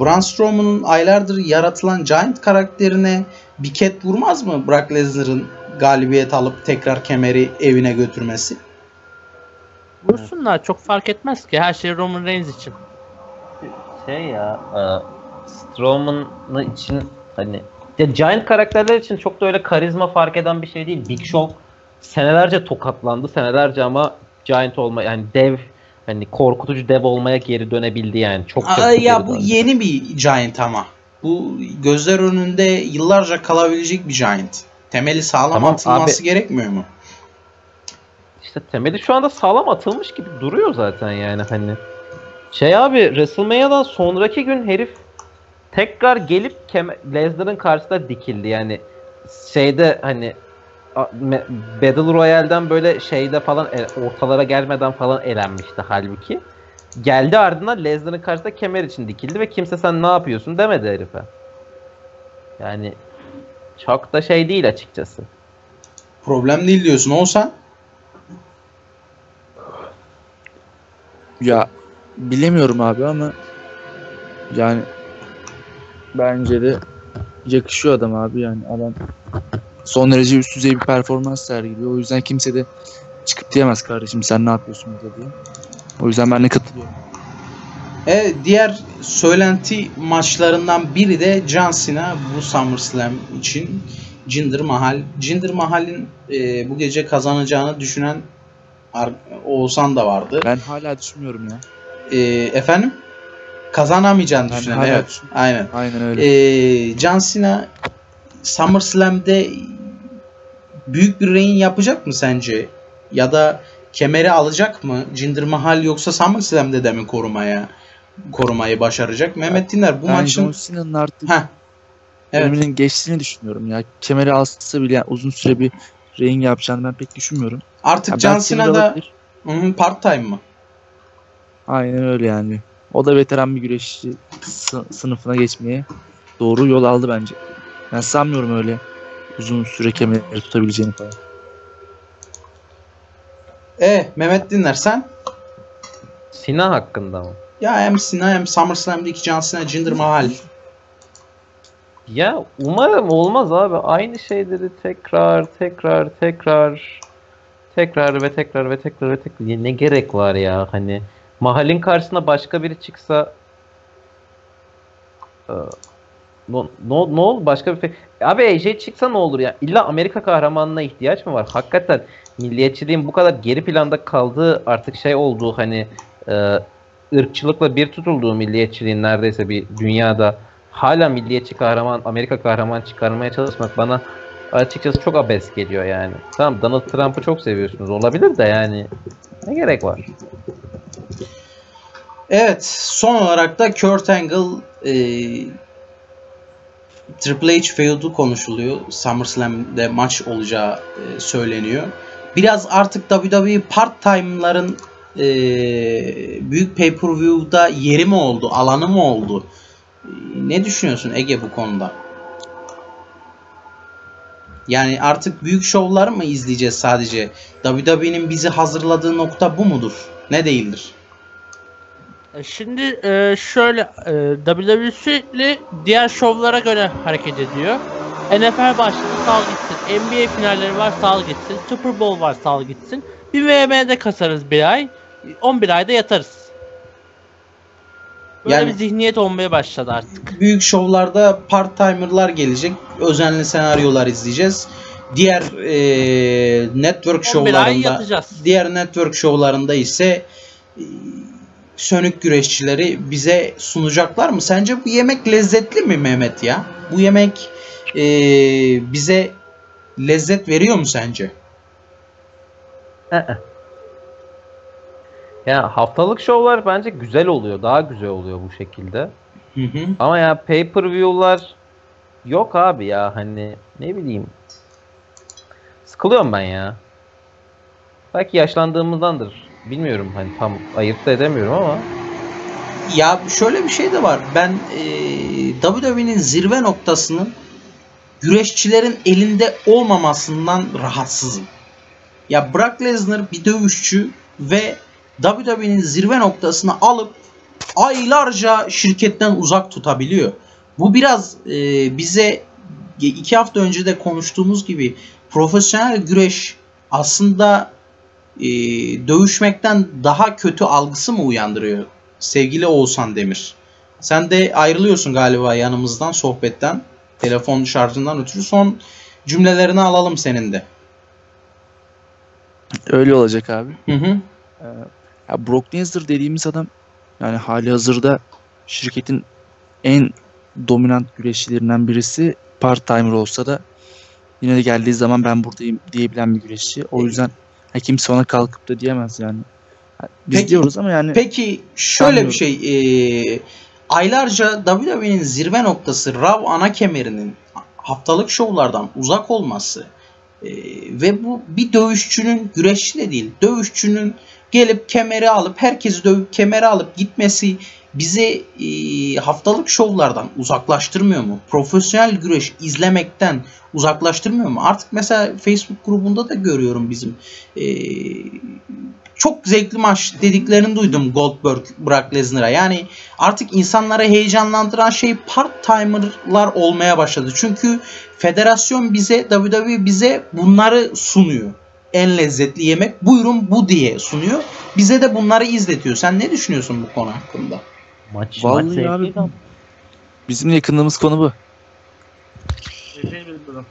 Braun Strowman'ın aylardır yaratılan Giant karakterine bir ket vurmaz mı Brock Lesnar'ın galibiyet alıp tekrar kemeri evine götürmesi? Vursunlar çok fark etmez ki her şey Roman Reigns için. Strowman'ın için hani ya Giant karakterler için çok da öyle karizma fark eden bir şey değil. Big Show senelerce tokatlandı. Senelerce ama Giant olma yani dev hani korkutucu dev olmaya geri dönebildi yani. Çok ya bu döndü. Yeni bir Giant ama. Bu gözler önünde yıllarca kalabilecek bir Giant. Temeli sağlam atılması abi, gerekmiyor mu? İşte temeli şu anda sağlam atılmış gibi duruyor zaten yani hani. WrestleMania'dan sonraki gün herif tekrar gelip Lesnar'ın karşısına dikildi yani hani Battle Royale'den böyle falan ortalara gelmeden falan elenmişti halbuki. Geldi ardından Lesnar'ın karşısına kemer için dikildi ve kimse sen ne yapıyorsun demedi herife. Yani çok da şey değil açıkçası. Problem değil diyorsun olsa. Ya bilemiyorum abi ama yani bence de yakışıyor adam abi yani adam son derece üst düzey bir performans sergiliyor. O yüzden kimse de çıkıp diyemez kardeşim sen ne yapıyorsun burada diye. O yüzden ben de katılıyorum. Diğer söylenti maçlarından biri de John Cena bu SummerSlam için Jinder Mahal. Jinder Mahal'in bu gece kazanacağını düşünen Oğuzhan da vardı. Ben hala düşünmüyorum ya. Efendim? Kazanamayacağını düşünen. Evet. Aynen. Aynen öyle. John Cena SummerSlam'de büyük bir reign yapacak mı sence? Ya da kemeri alacak mı? Jinder Mahal yoksa SummerSlam'de de mi korumayı başaracak? Mehmet Dinler bu maçın John Cena'nın artık ömrünün geçtiğini düşünüyorum ya. Kemeri alsa bile yani uzun süre bir reign yapacağını ben pek düşünmüyorum. Artık John Cena'da part time mı? Aynen öyle yani. O da veteran bir güreşçi sınıfına geçmeye doğru yol aldı bence. Ben sanmıyorum öyle uzun süre kemerleri tutabileceğini falan. Mehmet Dinler sen? Cena hakkında mı? Ya hem Cena hem SummerSlam'deki John Cena Jinder Mahal. Ya umarım olmaz abi. Aynı şeyleri tekrar. Ne gerek var ya hani. Mahal'in karşısına başka biri çıksa ne olur başka bir abi AJ çıksa ne olur ya illa Amerika kahramanına ihtiyaç mı var hakikaten milliyetçiliğin bu kadar geri planda kaldığı artık şey olduğu hani ırkçılıkla bir tutulduğu milliyetçiliğin neredeyse bir dünyada hala milliyetçi kahraman Amerika kahraman çıkarmaya çalışmak bana açıkçası çok abes geliyor yani tamam Donald Trump'ı çok seviyorsunuz olabilir de yani ne gerek var. Evet, son olarak da Kurt Angle Triple H feud'u konuşuluyor. SummerSlam'de maç olacağı söyleniyor. Biraz artık WWE part-time'ların büyük pay-per-view'da yeri mi oldu, alanı mı oldu? Ne düşünüyorsun Ege bu konuda? Yani artık büyük şovlar mı izleyeceğiz sadece? WWE'nin bizi hazırladığı nokta bu mudur? Ne değildir? Şimdi şöyle, WWE sürekli diğer şovlara göre hareket ediyor. NFL başladı, sal gitsin. NBA finalleri var, sal gitsin. Super Bowl var, sal gitsin. Bir VM'de kasarız bir ay. 11 ayda yatarız. Böyle yani, bir zihniyet olmaya başladı artık. Büyük şovlarda part-timer'lar gelecek. Özenli senaryolar izleyeceğiz. Diğer network şovlarında, ise sönük güreşçileri bize sunacaklar mı? Sence bu yemek lezzetli mi Mehmet ya? Bu yemek bize lezzet veriyor mu sence? Ya haftalık şovlar bence güzel oluyor. Daha güzel oluyor bu şekilde. Hı. Ama ya pay-per-view'lar yok abi ya, hani ne bileyim. Sıkılıyorum ben ya. Belki yaşlandığımızdandır. Bilmiyorum, hani tam ayırt da edemiyorum ama. Ya şöyle bir şey de var. Ben WWE'nin zirve noktasının güreşçilerin elinde olmamasından rahatsızım. Ya Brock Lesnar bir dövüşçü ve WWE'nin zirve noktasını alıp aylarca şirketten uzak tutabiliyor. Bu biraz bize 2 hafta önce de konuştuğumuz gibi profesyonel güreş aslında dövüşmekten daha kötü algısı mı uyandırıyor sevgili Oğuzhan Demir? Sen de ayrılıyorsun galiba yanımızdan, sohbetten, telefon şarjından ötürü. Son cümlelerini alalım senin de. Öyle olacak abi. Hı. Ya Brock Lesnar dediğimiz adam yani hali hazırda şirketin en dominant güreşçilerinden birisi, part-timer olsa da yine de geldiği zaman ben buradayım diyebilen bir güreşçi. O yüzden kimse ona kalkıp da diyemez yani. Biz peki, diyoruz ama yani. Peki şöyle sanmıyorum. Bir şey, aylarca WWE'nin zirve noktası Raw ana kemerinin haftalık şovlardan uzak olması ve bu bir dövüşçünün, güreşçi de değil, dövüşçünün gelip kemeri alıp, herkesi dövüp kemeri alıp gitmesi bizi haftalık şovlardan uzaklaştırmıyor mu? Profesyonel güreş izlemekten uzaklaştırmıyor mu? Artık mesela Facebook grubunda da görüyorum bizim. Çok zevkli maç dediklerini duydum Goldberg, Brock Lesnar'a. Yani artık insanlara heyecanlandıran şey part-timer'lar olmaya başladı. Çünkü federasyon bize, WWE bize bunları sunuyor. En lezzetli yemek buyurun bu diye sunuyor. Bize de bunları izletiyor. Sen ne düşünüyorsun bu konu hakkında? Vallahi abi, bizim yakınlığımız konu bu.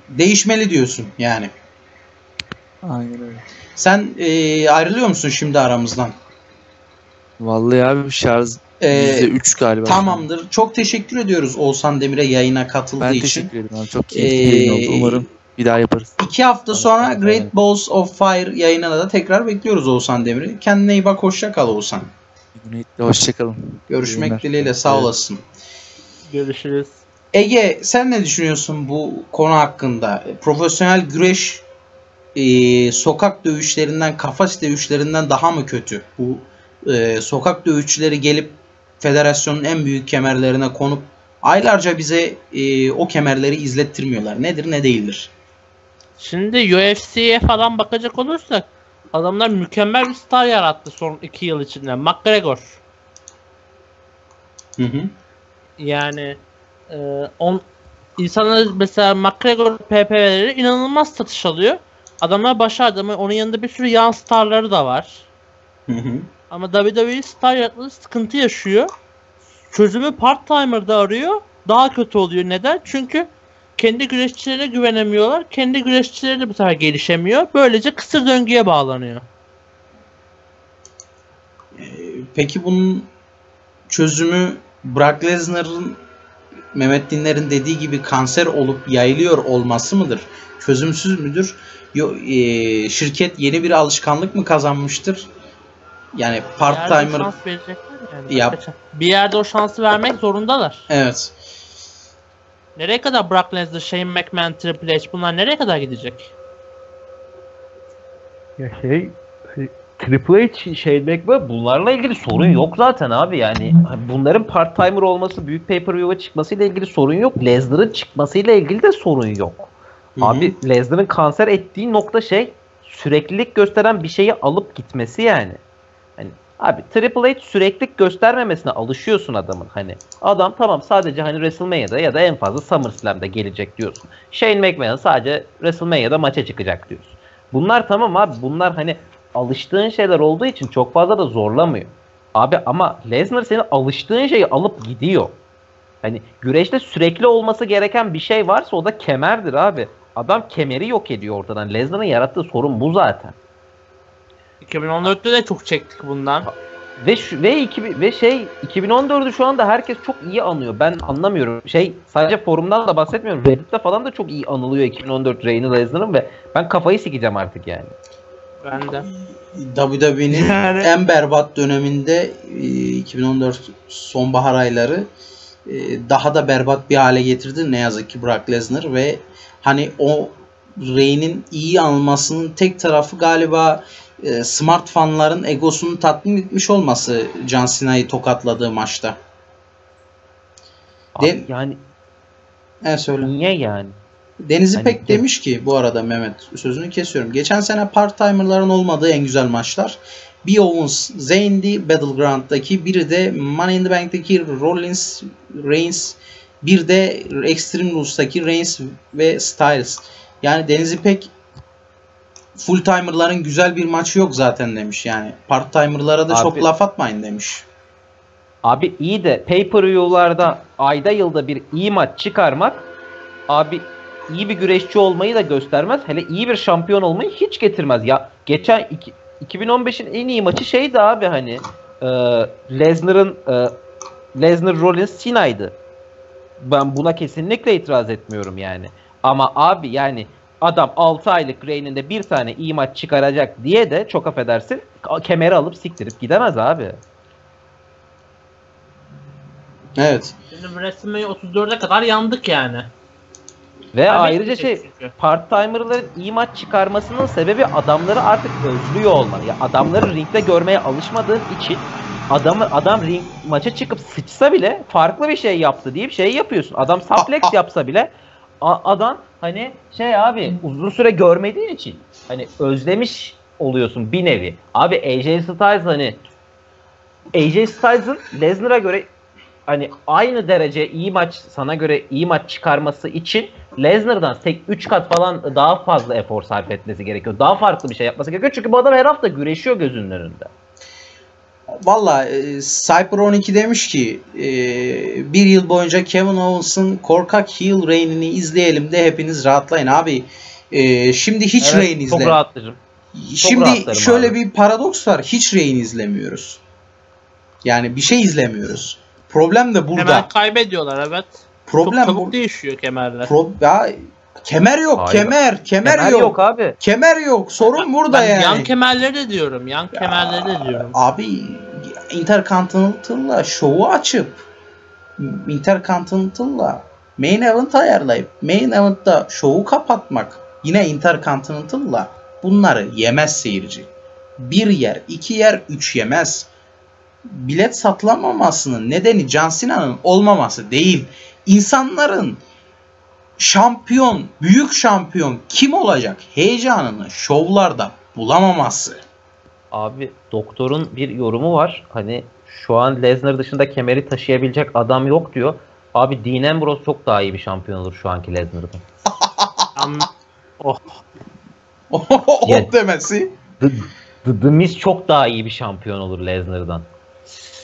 Değişmeli diyorsun yani. Aynen öyle. Sen ayrılıyor musun şimdi aramızdan? Vallahi abi şarj %3 galiba. Tamamdır. Yani. Çok teşekkür ediyoruz Oğuzhan Demir'e yayına katıldığı için. Ben teşekkür ederim abi. Çok keyifli oldu. Umarım bir daha yaparız. 2 hafta sonra Great Balls of Fire yayınına da tekrar bekliyoruz Oğuzhan Demir'i. Kendine iyi bak. Hoşça kal Oğuzhan. Hoşça kalın. Görüşmek dileğiyle. Sağ olasın. Görüşürüz. Ege, sen ne düşünüyorsun bu konu hakkında? Profesyonel güreş sokak dövüşlerinden, kafes dövüşlerinden daha mı kötü? Bu sokak dövüşçüleri gelip federasyonun en büyük kemerlerine konup aylarca bize o kemerleri izlettirmiyorlar. Nedir ne değildir? Şimdi UFC'ye falan bakacak olursak adamlar mükemmel bir star yarattı son 2 yıl içinde. McGregor. Hı. Yani insanlar mesela McGregor PPV'leri inanılmaz satış alıyor. Adamlar başardı ama onun yanında bir sürü yan starları da var. Hı. Ama WWE star yarattığı sıkıntı yaşıyor. Çözümü part-timer'da arıyor. Daha kötü oluyor. Neden? Çünkü kendi güreşçilere güvenemiyorlar. Kendi güreşçileri de bu sefer gelişemiyor. Böylece kısır döngüye bağlanıyor. Peki bunun çözümü Brock Lesnar'ın, Mehmet Dinler'in dediği gibi kanser olup yayılıyor olması mıdır? Çözümsüz müdür? Şirket yeni bir alışkanlık mı kazanmıştır? yani part timer yani. Bir yerde o şansı vermek zorundalar. Evet. Nereye kadar Brock Lesnar, Shane McMahon, Triple H, bunlar nereye kadar gidecek? Ya şey, Triple H, Shane McMahon, bunlarla ilgili sorun yok zaten abi yani. Bunların part timer olması, büyük pay-per-view'a çıkmasıyla ilgili sorun yok. Lesnar'ın çıkmasıyla ilgili de sorun yok. Abi Lesnar'ın kanser ettiği nokta şey, süreklilik gösteren bir şeyi alıp gitmesi yani. Hani abi Triple H süreklilik göstermemesine alışıyorsun adamın hani. Adam tamam sadece hani WrestleMania'da ya da en fazla SummerSlam'da gelecek diyorsun. Shane McMahon sadece WrestleMania'da maça çıkacak diyorsun. Bunlar tamam abi, bunlar hani alıştığın şeyler olduğu için çok fazla da zorlamıyor. Abi ama Lesnar senin alıştığın şeyi alıp gidiyor. Hani güreşte sürekli olması gereken bir şey varsa o da kemerdir abi. Adam kemeri yok ediyor ortadan. Lesnar'ın yarattığı sorun bu zaten. 2014'te de çok çektik bundan. Ve 2014'ü şu anda herkes çok iyi anıyor. Ben anlamıyorum. Şey, sadece forumdan da bahsetmiyorum. Reddit'te falan da çok iyi anılıyor 2014 Reign Lesnar'ın ve ben kafayı sikeceğim artık yani. Ben de. WWE'nin yani en berbat döneminde 2014 sonbahar ayları daha da berbat bir hale getirdi ne yazık ki Brock Lesnar ve hani o Reign'in iyi almasının tek tarafı galiba smart fanların egosunu tatmin etmiş olması. John Cena'yı tokatladığı maçta. Abi yani söyle. Niye yani? Deniz İpek hani demiş ki bu arada, Mehmet sözünü kesiyorum. Geçen sene part-timer'ların olmadığı en güzel maçlar. Bir Owens Zayn'di Battleground'daki, biri de Money in the Bank'taki Rollins Reigns, bir de Extreme Rules'taki Reigns ve Styles. Yani Deniz İpek full-timer'ların güzel bir maçı yok zaten demiş yani. Part-timer'lara da abi, çok laf atmayın demiş. Abi iyi de pay-per-view'larda ayda yılda bir iyi maç çıkarmak abi iyi bir güreşçi olmayı da göstermez. Hele iyi bir şampiyon olmayı hiç getirmez. Ya geçen 2015'in en iyi maçı şeydi abi hani Lesnar'ın Lesnar Rollins Cena'ydı. Ben buna kesinlikle itiraz etmiyorum yani. Ama abi yani adam 6 aylık reigninde bir tane iyi maç çıkaracak diye de çok affedersin kemeri alıp siktirip gidemez abi. Evet. Şimdi WrestleMania 34'e kadar yandık yani. Ve tabii ayrıca şey, part-timer'ların iyi maç çıkarmasının sebebi adamları artık özlüyor olmalı. Ya adamları ringde görmeye alışmadığın için adam ring maça çıkıp sıçsa bile farklı bir şey yaptı diye bir şey yapıyorsun. Adam suplex yapsa bile adam hani şey abi uzun süre görmediğin için hani özlemiş oluyorsun bir nevi. Abi AJ Styles hani AJ Styles'ın Lesnar'a göre hani aynı derece iyi maç, sana göre iyi maç çıkarması için Lesnar'dan tek 3 kat falan daha fazla efor sarf etmesi gerekiyor. Daha farklı bir şey yapması gerekiyor. Çünkü bu adam her hafta güreşiyor gözünün önünde. Valla Cyber 12 demiş ki bir yıl boyunca Kevin Owens'ın korkak heel reign'ini izleyelim de hepiniz rahatlayın. Abi şimdi hiç reign izleyelim. Çok rahatlarım. Şimdi şöyle abi, bir paradoks var. Hiç reign izlemiyoruz. Yani bir şey izlemiyoruz. Problem de burada. Hemen kaybediyorlar evet. Problem çok çabuk değişiyor kemerler. Kemer yok. Hayır. Kemer yok abi. Kemer yok. Sorun burada ben yani. Yan kemerleri de diyorum. Abi Intercontinental'la şovu açıp Intercontinental'la Main Event ayarlayıp Main Event'ta şovu kapatmak yine Intercontinental'la bunları yemez seyirci. Bir yer, iki yer, üç yemez. Bilet satılamamasının nedeni John Cena'nın olmaması değil. İnsanların şampiyon, büyük şampiyon kim olacak heyecanını şovlarda bulamaması. Abi doktorun bir yorumu var. Hani şu an Lesnar dışında kemeri taşıyabilecek adam yok diyor. Abi Dean Ambrose çok daha iyi bir şampiyon olur şu anki Lesnar'dan. Demesi. The Miz çok daha iyi bir şampiyon olur Lesnar'dan.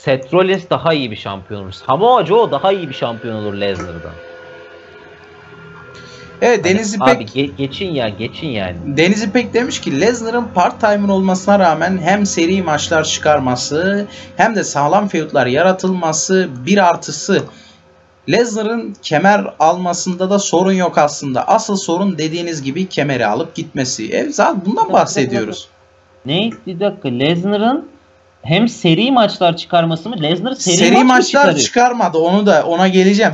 Seth Rollins daha iyi bir şampiyon olur. Samoa Joe daha iyi bir şampiyon olur Lesnar'dan. Evet hani Deniz İpek... Abi geçin yani. Deniz İpek demiş ki Lesnar'ın part-timer olmasına rağmen hem seri maçlar çıkarması hem de sağlam feudlar yaratılması bir artısı. Lesnar'ın kemer almasında da sorun yok aslında. Asıl sorun dediğiniz gibi kemeri alıp gitmesi. Zaten bundan bahsediyoruz. Ne? Bir dakika. Lesnar'ın hem seri maçlar çıkarması mı? Lesnar seri maçlar çıkarmadı. Onu da ona geleceğim.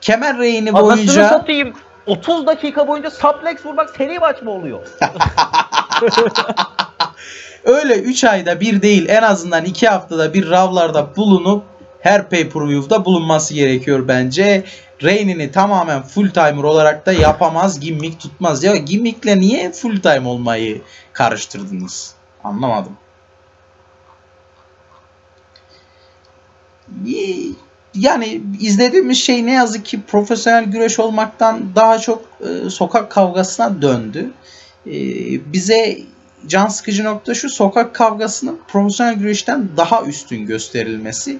Kemer reyni boyunca satayım, 30 dakika boyunca suplex vurmak seri maç mı oluyor? Öyle 3 ayda bir değil, en azından 2 haftada bir Raw'larda bulunup her pay-per-view'da bulunması gerekiyor bence. Reigns'i tamamen full timer olarak da yapamaz, gimmick tutmaz. Ya gimmickle niye full time olmayı karıştırdınız? Anlamadım. Yani izlediğimiz şey ne yazık ki profesyonel güreş olmaktan daha çok sokak kavgasına döndü. Bize can sıkıcı nokta şu: sokak kavgasının profesyonel güreşten daha üstün gösterilmesi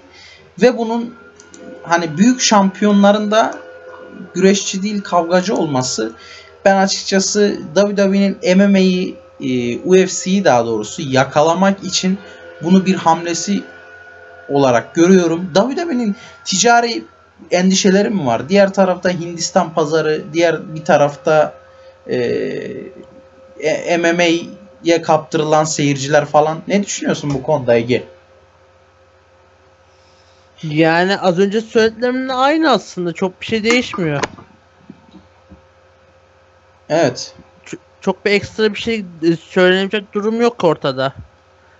ve bunun hani büyük şampiyonların da güreşçi değil kavgacı olması. Ben açıkçası WWE'nin MMA'yi, UFC'yi daha doğrusu yakalamak için bunu bir hamlesi olarak görüyorum. WWE'nin ticari endişeleri mi var? Diğer tarafta Hindistan pazarı, diğer bir tarafta MMA'ye kaptırılan seyirciler falan. Ne düşünüyorsun bu konuda Ege? Yani az önce söylediklerimle aynı aslında. Çok bir şey değişmiyor. Evet. Çok bir ekstra bir şey söylenecek durum yok ortada.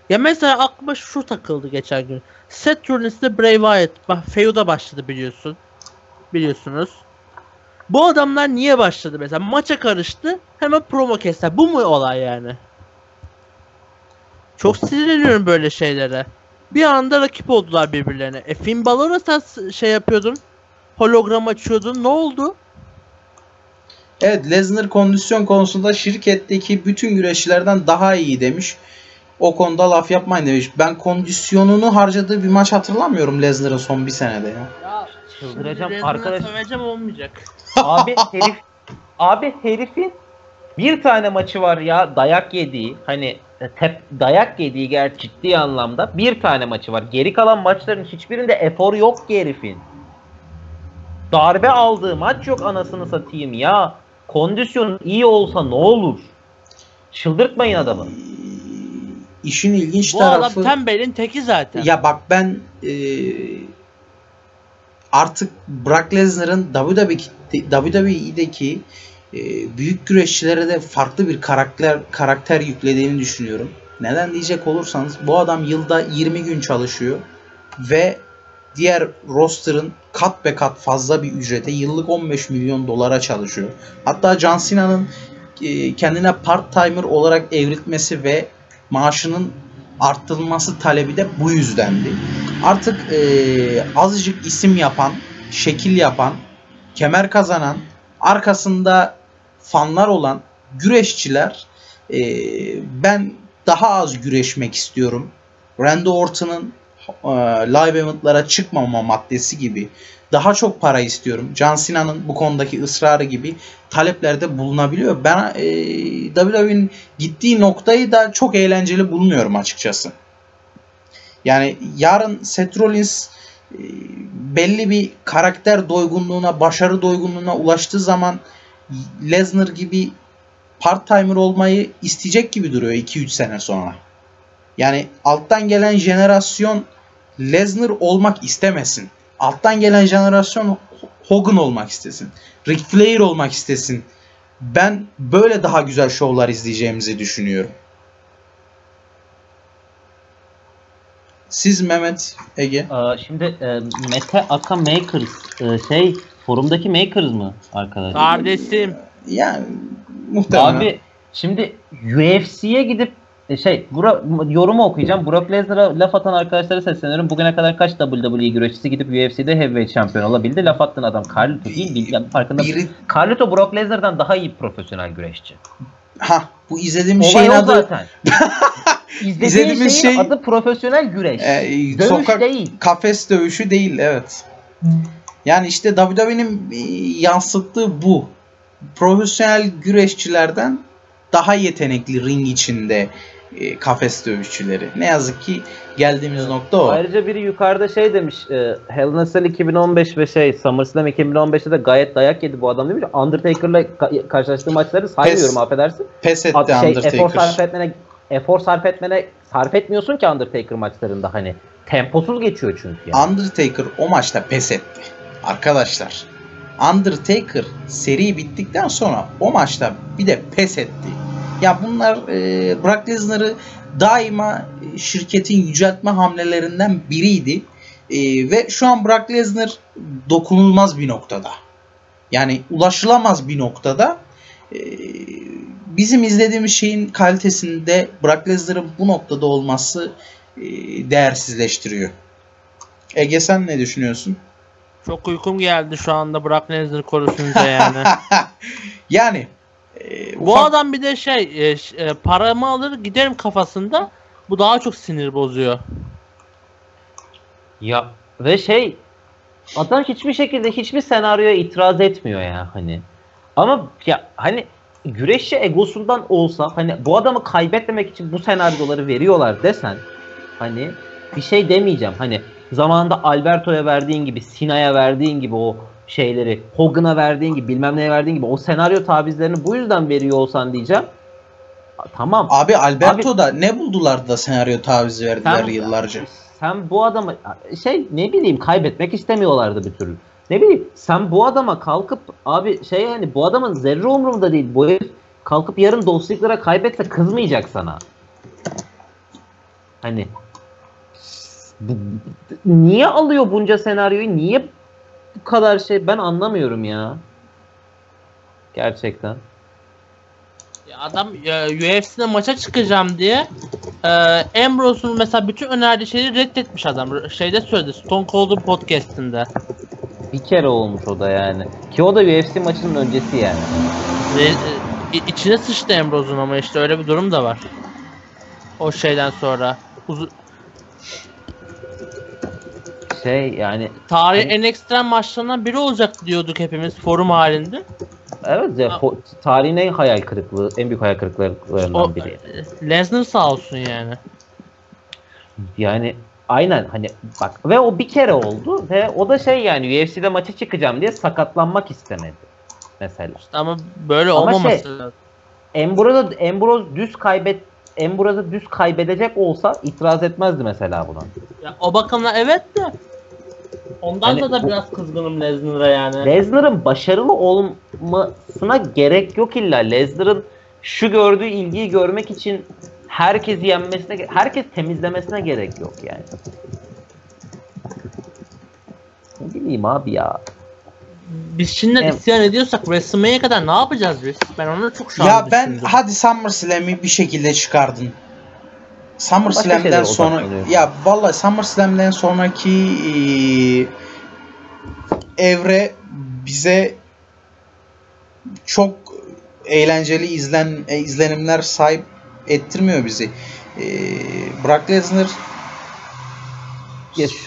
Ya mesela aklıma şu takıldı geçen gün. Seth Rollins'le Bray Wyatt feud'a başladı biliyorsunuz. Bu adamlar niye başladı mesela? Maça karıştı, hemen promo kestiler. Bu mu olay yani? Çok sinirleniyorum böyle şeylere. Bir anda rakip oldular birbirlerine. Finn Balor'a sen şey yapıyordun, hologram açıyordun. Ne oldu? Evet, Lesnar kondisyon konusunda şirketteki bütün güreşçilerden daha iyi demiş. O konuda laf yapmayın demiş. Ben kondisyonunu harcadığı bir maç hatırlamıyorum Lesnar'ın son bir senede ya. Ya çıldıracağım arkadaş. Söyleyeceğim olmayacak. Abi herifin bir tane maçı var ya, dayak yediği. Hani dayak yediği ciddi anlamda bir tane maçı var. Geri kalan maçların hiçbirinde efor yok ki herifin. Darbe aldığı maç yok anasını satayım ya. Kondisyonun iyi olsa ne olur? Çıldırtmayın adamı. İşin ilginç tarafı... Bu adam tembelin teki zaten. Ya bak ben artık Brock Lesnar'ın WWE'deki büyük güreşçilere de farklı bir karakter yüklediğini düşünüyorum. Neden diyecek olursanız, bu adam yılda 20 gün çalışıyor ve diğer roster'ın kat be kat fazla bir ücrete yıllık 15 milyon dolara çalışıyor. Hatta John Cena'nın kendine part timer olarak evrilmesi ve maaşının arttırılması talebi de bu yüzdendi. Artık azıcık isim yapan, şekil yapan, kemer kazanan, arkasında fanlar olan güreşçiler ben daha az güreşmek istiyorum, Randy Orton'ın live event'lara çıkmama maddesi gibi, daha çok para istiyorum, John Cena'nın bu konudaki ısrarı gibi taleplerde bulunabiliyor. Ben WWE'nin gittiği noktayı da çok eğlenceli bulmuyorum açıkçası. Yani yarın Seth Rollins belli bir karakter doygunluğuna, başarı doygunluğuna ulaştığı zaman Lesnar gibi part-timer olmayı isteyecek gibi duruyor 2-3 sene sonra. Yani alttan gelen jenerasyon Lesnar olmak istemesin. Alttan gelen jenerasyon Hogan olmak istesin. Ric Flair olmak istesin. Ben böyle daha güzel şovlar izleyeceğimizi düşünüyorum. Siz Mehmet, Ege. Şimdi Mete Aka Makers forumdaki Makers mı arkadaşlar? Kardeşim. Yani muhtemelen. Abi şimdi UFC'ye gidip yorumu okuyacağım. Brock Lesnar'a laf atan arkadaşlara sesleniyorum. Bugüne kadar kaç WWE güreşçisi gidip UFC'de heavyweight şampiyon olabildi? Laf attığın adam Carlito değil mi? Farkında mısın? Carlito Brock Lesnar'dan daha iyi profesyonel güreşçi. Ha, bu izlediğim şeyin adı zaten. İzlediğimiz şeyin adı profesyonel güreş. Dövüş sokak, değil. Kafes dövüşü değil, evet. Yani işte WWE'nin yansıttığı bu. Profesyonel güreşçilerden daha yetenekli ring içinde kafes dövüşçüleri. Ne yazık ki geldiğimiz nokta o. Ayrıca biri yukarıda demiş, Hell in a Cell 2015 ve SummerSlam 2015'te de gayet dayak yedi bu adam demiş. Undertaker'la karşılaştığı maçları saymıyorum, affedersin. Pes etti Undertaker. Efor sarf etmene efor sarf etmiyorsun ki Undertaker maçlarında hani. Temposuz geçiyor çünkü yani. Undertaker o maçta pes etti. Arkadaşlar, Undertaker seri bittikten sonra o maçta bir de pes etti. Ya bunlar Brock Lesnar'ı daima şirketin yüceltme hamlelerinden biriydi. Ve şu an Brock Lesnar dokunulmaz bir noktada. Yani ulaşılamaz bir noktada. Bizim izlediğimiz şeyin kalitesinde Brock Lesnar'ın bu noktada olması değersizleştiriyor. Ege, sen ne düşünüyorsun? Çok uykum geldi şu anda Brock Lesnar konusunda yani. Yani bu adam bir de paramı alır giderim kafasında. Bu daha çok sinir bozuyor. Ya ve adam hiçbir şekilde hiçbir senaryoya itiraz etmiyor ya hani. Ama ya hani güreşçi egosundan olsa hani bu adamı kaybetmemek için bu senaryoları veriyorlar desen hani bir şey demeyeceğim. Hani zamanında Alberto'ya verdiğin gibi, Sina'ya verdiğin gibi o şeyleri, Hogan'a verdiğin gibi, bilmem neye verdiğin gibi o senaryo tabizlerini bu yüzden veriyor olsan diyeceğim. Tamam. Abi Alberto'da ne buldular da senaryo tavizi verdiler yıllarca? Sen bu adama ne bileyim kaybetmek istemiyorlardı bir türlü. Ne bileyim sen bu adama kalkıp abi yani bu adamın zerre umurumda değil. Bu herif kalkıp yarın Dolph Ziggler'a kaybetse kızmayacak sana. Hani niye alıyor bunca senaryoyu? Niye bu kadar ben anlamıyorum ya. Gerçekten. Ya adam UFC'de maça çıkacağım diye Ambrose'un mesela bütün önerdiği şeyi reddetmiş adam. Söyledi Stone Cold'un podcast'inde. Bir kere olmuş o da yani. Ki o da UFC maçının öncesi yani. İçine sıçtı Ambrose'un ama öyle bir durum da var. O şeyden sonra. Yani tarihin en ekstrem maçlarından biri olacak diyorduk hepimiz forum halinde. Evet ya, tarihin en büyük hayal kırıklıklarından biri. Lesnar sağ olsun yani. Yani aynen hani bak ve o bir kere oldu ve o da yani UFC'de maça çıkacağım diye sakatlanmak istemedi mesela. İşte ama böyle olmaması lazım. Ambrose'u düz kaybedecek olsa itiraz etmezdi mesela buna. Ya o bakımla evet de ondan da biraz kızgınım Lesnar'a yani. Lesnar'ın başarılı olmasına gerek yok illa. Lesnar'ın şu gördüğü ilgiyi görmek için herkesi yenmesine, herkes temizlemesine gerek yok yani. Ne bileyim abi ya. Biz şimdi isyan ediyorsak WrestleMania'ya kadar ne yapacağız biz? Ben onu çok şu an düşündüm. Hadi SummerSlam'i bir şekilde çıkardın. SummerSlam'den sonra vallahi SummerSlam'den sonraki evre bize çok eğlenceli izlenimler sahip ettirmiyor bizi. Brock Lesnar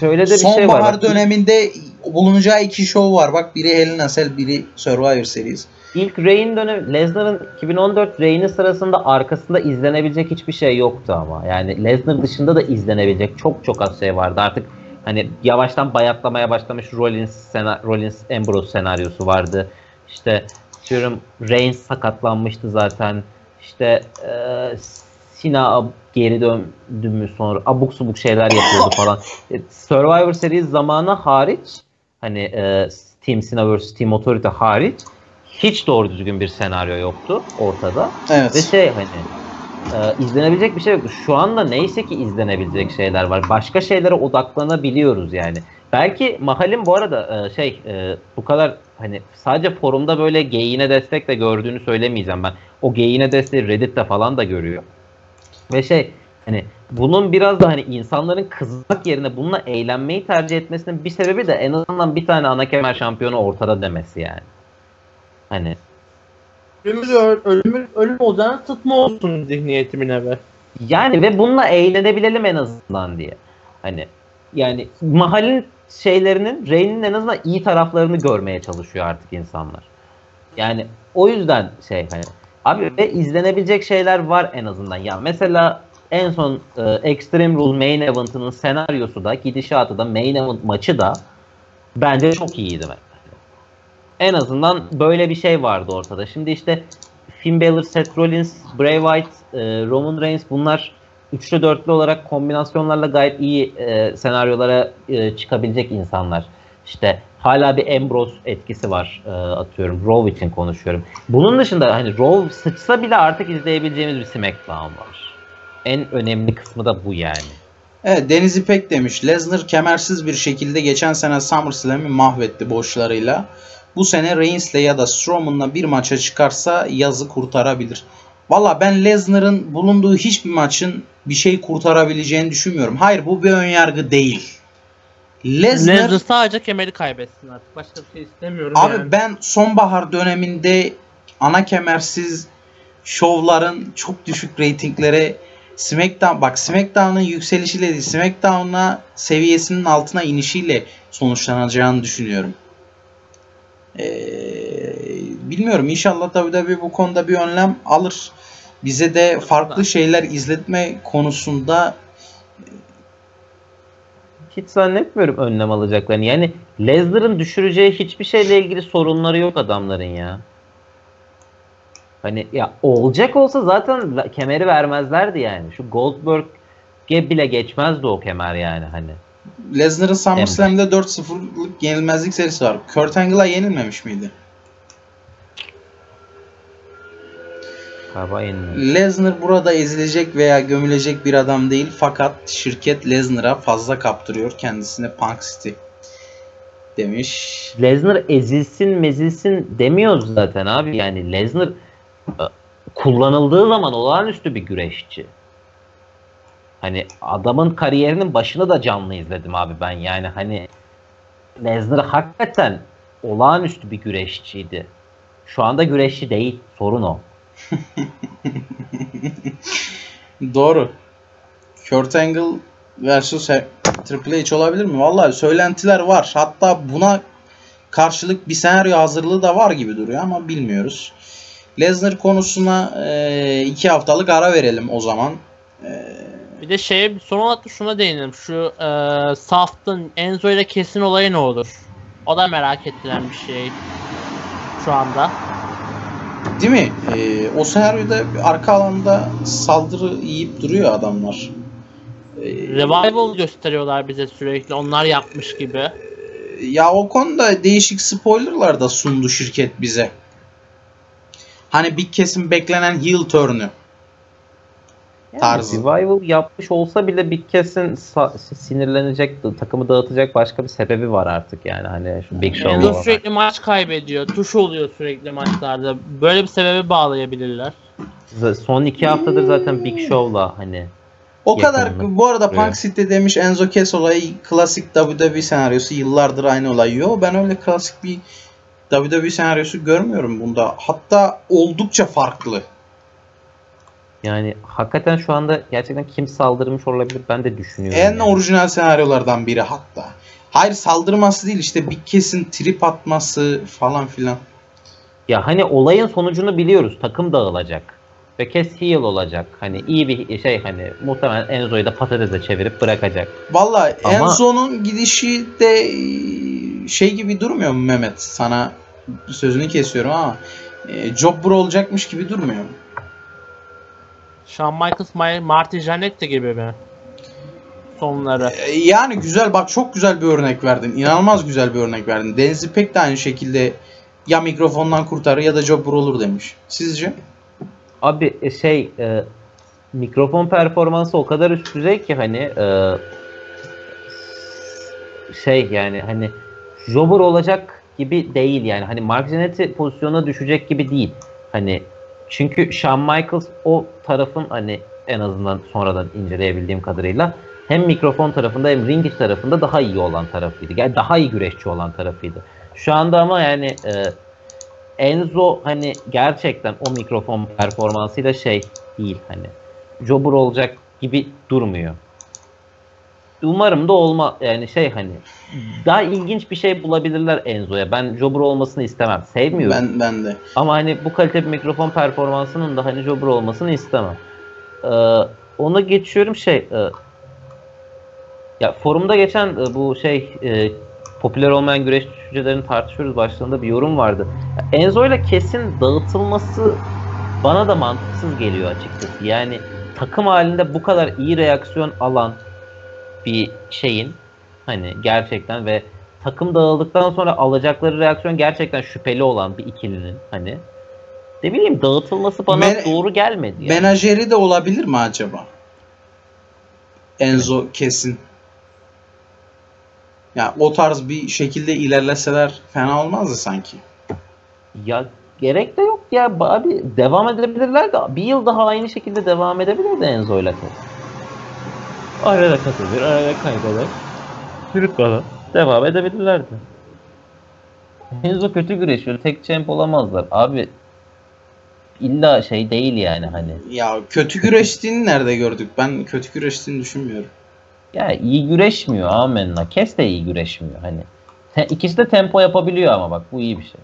şöyle de bir sonbahar döneminde bulunacağı iki show var. Bak biri Hell in a Cell, biri Survivor Series. İlk Reign dönemi, Lesnar'ın 2014 Reign'i sırasında arkasında izlenebilecek hiçbir şey yoktu ama. Yani Lesnar dışında da izlenebilecek çok az şey vardı. Artık hani yavaştan bayatlamaya başlamış Rollins Ambrose senaryosu vardı. İşte Reigns sakatlanmıştı zaten. İşte Sina geri döndü mü sonra abuk subuk şeyler yapıyordu falan. Survivor Series zamanı hariç hani Team Sina vs Team Authority hariç hiç doğru düzgün bir senaryo yoktu ortada. Evet. Ve izlenebilecek bir şey yoktu. Şu anda neyse ki izlenebilecek şeyler var. Başka şeylere odaklanabiliyoruz yani. Belki Mahal'in bu arada bu kadar sadece forumda böyle geyiğine destek de gördüğünü söylemeyeceğim ben. O geyiğine desteği Reddit'te falan da görüyor. Ve bunun biraz da insanların kızmak yerine bununla eğlenmeyi tercih etmesinin bir sebebi de en azından bir tane ana kemer şampiyonu ortada demesi yani. Ölüm olacağını tutma olsun zihniyetimin eve. Yani ve bununla eğlenebilelim en azından diye. Yani Mahal'in Reign'in en azından iyi taraflarını görmeye çalışıyor artık insanlar. Yani o yüzden abi ve izlenebilecek şeyler var en azından. Ya mesela en son Extreme Rules Main Event'ının senaryosu da, gidişatı da, Main Event maçı da bence çok iyiydi. En azından böyle bir şey vardı ortada. Şimdi Finn Balor, Seth Rollins, Bray Wyatt, Roman Reigns, bunlar üçlü dörtlü olarak kombinasyonlarla gayet iyi senaryolara çıkabilecek insanlar. İşte hala bir Ambrose etkisi var, atıyorum. Raw için konuşuyorum. Bunun dışında hani Raw sıçsa bile artık izleyebileceğimiz bir SmackDown var. En önemli kısmı da bu yani. Evet, Deniz İpek demiş. Lesnar kemersiz bir şekilde geçen sene SummerSlam'i mahvetti boşlarıyla. Bu sene Reigns'le ya da Strowman'la bir maça çıkarsa yazı kurtarabilir. Valla ben Lesnar'ın bulunduğu hiçbir maçın bir şey kurtarabileceğini düşünmüyorum. Hayır, bu bir önyargı değil. Lesnar sadece kemeri kaybetsin artık. Başka bir şey istemiyorum. Abi yani. Ben sonbahar döneminde ana kemersiz şovların çok düşük reytinglere SmackDown, bak SmackDown'ın yükselişiyle değil, SmackDown'a seviyesinin altına inişiyle sonuçlanacağını düşünüyorum. Bilmiyorum, inşallah WWE bu konuda bir önlem alır. Bize de farklı şeyler izletme konusunda hiç zannetmiyorum önlem alacaklarını. Yani Lesnar'ın düşüreceği hiçbir şeyle ilgili sorunları yok adamların ya. Hani ya olacak olsa zaten kemeri vermezlerdi yani. Şu Goldberg'e bile geçmezdi o kemer yani hani. Lesnar'ın SummerSlam'da 4-0'lık yenilmezlik serisi var. Kurt Angle'a yenilmemiş miydi? Lesnar burada ezilecek veya gömülecek bir adam değil, fakat şirket Lesnar'a fazla kaptırıyor kendisine Punk City demiş. Lesnar ezilsin mezilsin demiyoruz zaten abi, yani Lesnar kullanıldığı zaman olağanüstü bir güreşçi. Hani adamın kariyerinin başını da canlı izledim abi ben, yani hani Lesnar hakikaten olağanüstü bir güreşçiydi. Şu anda güreşçi değil, sorun o. Doğru. Kurt Angle vs Triple H olabilir mi? Vallahi söylentiler var. Hatta buna karşılık bir senaryo hazırlığı da var gibi duruyor ama bilmiyoruz. Lesnar konusuna 2 haftalık ara verelim o zaman. Bir de şeye, son olarak da şuna değinelim. Şu Saft'ın Enzo ile kesin olayı ne olur? O da merak ettiren bir şey şu anda. Değil mi? O senaryoda arka alanda saldırı yiyip duruyor adamlar. Revival gösteriyorlar bize sürekli. Onlar yapmış gibi. Ya o konuda değişik spoilerlar da sundu şirket bize. Hani bir kesim beklenen heel turn'ü tarzı. Yani Revival yapmış olsa bile bir kesin sinirlenecek, takımı dağıtacak başka bir sebebi var artık yani. Hani şu Big Show olarak. Sürekli maç kaybediyor. Tuş oluyor sürekli maçlarda. Böyle bir sebebi bağlayabilirler. Son 2 haftadır zaten Big Show'la hani. O kadar. Bu arada Punk City demiş, Enzo Kes olayı klasik WWE senaryosu. Yıllardır aynı olay. Yo, ben öyle klasik bir WWE senaryosu görmüyorum bunda. Hatta oldukça farklı. Yani hakikaten şu anda gerçekten kim saldırmış olabilir ben de düşünüyorum. En yani orijinal senaryolardan biri hatta. Hayır, saldırması değil işte, bir kesin trip atması falan filan. Ya hani olayın sonucunu biliyoruz. Takım dağılacak. Ve Kes heel olacak. Hani iyi bir şey, hani muhtemelen Enzo'yu da patatese çevirip bırakacak. Vallahi ama Enzo'nun gidişi de şey gibi durmuyor mu Mehmet? Sana sözünü kesiyorum ama jobber olacakmış gibi durmuyor mu? Shawn Michaels, Marty Jannetty gibi mi? Sonları. Yani güzel, bak çok güzel bir örnek verdin. İnanılmaz güzel bir örnek verdin. Deniz İpek de aynı şekilde ya mikrofondan kurtarır ya da jobber olur demiş. Sizce? Abi şey, mikrofon performansı o kadar üst düzey ki hani şey yani hani jobber olacak gibi değil yani. Hani Mark Jannetty pozisyona düşecek gibi değil. Hani çünkü Shawn Michaels o tarafın hani en azından sonradan inceleyebildiğim kadarıyla hem mikrofon tarafında hem ring içi tarafında daha iyi olan tarafıydı. Yani daha iyi güreşçi olan tarafıydı. Şu anda ama yani Enzo hani gerçekten o mikrofon performansıyla şey değil, hani jobber olacak gibi durmuyor. Umarım da olma yani şey, hani daha ilginç bir şey bulabilirler Enzo'ya. Ben jobber olmasını istemem. Sevmiyorum. Ben de. Ama hani bu kalite bir mikrofon performansının da hani jobber olmasını istemem. Ona geçiyorum şey. Ya forumda geçen bu şey popüler olmayan güreş düşüncelerini tartışıyoruz başlığında bir yorum vardı. Enzo'yla Kes'in dağıtılması bana da mantıksız geliyor açıkçası. Yani takım halinde bu kadar iyi reaksiyon alan bir şeyin hani gerçekten ve takım dağıldıktan sonra alacakları reaksiyon gerçekten şüpheli olan bir ikilinin hani ne bileyim dağıtılması bana doğru gelmedi. Yani. Menajeri de olabilir mi acaba? Enzo kesin. Ya o tarz bir şekilde ilerleseler fena olmazdı sanki. Ya gerek de yok ya abi, devam edebilirler de bir yıl daha aynı şekilde devam edebilirdi Enzo'yla. Arada katılır, arada kaybolur. Sürüp kalır. Devam edebilirlerdi. Enzo kötü güreşiyor. Tek champ olamazlar. Abi illa şey değil yani hani. Ya kötü güreştiğini nerede gördük? Ben kötü güreştiğini düşünmüyorum. Ya iyi güreşmiyor amenna. Kes de iyi güreşmiyor hani. İkisi de tempo yapabiliyor ama bak bu iyi bir şey.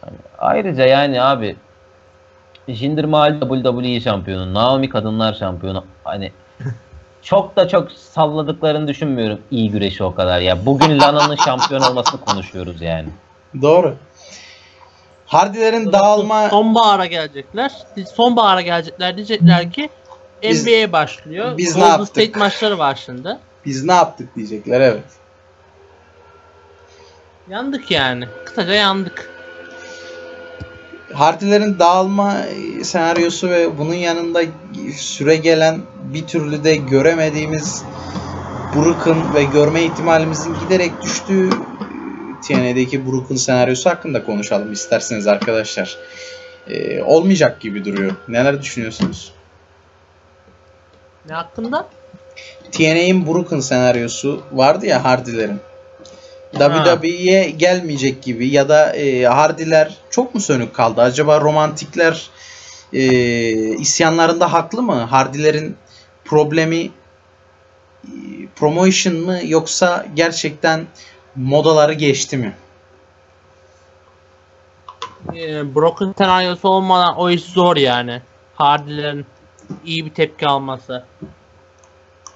Hani ayrıca yani abi Jinder Mahal WWE şampiyonu, Naomi kadınlar şampiyonu hani çok da çok salladıklarını düşünmüyorum iyi güreşi o kadar ya. Bugün Lana'nın şampiyon olmasını konuşuyoruz yani. Doğru. Hardy'lerin dağılma... Sonbahara gelecekler. Diyecekler ki NBA'ye başlıyor. Biz ne yaptık? State maçları var şimdi. Biz ne yaptık diyecekler, evet. Yandık yani. Kısaca yandık. Hardy'lerin dağılma senaryosu ve bunun yanında süre gelen bir türlü de göremediğimiz Brook'un ve görme ihtimalimizin giderek düştüğü TNA'deki Brook'un senaryosu hakkında konuşalım isterseniz arkadaşlar. Olmayacak gibi duruyor. Neler düşünüyorsunuz? Ne hakkında? TNA'in Brook'un senaryosu vardı ya Hardy'lerin. WWE'ye gelmeyecek gibi ya da Hardy'ler çok mu sönük kaldı? Acaba romantikler isyanlarında haklı mı? Hardy'lerin problemi promotion mı yoksa gerçekten modaları geçti mi? Brock'un senaryosu olmadan o iş zor yani. Hardy'lerin iyi bir tepki alması.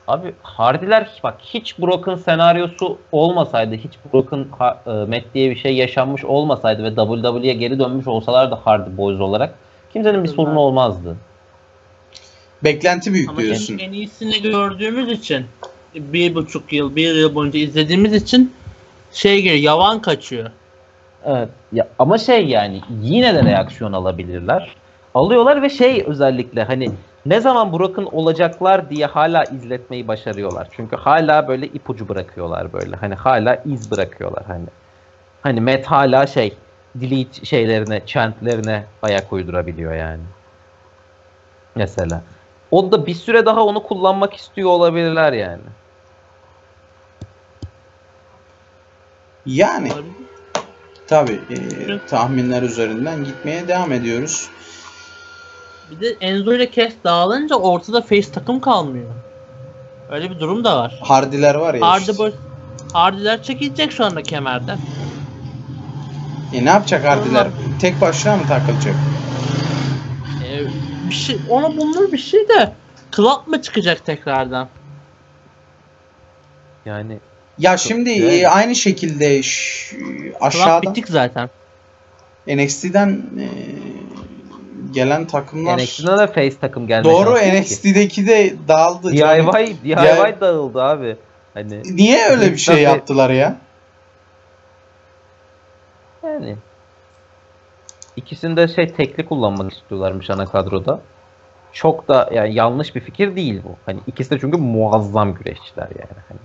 Abi Hardy'ler bak hiç Brock'un senaryosu olmasaydı, hiç Brock'un Matt diye bir şey yaşanmış olmasaydı ve WWE'ye geri dönmüş olsalardı Hardy Boys olarak kimsenin bir sorunu olmazdı. Beklenti büyük ama diyorsun. Ama en iyisini gördüğümüz için 1,5 yıl boyunca izlediğimiz için şey gibi yavan kaçıyor. Evet. Ya, ama şey yani yine de reaksiyon alabilirler. Alıyorlar ve şey özellikle hani ne zaman Brock'un olacaklar diye hala izletmeyi başarıyorlar. Çünkü hala böyle ipucu bırakıyorlar böyle. Hani hala iz bırakıyorlar hani. Hani Matt hala şey delete şeylerine, chantlerine ayak uydurabiliyor yani. Mesela. O da bir süre daha onu kullanmak istiyor olabilirler yani. Yani tabii tahminler üzerinden gitmeye devam ediyoruz. Bir de Enzo ile Kes dağılınca ortada face takım kalmıyor. Öyle bir durum da var. Hardy'ler var ya. Hardy'ler çekilecek şu anda kemerden. Ne yapacak Hardy'ler? Tek başına mı takılacak? Bir şey, ona bulunur bir şey de club mı çıkacak tekrardan? Yani ya şimdi yani. Aynı şekilde aşağıdan club bittik zaten. NXT'den gelen takımlar. NXT'den de face takım gelmedi. Doğru, NXT'deki ki. De dağıldı. DIY dağıldı abi. Hani niye öyle bir şey yaptılar ya? Yani İkisini de şey tekli kullanmak istiyorlarmış ana kadroda. Çok da yani yanlış bir fikir değil bu. Hani ikisi de çünkü muazzam güreşçiler yani. Hani.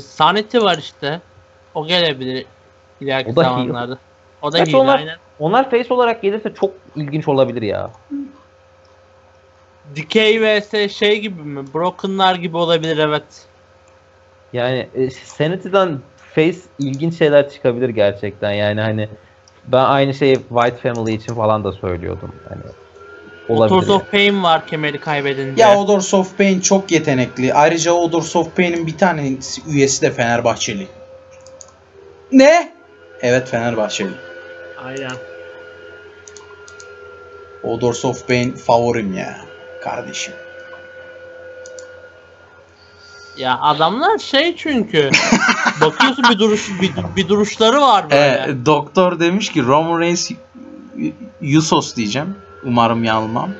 Saneti var işte. O gelebilir ileriki zamanlarda. O da iyi. Onlar face olarak gelirse çok ilginç olabilir ya. Decay vs şey gibi mi? Broken'lar gibi olabilir, evet. Yani Sanity'den face ilginç şeyler çıkabilir gerçekten yani hani ben aynı şeyi White Family için falan da söylüyordum hani Odors of Pain var kemeri kaybedince. Ya Odors of Pain çok yetenekli. Ayrıca Odors of Pain'in bir tane üyesi de Fenerbahçeli. Ne? Evet, Fenerbahçeli. Aynen. Odors of Pain favorim ya kardeşim. Ya adamlar şey çünkü bakıyorsun bir duruşları var böyle. Doktor demiş ki Roman Reigns Usos diyeceğim. Umarım yanılmam.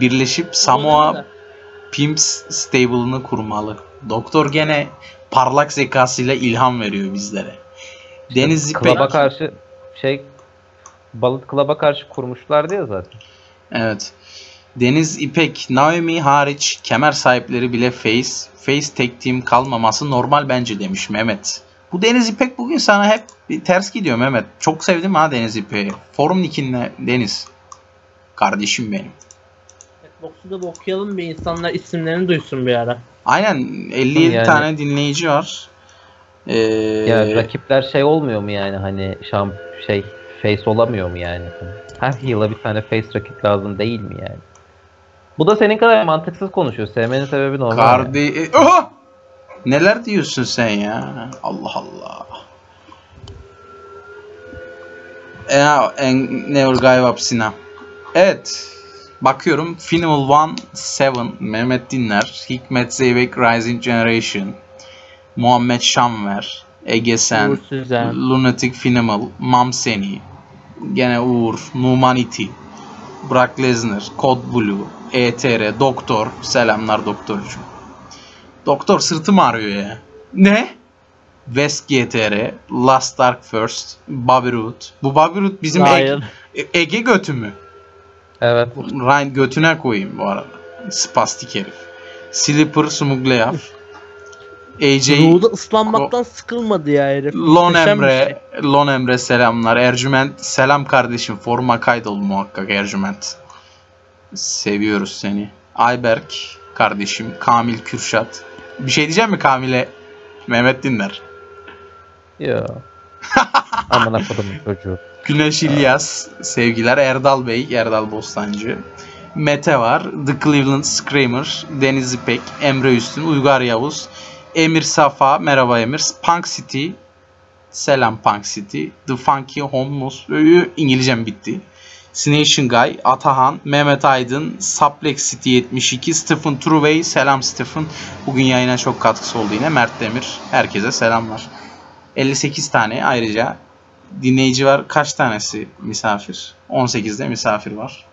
Birleşip Samoa Pimps stable'ını kurmalı. Doktor gene parlak zekasıyla ilham veriyor bizlere. Deniz Club'a karşı Bullet Club'a karşı kurmuşlardı ya zaten. Evet. Deniz İpek, Naomi hariç kemer sahipleri bile face tek team kalmaması normal bence demiş Mehmet. Bu Deniz İpek bugün sana hep ters gidiyor Mehmet. Çok sevdim ha Deniz İpek'i. Forum nick'inle Deniz. Kardeşim benim. Box'u da okuyalım bir insanlar isimlerini duysun bir ara. Aynen 57 yani, tane dinleyici var. Ya rakipler olmuyor mu yani hani face olamıyor mu yani? Her yıla bir tane face rakip lazım değil mi yani? Bu da senin kadar mantıksız konuşuyor. Sevmenin sebebi normal. Oha! Neler diyorsun sen ya? Allah Allah. Never Give Up Sina. Evet. Bakıyorum. Final 17. Mehmet Dinler. Hikmet Zeybek Rising Generation. Muhammed Şamver. Ege Sen. Lunatic Final. Mam Seni. Gene Uğur. Numanity. Brock Lesnar. Code Blue. ETR. Doktor. Selamlar doktorcu. Doktor sırtım ağrıyor ya. Ne? West GTR. Last Dark First. Bobby Roode. Bu Bobby Roode bizim Ege götü mü? Evet. Ryan götüne koyayım bu arada. Spastik herif. Slipper Smugleyaf. AJ. Ruh'da ıslanmaktan sıkılmadı ya herif. Lon Emre selamlar. Ercüment selam kardeşim. Forma kaydol muhakkak Ercüment. Seviyoruz seni. Ayberk kardeşim. Kamil Kürşat. Bir şey diyeceğim mi Kamil'e? Mehmet Dinler. Yo. Aman akıdımın çocuğu. Güneş İlyas, sevgiler. Erdal Bey, Erdal Bostancı. Mete var, The Cleveland Screamer, Deniz İpek, Emre Üstün, Uygar Yavuz, Emir Safa, merhaba Emir, Punk City, selam Punk City, The Funky Homos, İngilizcem bitti. Snation Guy, Atahan, Mehmet Aydın, Saplex City 72, Stephen Trueway, selam Stephen. Bugün yayına çok katkısı oldu yine. Mert Demir, herkese selamlar. 58 tane ayrıca dinleyici var. Kaç tanesi misafir? 18'de misafir var.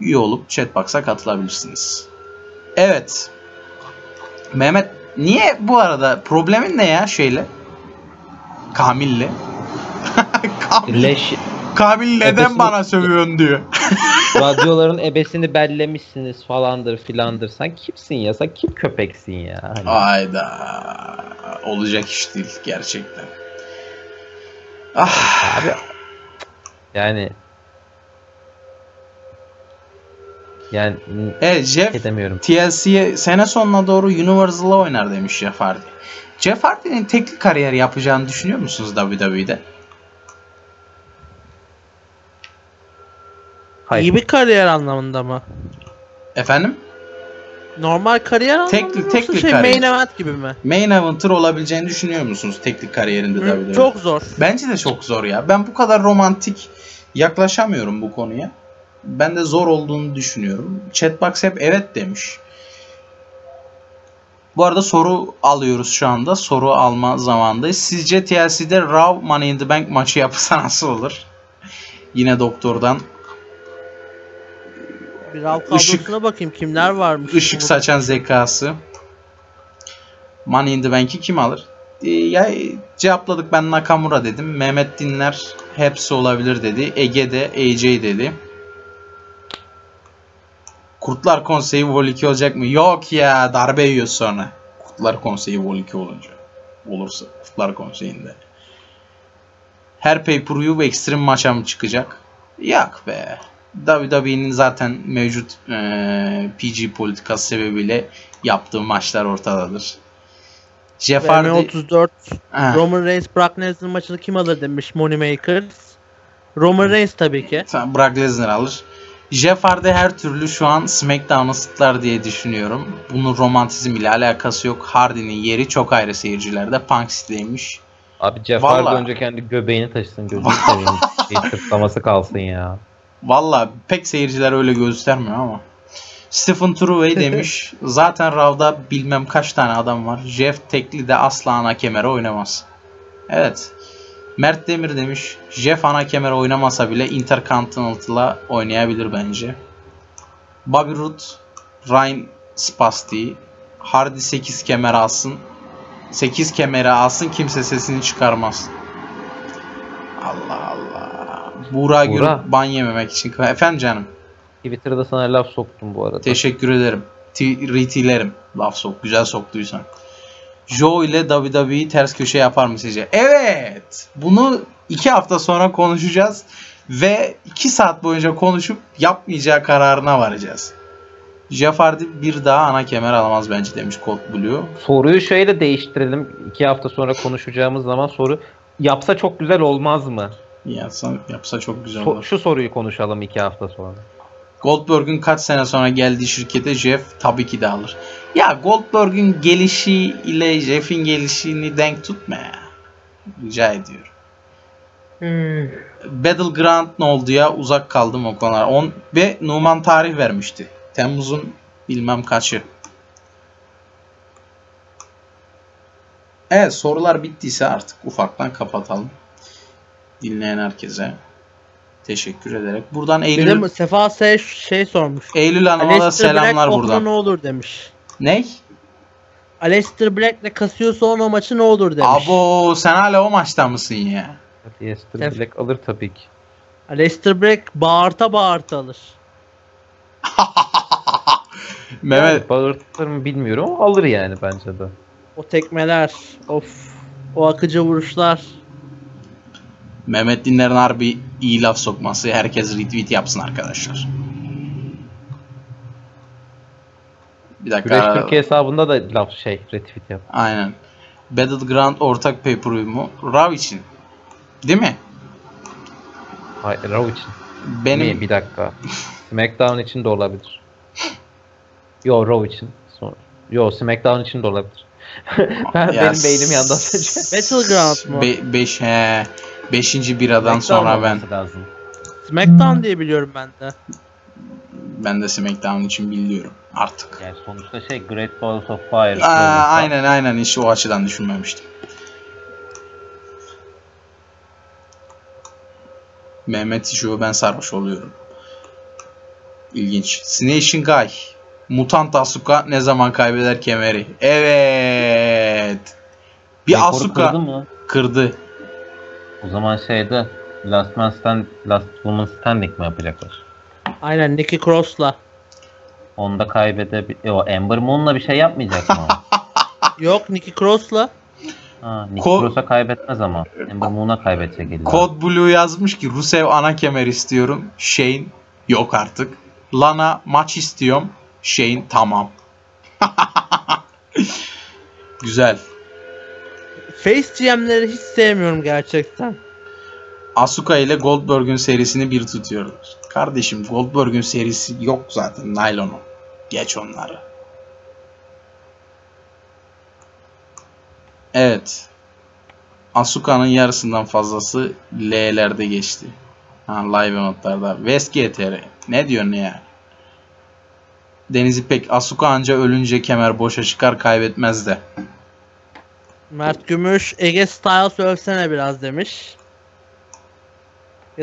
Üye olup chatbox'a katılabilirsiniz. Evet. Mehmet niye bu arada problemin ne ya Kamil'le? Kamil neden ebesini, bana sövüyorsun diyor. Radyoların ebesini bellemişsiniz falandır filandır. Sen kimsin ya? Sen kim köpeksin ya? Hayda. Olacak iş değil gerçekten. Ah. Abi, yani Jeff TLC'ye sene sonuna doğru Universal'a oynar demiş Jeff Hardy. Jeff Hardy'nin tekli kariyer yapacağını düşünüyor musunuz WWE'de? Hayır. İyi bir kariyer anlamında mı? Efendim? Normal kariyer anlamında mı? Tekli kariyer. Main event gibi mi? Main eventer olabileceğini düşünüyor musunuz tekli kariyerinde WWE'de? Çok zor. Bence de çok zor ya. Ben bu kadar romantik yaklaşamıyorum bu konuya. Ben de zor olduğunu düşünüyorum. Chatbox hep evet demiş. Bu arada soru alıyoruz şu anda. Soru alma zamanındayız. Sizce TLC'de Raw Money in the Bank maçı yapılsa nasıl olur? Yine doktordan. Bir alt kablosuna bakayım kimler varmış. Işık saçan zekası. Money in the Bank'i kim alır? Ya cevapladık, ben Nakamura dedim. Mehmet Dinler hepsi olabilir dedi. Ege de AJ dedi. Kurtlar Konseyi Vol 2 olacak mı? Yok ya, darbe yiyor sonra. Kurtlar Konseyi Vol 2 olunca. Olursa Kurtlar Konseyi'nde. Her pay-per-view ve ekstrem maça mı çıkacak? Yok be. WWE'nin zaten mevcut PG politikası sebebiyle yaptığı maçlar ortadadır. Jeff Hardy 34 Roman Reigns Brock Lesnar maçını kim alır demiş Moneymakers. Roman Reigns tabii ki. Brock Lesnar alır. Jeff Hardy her türlü şu an SmackDown'ı sırtlar diye düşünüyorum. Bunun romantizm ile alakası yok. Hardy'nin yeri çok ayrı seyircilerde. Punk City'deymiş. Abi Jeff Hardy önce kendi göbeğini taşısın. Gözünü seveyim. Sırtlaması kalsın ya. Valla pek seyirciler öyle göstermiyor ama Stephen Trueway demiş. Zaten Raw'da bilmem kaç tane adam var. Jeff tekli de asla ana kemere oynamaz. Evet. Mert Demir demiş. Jeff ana kemere oynamasa bile Intercontinental'la oynayabilir bence. Bobby Roode, Ryan Spasti, Hardy 8 kemer alsın. 8 kemere alsın, kimse sesini çıkarmaz. Allah Allah. Buğra Gür'ü ban yememek için. Efendim canım. Twitter'da sana laf soktum bu arada. Teşekkür ederim. Retweetlerim. Laf sok. Güzel soktuysan. Joe ile WWE'yi ters köşe yapar mı sizce? Evet. Bunu 2 hafta sonra konuşacağız. Ve 2 saat boyunca konuşup yapmayacağı kararına varacağız. Jeff Hardy bir daha ana kemer alamaz bence demiş Cold Blue. Soruyu şöyle değiştirelim. 2 hafta sonra konuşacağımız zaman soru yapsa çok güzel olmaz mı? Yapsa çok güzel olur. Şu soruyu konuşalım 2 hafta sonra. Goldberg'ün kaç sene sonra geldiği şirkete Jeff tabii ki de alır. Ya Goldberg'ün gelişi ile Jeff'in gelişini denk tutma ya. Rica ediyorum. Battleground ne oldu ya? Uzak kaldım o konulara. Ve Numan tarih vermişti. Temmuz'un bilmem kaçı. Evet, sorular bittiyse artık ufaktan kapatalım. Dinleyen herkese teşekkür ederek. Buradan Eylül Sefa şey sormuş. Eylül Hanım'a da selamlar Black buradan. Ne olur demiş. Ne? Aleister Black'le kasıyorsa o maçı ne olur demiş. Abo, sen hala o maçta mısın ya? Aleister Black alır tabii ki. Aleister Black bağırta alır. Mehmet bağırtır mı bilmiyorum ama alır yani bence de. O tekmeler, of, o akıcı vuruşlar. Mehmet Dinler'in harbi iyi laf sokması. Herkes retweet yapsın arkadaşlar. Bir dakika. Güreş Türkiye hesabında da laf retweet yap. Aynen. Battleground ortak pay-per-view mu? Raw için. Değil mi? Hayır, Raw için. Benim... Bir dakika. SmackDown için de olabilir. Yo, Raw için. Yo, SmackDown için de olabilir. Benim beynim yandan sadece. Battleground mu? 5 he. 5. biradan sonra ben lazım. SmackDown diye biliyorum ben de. Ben de SmackDown için biliyorum artık. Yani sonuçta Great Balls of Fire. Aynen işi o açıdan düşünmemiştim. Mehmet şu ben sarhoş oluyorum. İlginç. Snation Guy. Mutant Asuka ne zaman kaybeder kemeri? Evet. Bir rekoru Asuka kırdı. O zaman Last Woman Standing mi yapacaklar? Aynen, Nikki Cross'la. Onda kaybedebilir. O Ember Moon'la bir şey yapmayacak mı? Yok, Nikki Cross'la. Nikki Cross'a kaybetmez ama Ember Moon'a kaybedecek illa. Code Blue yazmış ki Rusev ana kemer istiyorum. Shane yok artık. Lana maç istiyorum. Shane tamam. Güzel. Face GM'leri hiç sevmiyorum gerçekten. Asuka ile Goldberg'ün serisini bir tutuyoruz. Kardeşim, Goldberg'ün serisi yok zaten. Naylon'u. Geç onları. Evet. Asuka'nın yarısından fazlası L'lerde geçti. Live notlarda. West GTR. Ne diyorsun ya? Deniz İpek. Asuka anca ölünce kemer boşa çıkar, kaybetmez de. Mert Gümüş, Ege Styles övsene biraz demiş.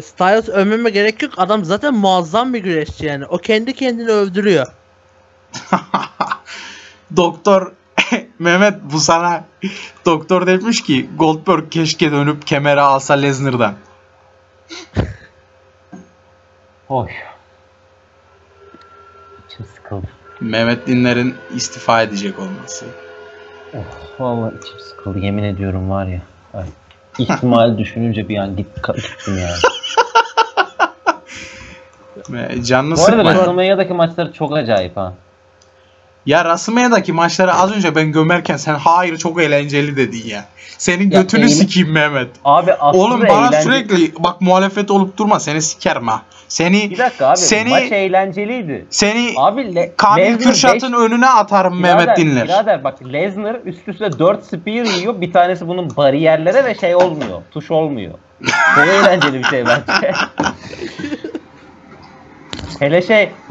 Styles övmeme gerek yok. Adam zaten muazzam bir güreşçi yani. O kendi kendini övdürüyor. Doktor Mehmet bu sana. Doktor demiş ki Goldberg keşke dönüp kemeri alsa Lesnar'dan. Oy. İçim sıkıldı. Mehmet Dinler'in istifa edecek olması. Oh, vallahi içim sıkıldı, yemin ediyorum var ya. Ay, ihtimali düşününce bir an gittim yani. Canını sıkma. Bu arada WrestleMania'daki maçları çok acayip ha. Ya WrestleMania'daki maçları az önce ben gömerken sen hayır çok eğlenceli dedin ya. Senin ya götünü sikeyim Mehmet. Abi oğlum bana sürekli bak muhalefet olup durma, seni sikerim ha. Seni, bir dakika abi, maç eğlenceliydi. Seni abi, Kamil Kürşat'ın önüne atarım birader, Mehmet Dinler. Birader bak, Lesnar üst üste 4 spear yiyor, bir tanesi bunun bariyerlere ve olmuyor, tuş olmuyor. Böyle eğlenceli bir şey bence. Hele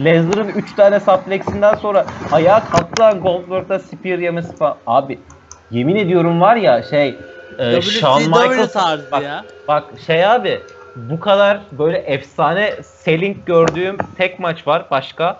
Lesnar'ın 3 tane suplexinden sonra ayağa kalktıran Goldberg'da spear yemesi falan. Abi yemin ediyorum var ya Shawn Michaels tarzı bak, ya. Bak abi bu kadar böyle efsane selling gördüğüm tek maç var başka.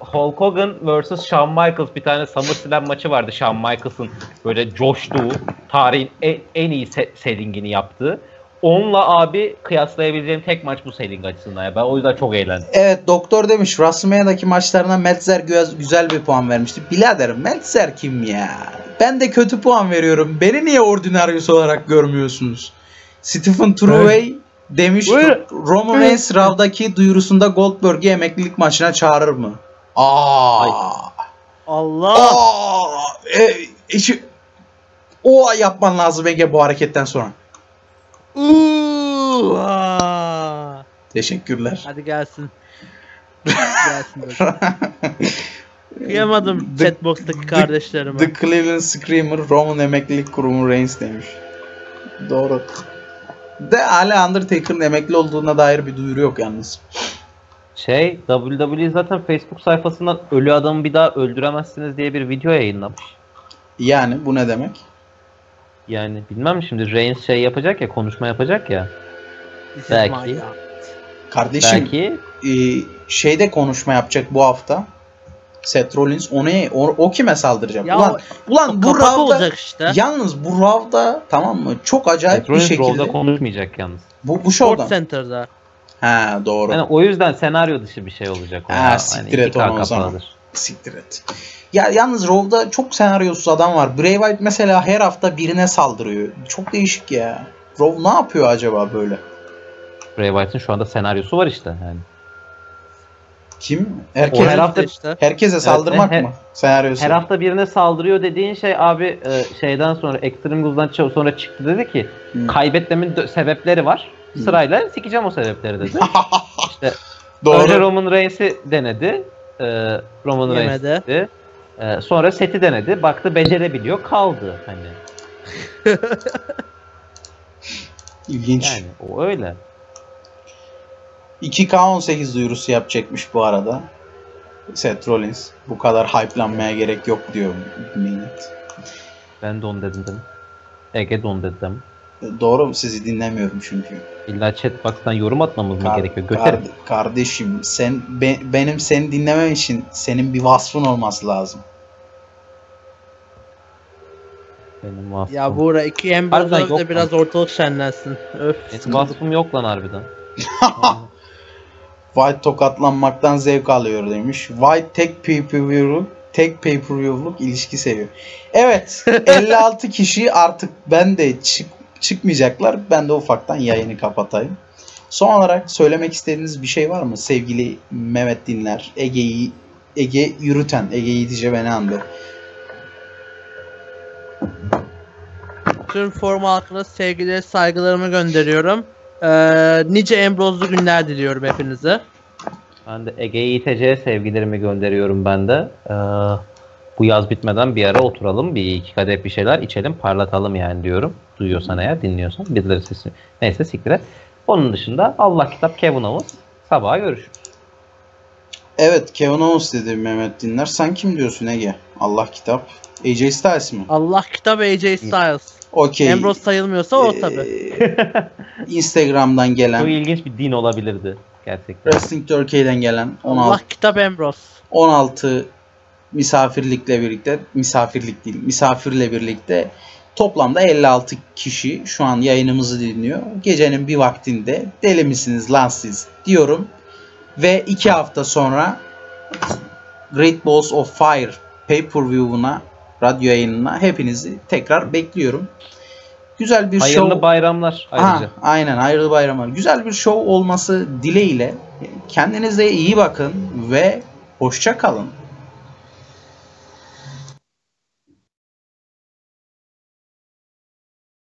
Hulk Hogan vs. Shawn Michaels bir tane SummerSlam maçı vardı. Shawn Michaels'ın böyle coştuğu, tarihin en iyi sellingini yaptığı. Onunla abi kıyaslayabileceğim tek maç bu selling açısından ya. Ben o yüzden çok eğlendim. Evet, doktor demiş WrestleMania'daki maçlarına Meltzer güzel bir puan vermişti. Birader Meltzer kim ya? Ben de kötü puan veriyorum. Beni niye ordinaryus olarak görmüyorsunuz? Stephen Trueway evet. Demiş Roman Reigns Raw'daki duyurusunda Goldberg'i emeklilik maçına çağırır mı? Allah. O yapman lazım Ege bu hareketten sonra. Teşekkürler. Hadi gelsin. Kıyamadım chatbox'taki kardeşlerime. The Cleveland Screamer Roman emeklilik kurumu Reigns demiş. Doğru. De hala Undertaker'ın emekli olduğuna dair bir duyuru yok yalnız. WWE zaten Facebook sayfasından ölü adamı bir daha öldüremezsiniz diye bir video yayınlamış. Yani bu ne demek? Yani bilmem şimdi Reigns yapacak ya, konuşma yapacak ya. Belki. Kardeşim belki, konuşma yapacak bu hafta. Seth Rollins o kime saldıracak? Ya, ulan bu Raw'da işte. Yalnız bu Raw'da tamam mı? Çok acayip Seth bir şekilde. Raw'da konuşmayacak yalnız. Bu show'dan. Center'da. Ha doğru. Yani o yüzden senaryo dışı bir şey olacak. Ha siktir et onu o zaman. Siktir et. Ya yalnız Raw'da çok senaryosuz adam var. Bray Wyatt mesela her hafta birine saldırıyor. Çok değişik ya. Raw ne yapıyor acaba böyle? Bray Wyatt'ın şu anda senaryosu var işte yani. Kim? Her hafta işte. Herkese saldırmak mı? Senaryosu. Her hafta birine saldırıyor dediğin abi şeyden sonra Extreme Rulles'dan sonra çıktı dedi ki kaybetmemin sebepleri var. Sırayla sikeceğim o sebepleri dedi. İşte doğru. Önce Roman Reigns'i denedi. Roman Reigns dedi. Sonra seti denedi. Baktı becerebiliyor. Kaldı hani. İlginç. Yani o öyle. 2K18 duyurusu yapacakmış bu arada. Seth Rollins. Bu kadar hype'lanmaya gerek yok diyor Mehmet. Ben de onu dedim. Ege de onu dedim. Doğru mu? Sizi dinlemiyorum çünkü. İlla chatbox'tan yorum atmamız mı gerekiyor? Kardeşim sen benim seni dinlemem için senin bir vasfın olması lazım. Benim vasfım. Ya bu ara 2 Ember'de biraz ortalık şenlensin. Öf. Benim vasfım yok lan harbiden. White tokatlanmaktan zevk alıyor demiş. White tek pay-per-view'luk ilişki seviyor. Evet 56 kişi artık ben de çıkmayacaklar. Ben de ufaktan yayını kapatayım. Son olarak söylemek istediğiniz bir şey var mı? Sevgili Mehmet Dinler, Ege Yürüten, Ege Yitice beni andı. Tüm forma halkına sevgileri, saygılarımı gönderiyorum. Nice Ambrose'lu günler diliyorum hepinize. Ben de Ege Yitece'ye sevgilerimi gönderiyorum ben de. Bu yaz bitmeden bir ara oturalım. Bir iki kadeh bir şeyler içelim. Parlatalım yani diyorum. Duyuyorsan eğer, dinliyorsan. Birileri sesini. Neyse siktir et. Onun dışında Allah kitap Kevin Owens. Sabaha görüşürüz. Evet Kevin Owens dedi Mehmet Dinler. Sen kim diyorsun Ege? Allah kitap. AJ Styles mi? Allah kitap AJ Styles. Okay. Ambrose sayılmıyorsa o tabii. Instagram'dan gelen. Bu ilginç bir din olabilirdi gerçekten. Wrestling Turkey'den gelen. 16, Allah kitap Ambrose. 16 misafirle birlikte toplamda 56 kişi şu an yayınımızı dinliyor. Gecenin bir vaktinde deli misiniz lan siz diyorum. Ve 2 hafta sonra Great Balls of Fire Pay-Per-View'una, radyo yayınına hepinizi tekrar bekliyorum. Güzel bir hayırlı show. Bayramlar ayrıca. Aynen hayırlı bayramlar. Güzel bir show olması dileğiyle kendinize iyi bakın ve hoşça kalın.